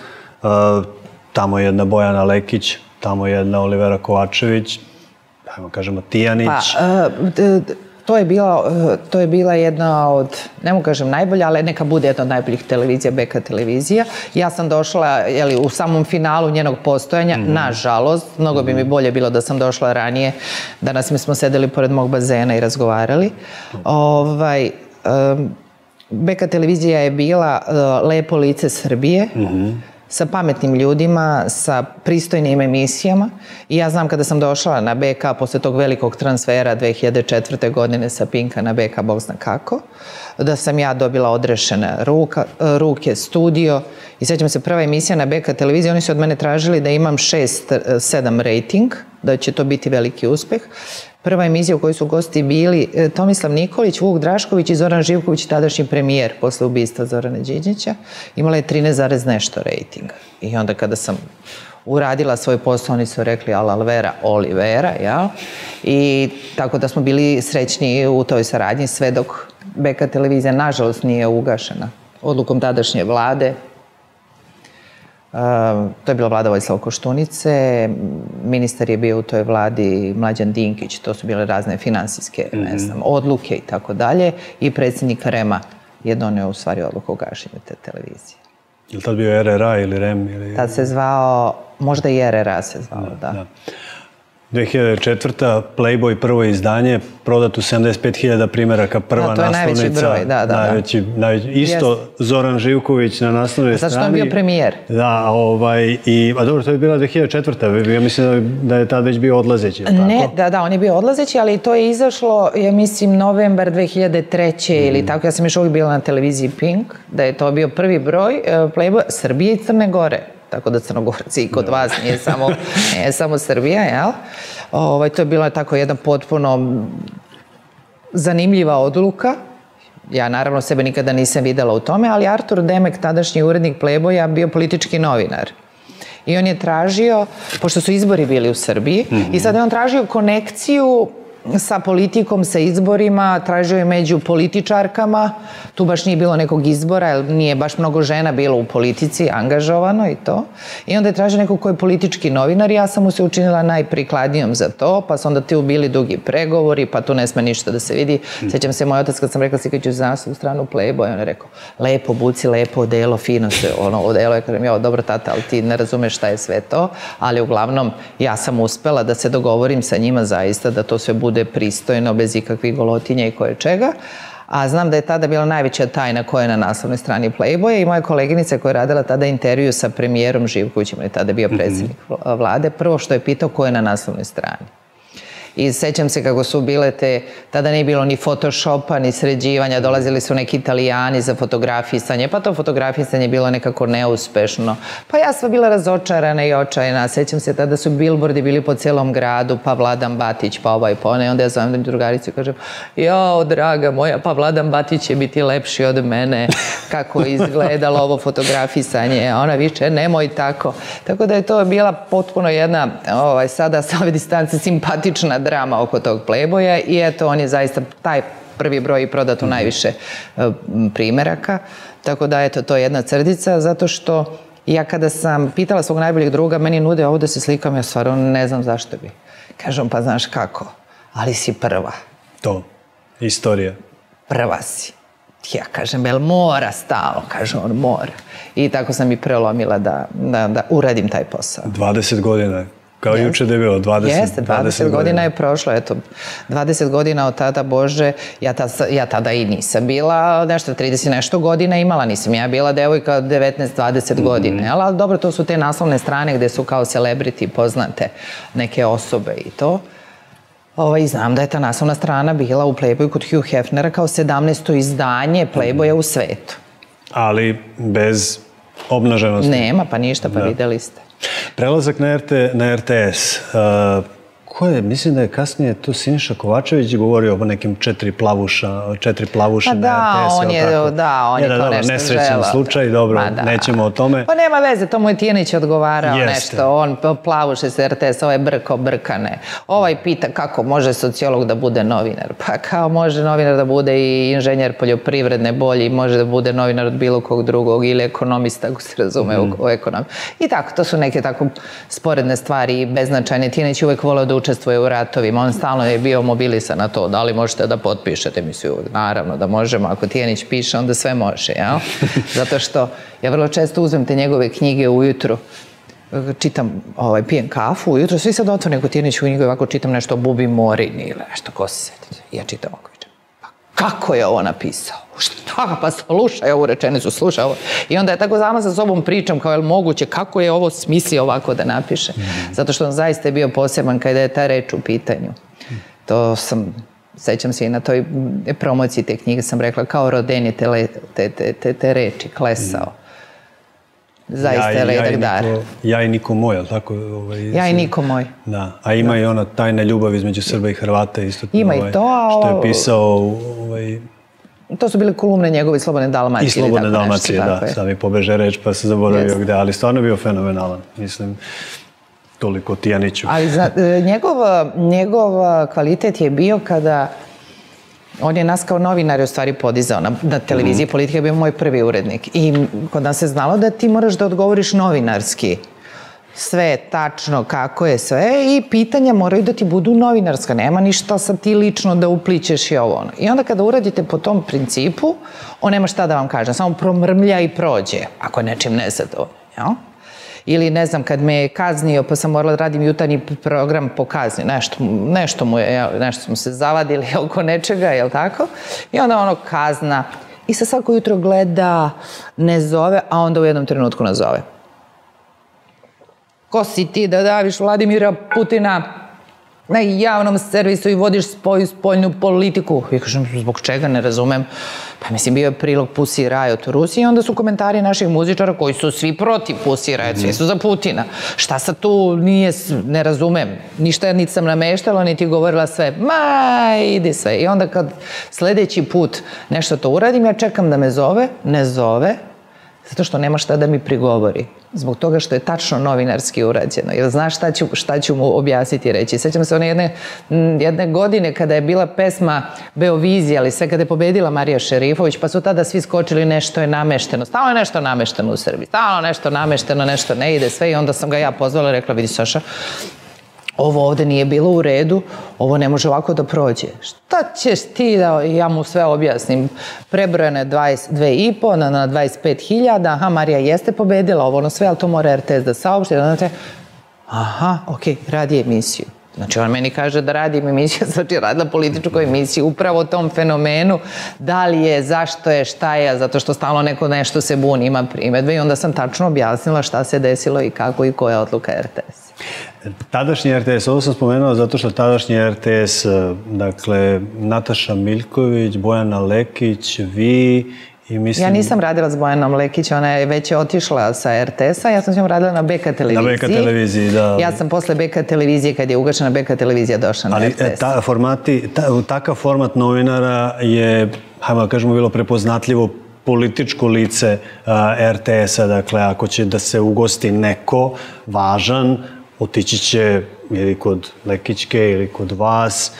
tamo je jedna Bojana Lekić, tamo je jedna Olivera Kovačević, ajmo kažemo Tijanić. To je bila jedna od, ne mogu kažem najbolja, ali neka bude jedna od najboljih televizija, Beka televizija. Ja sam došla u samom finalu njenog postojanja, nažalost, mnogo bi mi bolje bilo da sam došla ranije. Danas mi smo sedeli pored mog bazena i razgovarali. Beka televizija je bila lepo lice Srbije, sa pametnim ljudima, sa pristojnim emisijama. I ja znam kada sam došla na BK posle tog velikog transfera 2004. godine sa Pinka na BK, bog zna kako, da sam ja dobila odrešene ruke, studio. I sećam se, prva emisija na BK televiziji, oni su od mene tražili da imam 6-7 rating, da će to biti veliki uspeh. Prva emisija u kojoj su gosti bili Tomislav Nikolić, Vuk Drašković i Zoran Živković, tadašnji premijer posle ubistva Zorana Đinđića. Imala je 13,nešto rejtinga. I onda kada sam uradila svoj posao, oni su rekli Alvera Olivera, jel? I tako da smo bili srećni u toj saradnji, sve dok Beka televizija, nažalost, nije ugašena odlukom tadašnje vlade. To je bila vlada Vojislava Koštunice, ministar je bio u toj vladi Mlađan Dinkić, to su bile razne finansijske odluke i tako dalje, i predsjednik REM-a je doneo u stvari odluku o gašenju te televizije. Je li tad bio RRA ili REM? Tad se zvao, možda i RRA se zvao, da. 2004. Playboy prvo izdanje, prodat u 75.000 primjeraka, prva naslovnica. To je najveći broj, da. Isto Zoran Živković na naslovnoj strani. Zato što on bio premijer. Da, a dobro, to je bila 2004. Ja mislim da je tad već bio odlazeći. Ne, da, on je bio odlazeći, ali to je izašlo, ja mislim, novembar 2003. ili tako. Ja sam još uvijek bila na televiziji Pink, da je to bio prvi broj Playboy Srbije i Crne Gore. Tako da Crnogorci i kod vas, nije samo Srbija, jel? To je bila tako jedna potpuno zanimljiva odluka. Ja naravno sebe nikada nisam videla u tome, ali Artur Demek, tadašnji urednik Playboya, bio politički novinar. I on je tražio, pošto su izbori bili u Srbiji, i sad je on tražio konekciju sa politikom, sa izborima, tražio je među političarkama, tu baš nije bilo nekog izbora, jer nije baš mnogo žena bilo u politici, angažovano i to. I onda je tražio nekog koji je politički novinar, ja sam mu se učinila najprikladnijom za to, pa su onda tu bili dugi pregovori, pa tu ne sme ništa da se vidi. Sećam se, moj otac, kad sam rekla slikaću za nas u stranu Playboy, on je rekao, lepo buci, lepo odelo, fino se ono odelo, ja kažem, ja, dobro tata, ali ti ne razumeš šta je sve to, ali uglavnom ja sam uspela da se dogovorim sa njima zaista da to sve bude pristojno, bez ikakvih golotinja i koje čega. A znam da je tada bila najveća tajna koja je na naslovnoj strani Playboya i moja koleginica koja je radila tada intervju sa premijerom Živkovićem, on je tada bio predsjednik vlade, prvo što je pitao ko je na naslovnoj strani. I sećam se kako su bile te, tada nije bilo ni photoshopa, ni sređivanja, dolazili su neki Italijani za fotografisanje, pa to fotografisanje je bilo nekako neuspešno. Pa ja sam bila razočarana i očajna, sećam se tada su bilbordi bili po celom gradu, pa Vladan Batić, pa ovaj, pa onaj, onda ja zovem drugaricu i kažem, jao, draga moja, pa Vladan Batić će biti lepši od mene, kako je izgledalo ovo fotografisanje, a ona viče, nemoj tako. Tako da je to bila potpuno jedna, sada sa ove distance simpatična drama oko tog Playboya i eto, on je zaista taj prvi broj prodat u najviše primjeraka, tako da eto, to je jedna crtica, zato što ja kada sam pitala svog najboljeg druga, meni nude ovo da se slikam, ja stvarno ne znam zašto bi. Kažem, pa znaš kako, ali si prva. To, istorija. Prva si. Ja kažem, jel mora stalo? Kažem, on mora. I tako sam i prelomila da uradim taj posao. 20 godina je. Kao juče da je bilo, 20 godina. Jeste, 20 godina je prošlo, eto, 20 godina od tada, Bože, ja tada i nisam bila, nešto, 30 nešto godina imala nisam, ja bila devojka 19-20 godine, ali dobro, to su te naslovne strane gde su kao celebrity poznate neke osobe i to. I znam da je ta naslovna strana bila u Playboyu kod Hugh Hefnera kao 17. izdanje Playboya u svetu. Ali bez obnaženosti? Nema, pa ništa, pa videli ste. Prelazak na RTS, mislim da je kasnije tu Siniša Kovačević govorio o nekim 4 plavuša na RTS-u. Da, on je to nešto želao. Nesrećan slučaj, dobro, nećemo o tome. Pa nema veze, to mu je Tijanić odgovarao nešto, on plavuše s RTS, ovaj brko brkane. Ovaj pita kako može sociolog da bude novinar, pa kao može novinar da bude i inženjer poljoprivredne bolje, može da bude novinar od bilo kog drugog ili ekonomista, ako se razume o ekonomiji. I tako, to su neke tako sporedne stvari i beznačajne. Tijanić uvek voleo da učestvuje u ratovima, on stalno je bio mobilisan na to, da li možete da potpišete, mislim, naravno da možemo, ako Tijanić piše, onda sve može, jel? Zato što ja vrlo često uzmem te njegove knjige ujutru, čitam, pijem kafu ujutru, svi sad otvorene kod Tijaniću knjigu i ovako čitam nešto o Bubi Morini ili nešto, ko se sedi, ja čitam ovako, pa kako je ovo napisao? Šta, pa slušaj ovu rečenicu, slušaj ovo. I onda je tako sama sa sobom pričam kao je li moguće, kako je ovo smisli ovako da napiše. Zato što on zaista je bio poseban kada je ta reč u pitanju. To sam, sećam se i na toj promociji te knjige sam rekla, kao roden je te reči, klesao. Zaista je redak dar. Ja i niko moj, ali tako? Ja i niko moj. Da, a ima i ona tajna ljubav između Srba i Hrvata isto. Ima i to, a ovo... Što je pisao... To su bile kolumne njegove Slobodne Dalmacije. I Slobodne Dalmacije, da. Sad mi pobeže reč pa se zaboravio gde. Ali stvarno je bio fenomenalan. Mislim, toliko Tijaniću. Ali njegov kvalitet je bio kada... On je nas kao novinar u stvari podizao na televiziji. Politika je bio moj prvi urednik. I kod nas se znalo da ti moraš da odgovoriš novinarski. Sve tačno kako je sve i pitanja moraju da ti budu novinarska, nema ništa sad ti lično da uplićeš i ovo. I onda kada uradite po tom principu, on nema šta da vam kaže, samo promrmlja i prođe, ako je nečim nezadovoljno. Ili ne znam, kad me je kaznio, pa sam morala da radim jutarnji program po kazni, nešto mu je, nešto smo se zavadili oko nečega, jel tako? I onda ono kazna i se svako jutro gleda, ne zove, a onda u jednom trenutku nazove. Ko si ti da daviš Vladimira Putina na javnom servisu i vodiš svoju spoljnu politiku? Ja kažem, zbog čega, ne razumem. Pa mislim, bio je prilog Pussy Riot u Rusiji i onda su komentari naših muzičara koji su svi protiv Pussy Riot, svi su za Putina. Šta sad tu nije, ne razumem. Ništa niti sam nameštala, niti govorila sve. Ma, idi sve. I onda kad sledeći put nešto to uradim, ja čekam da me zove, ne zove, zato što nema šta da mi prigovori. Zbog toga što je tačno novinarski urađeno. Jer znaš šta ću mu objasniti i reći. Sećam se one jedne godine kada je bila pesma Beovizija, ali sve kada je pobedila Marija Šerifović, pa su tada svi skočili nešto je namešteno. Stalno je nešto namešteno u Srbiji. Stalno je nešto namešteno, nešto ne ide, sve. I onda sam ga ja pozvala i rekla, vidi Saša, ovo ovde nije bilo u redu, ovo ne može ovako da prođe. Šta ćeš ti da, ja mu sve objasnim, prebrojene 22,5 na 25.000, aha, Marija jeste pobedila, ovo ono sve, ali to mora RTS da saopšti, znate, aha, okej, radi emisiju. Znači, on meni kaže da radim emisiju, znači radila političku emisiju, upravo o tom fenomenu, da li je, zašto je, šta je, zato što stalno neko nešto se buni, ima primedbe i onda sam tačno objasnila šta se desilo i kako i koja odluka RTS. Tadašnji RTS, ovo sam spomenuo zato što tadašnji RTS, dakle, Nataša Miljković, Bojana Lekić, vi... Ja nisam radila s Bojanom Lekić, ona je već otišla sa RTS-a, ja sam s njom radila na BK televiziji. Na BK televiziji, da. Ja sam posle BK televizije, kad je ugašena BK televizija, došla na RTS. Ali takav format novinara je, hajmo da kažemo, bilo prepoznatljivo političko lice RTS-a, dakle, ako će da se ugosti neko važan, otići će ili kod Lekićke ili kod vas.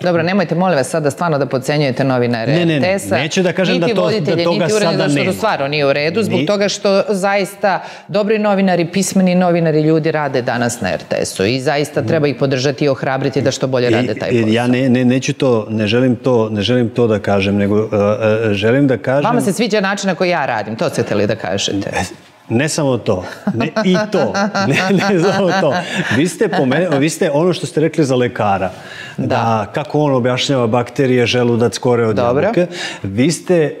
Dobro, nemojte, molim vas sada stvarno da podcenjujete novinare RTS-a. Ne, neću da kažem da toga sada nema. Niti voditelje, niti urednika, zato što stvarno nije u redu, zbog toga što zaista dobri novinari, pismeni novinari, ljudi rade danas na RTS-u i zaista treba ih podržati i ohrabriti da što bolje rade taj posao. Ja neću to, ne želim to da kažem, nego želim da kažem... Vama se sviđa način na koji ja radim, to ste hteli da kažete. Ne samo to, ne i to, ne samo to. Vi ste ono što ste rekli za lekara, da kako on objašnjava bakterije, želudac, kore od jabuke. Vi ste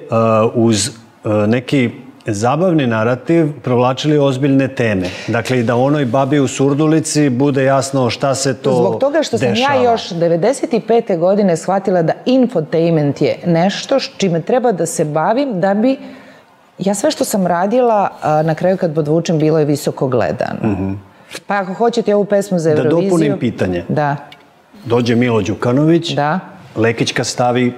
uz neki zabavni narativ provlačili ozbiljne teme. Dakle, da onoj babi u Surdulici bude jasno šta se to dešava. Zbog toga što sam ja još 95. godine shvatila da infotainment je nešto s čime treba da se bavim da bi... Ja sve što sam radila, na kraju kad podvučem, bilo je visoko gledano. Pa ako hoćete ovu pesmu za Euroviziju... Da dopunim pitanje. Da. Dođe Milo Đukanović, Lekićka stavi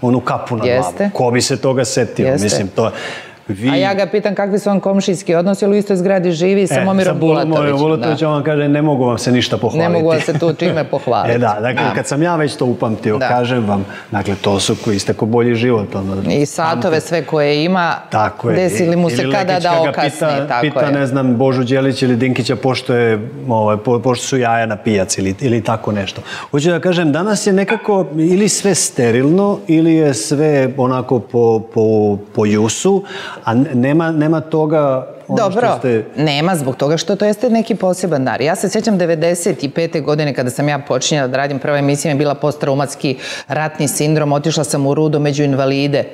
onu kapu na glavu. Ko bi se toga setio? Mislim, to je... A ja ga pitam kakvi su vam komšijski odnosi, ali u istoj zgradi živi sa Momirom Bulatovićem. Sa Momirom Bulatovićem on kaže ne mogu vam se ništa pohvaliti. Ne mogu vam se tu čime pohvaliti. E da, dakle kad sam ja već to upamtio, kažem vam, dakle to su koji ste ko bolji život. I satove sve koje ima, desi li mu se kada da okasni. Pita ne znam Božu Đelić ili Dinkića pošto su jaja na pijac ili tako nešto. Hoću da kažem, danas je nekako ili sve sterilno ili je sve onako po jusu, a nema toga ono što ste... Dobro, nema zbog toga što to jeste neki poseban dar. Ja se sjećam 95. godine kada sam ja počinjala da radim, prva emisija mi je bila postraumatski ratni sindrom, otišla sam u Rudo među invalide,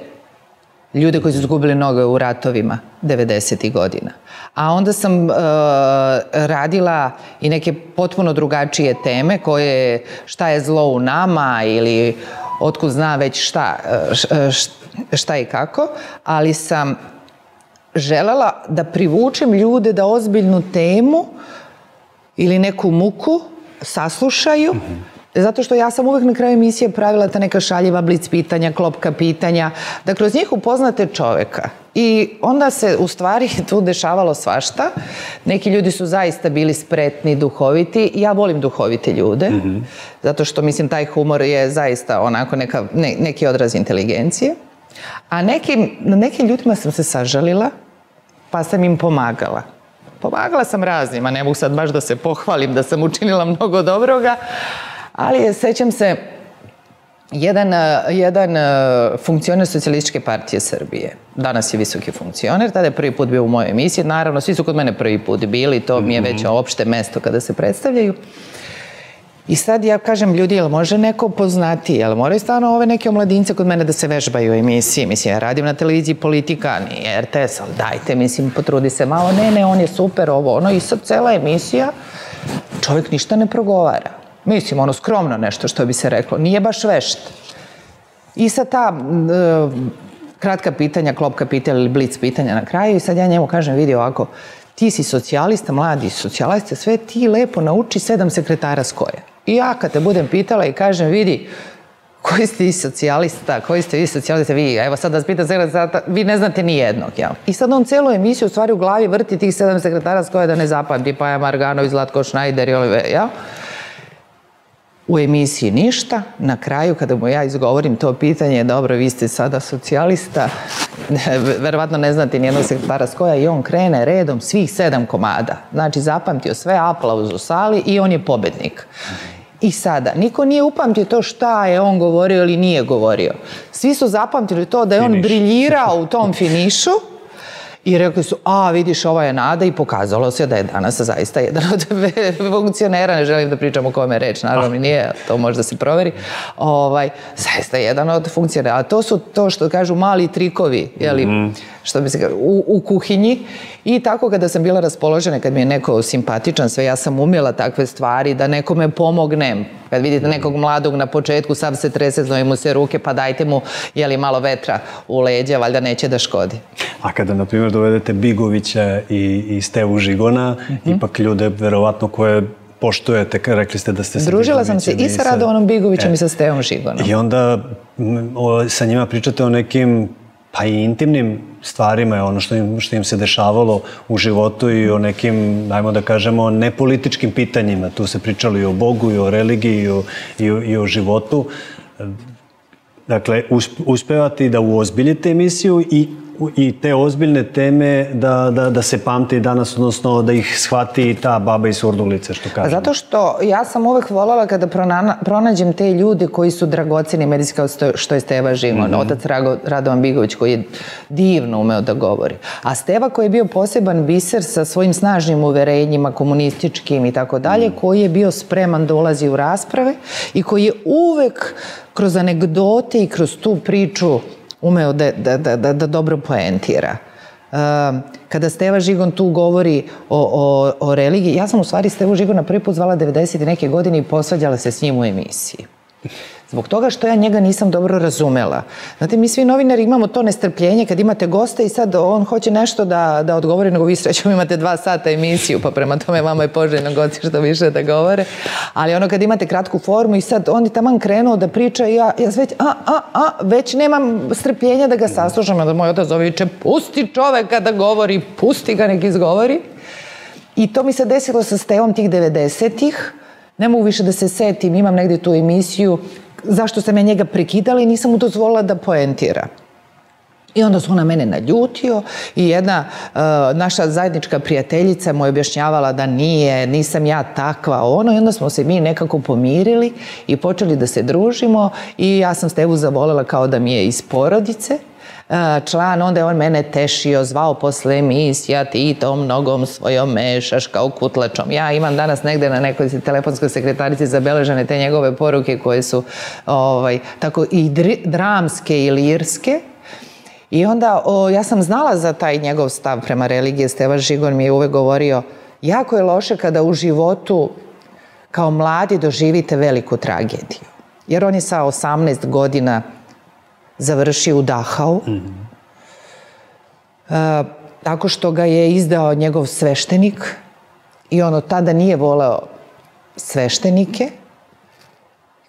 ljude koji su izgubili noge u ratovima 90. godina. A onda sam radila i neke potpuno drugačije teme koje šta je zlo u nama ili otkud zna već šta i kako, ali sam želela da privučem ljude da ozbiljnu temu ili neku muku saslušaju, zato što ja sam uvek na kraju emisije pravila ta neka šaljiva blic pitanja, klopka pitanja, da kroz njih upoznate čoveka. I onda se u stvari tu dešavalo svašta. Neki ljudi su zaista bili spretni, duhoviti. Ja volim duhovite ljude, zato što mislim taj humor je zaista onako neki odraz inteligencije. A nekim ljudima sam se sažalila, pa sam im pomagala. Pomagala sam raznima, ne mogu sad baš da se pohvalim da sam učinila mnogo dobroga, ali sećam se, jedan funkcioner Socijalističke partije Srbije, danas je visoki funkcioner, tada je prvi put bio u mojoj emisiji, naravno svi su kod mene prvi put bili, to mi je već opšte mesto kada se predstavljaju. I sad ja kažem, ljudi, jel može neko poznati, jel moraju stano ove neke omladince kod mene da se vežbaju u emisiji, mislim, ja radim na televiziji Politika, nije RTS, ali dajte, mislim, potrudi se malo, ne, on je super, ovo, ono, i sad cela emisija, čovjek ništa ne progovara. Mislim, ono, skromno nešto što bi se reklo, nije baš vešt. I sad ta kratka pitanja, klopka pitanja ili blic pitanja na kraju, i sad ja njemu kažem, vidi ovako, ti si socijalista, mladi socijalista, sve ti lepo nauči 7 sekretara s koje. I ja kad te budem pitala i kažem, vidi, koji ste vi socijalista, vi, evo sad da vas pitam, vi ne znate ni jednog, jel? I sad on celu emisiju u stvari u glavi vrti tih 7 sekretara s koje da ne zapamti, pa je Marganović, Zlatko Šnajder i olive, jel? U emisiji ništa, na kraju kada mu ja izgovorim to pitanje, dobro, vi ste sada socijalista, verovatno ne znate nijednog sekretara s koja, i on krene redom svih 7 komada. Znači, zapamtio sve, aplauz u sali i on je pobednik. I sada, niko nije upamtio to šta je on govorio ili nije govorio. Svi su zapamtili to da je on briljirao u tom finišu i rekli su, a vidiš, ova je nada, i pokazalo se da je danas zaista jedan od funkcionera, ne želim da pričam o kome je reč, naravno mi nije, to možda se proveri, zaista jedan od funkcionera. A to su to što kažu mali trikovi, što bi se kaže, u kuhinji. I tako kada sam bila raspoložena, kad mi je neko simpatičan, sve, ja sam umjela takve stvari, da nekome pomognem. Kad vidite nekog mladog na početku, sav se trese, znoje mu se ruke, pa dajte mu malo vetra u leđa, valjda neće da škodi. A kada, na primjer, dovedete Bigovića i Stevu Žigona, ipak ljude, verovatno, koje poštujete, rekli ste da ste... Družila sam se i sa Radovanom Bigovićem i sa Stevom Žigonom. I onda sa njima pričate o nekim, pa i intimnim stvarima, je ono što im se dešavalo u životu, i o nekim, dajmo da kažemo, nepolitičkim pitanjima. Tu se pričalo i o Bogu, i o religiji, i o životu. Dakle, uspevate da uozbiljite emisiju i i te ozbiljne teme da se pamte i danas, odnosno da ih shvati i ta baba iz Surdulice, što kažem. Zato što ja sam uvek voljela kada pronađem te ljude koji su dragoceni medijski, kao što je Steva Žimon, otac Radovan Bigović, koji je divno umeo da govori. A Steva koji je bio poseban biser sa svojim snažnim uverenjima, komunističkim i tako dalje, koji je bio spreman da ulazi u rasprave i koji je uvek kroz anegdote i kroz tu priču umeo da dobro poentira. Kada Steva Žigon tu govori o religiji, ja sam u stvari Stevu Žigona prvi put zvala 90. neke godine i posvađala se s njim u emisiji. Zbog toga što ja njega nisam dobro razumela. Znate, mi svi novinari imamo to nestrpljenje kad imate gosta i sad on hoće nešto da odgovori, nego vi srećom imate 2 sata emisiju, pa prema tome vama je poželjno gosti što više da govore. Ali ono kad imate kratku formu i sad on je taman krenuo da priča i ja već, već nemam strpljenja da ga saslušam, da moj otac viče, pusti čoveka da govori, pusti ga nek izgovori. I to mi se desilo sa Stevom tih 90-ih. Ne mogu više da se setim, imam negde tu emisiju, zašto sam ja njega prekidala i nisam mu dozvolila da poentira. I onda su ona mene naljutio i jedna naša zajednička prijateljica mu je objašnjavala da nije, nisam ja takva, ono, i onda smo se mi nekako pomirili i počeli da se družimo i ja sam Stevu zavolela kao da mi je iz porodice član, onda je on mene tešio, zvao posle emisija, ti tom nogom svojom mešaš kao kutlačom. Ja imam danas negde na nekoj telefonskoj sekretarici zabeležene te njegove poruke koje su tako i dramske i lirske. I onda ja sam znala za taj njegov stav prema religije. Steva Žigon mi je uvek govorio, jako je loše kada u životu kao mladi doživite veliku tragediju. Jer on je sa 18 godina završio u Dachau, tako što ga je izdao njegov sveštenik i on od tada nije voleo sveštenike,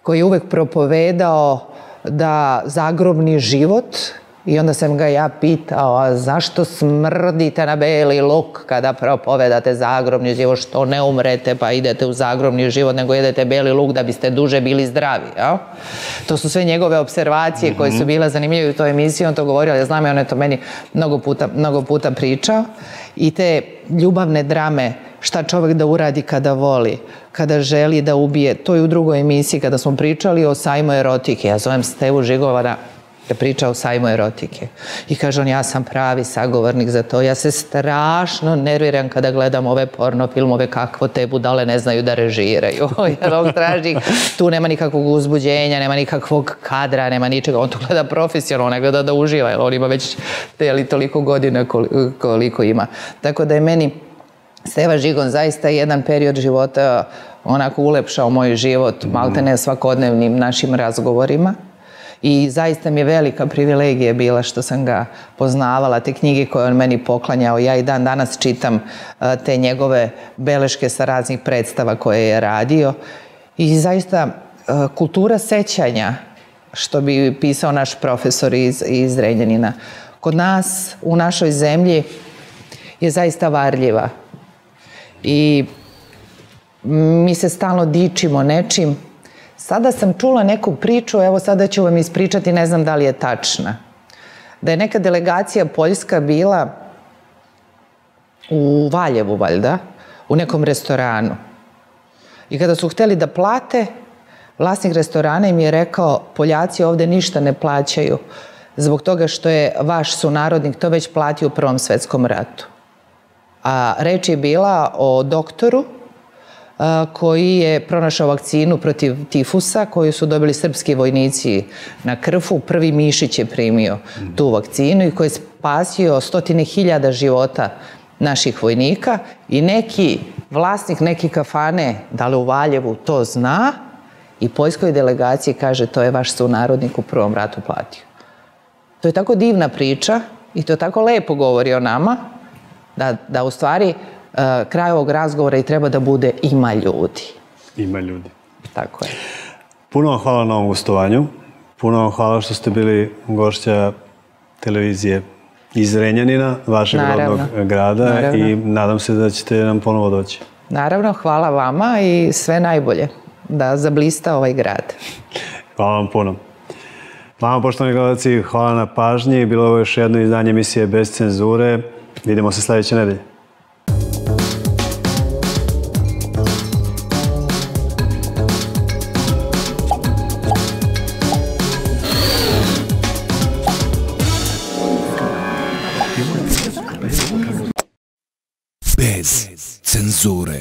koji je uvek propovedao da zagrobni život, i onda sam ga ja pitao, a zašto smrdite na beli luk kada propovedate zagrobni život, što ne umrete pa idete u zagrobni život, nego jedete beli luk da biste duže bili zdravi. To su sve njegove observacije koje su bila zanimljive u toj emisiji, on to govorio, ja znam, on je to meni mnogo puta pričao. I te ljubavne drame, šta čovek da uradi kada voli, kada želi da ubije, to je u drugoj emisiji kada smo pričali o sajmoerotike, ja zovem Stevu Žigona je pričao o sajmoerotike. I kaže on, ja sam pravi sagovornik za to. Ja se strašno nerviram kada gledam ove porno filmove, kakvo te budale ne znaju da režiraju. Tu nema nikakvog uzbuđenja, nema nikakvog kadra, nema ničega. On to gleda profesionalno, ne gleda da uživa, jer on ima već toliko godina koliko ima. Tako da je meni Steva Žigon zaista jedan period života onako ulepšao moj život, maltene svakodnevnim našim razgovorima. I zaista mi je velika privilegija bila što sam ga poznavala, te knjige koje on meni poklanjao. Ja i dan danas čitam te njegove beleške sa raznih predstava koje je radio. I zaista kultura sećanja, što bi pisao naš profesor iz Zrenjanina, kod nas, u našoj zemlji, je zaista varljiva. I mi se stalno dičimo nečim. Sada sam čula neku priču, evo sada ću vam ispričati, ne znam da li je tačna. Da je neka delegacija poljska bila u Valjevu, valjda, u nekom restoranu. I kada su hteli da plate, vlasnik restorana im je rekao, Poljaci ovde ništa ne plaćaju zbog toga što je vaš sunarodnik to već platio u Prvom svetskom ratu. A reč je bila o doktoru koji je pronašao vakcinu protiv tifusa koju su dobili srpski vojnici na Krfu. Prvi Mišić je primio tu vakcinu i koji je spasio 100.000 života naših vojnika i neki vlasnik neke kafane, da li u Valjevu, to zna i poljskoj delegaciji kaže to je vaš sunarodnik u Prvom ratu platio. To je tako divna priča i to tako lepo govori o nama da u stvari kraj ovog razgovora i treba da bude ima ljudi. Ima ljudi. Tako je. Puno vam hvala na ovom gostovanju. Puno vam hvala što ste bili gošća televizije iz Zrenjanina, vašeg rodnog grada i nadam se da ćete nam ponovo doći. Naravno, hvala vama i sve najbolje da zablista ovaj grad. Hvala vam puno. Vama, poštovani gledalci, hvala na pažnji. Bilo je ovo još jedno izdanje emisije Bez cenzure. Vidimo se sledeće nedelje. Bez cenzure.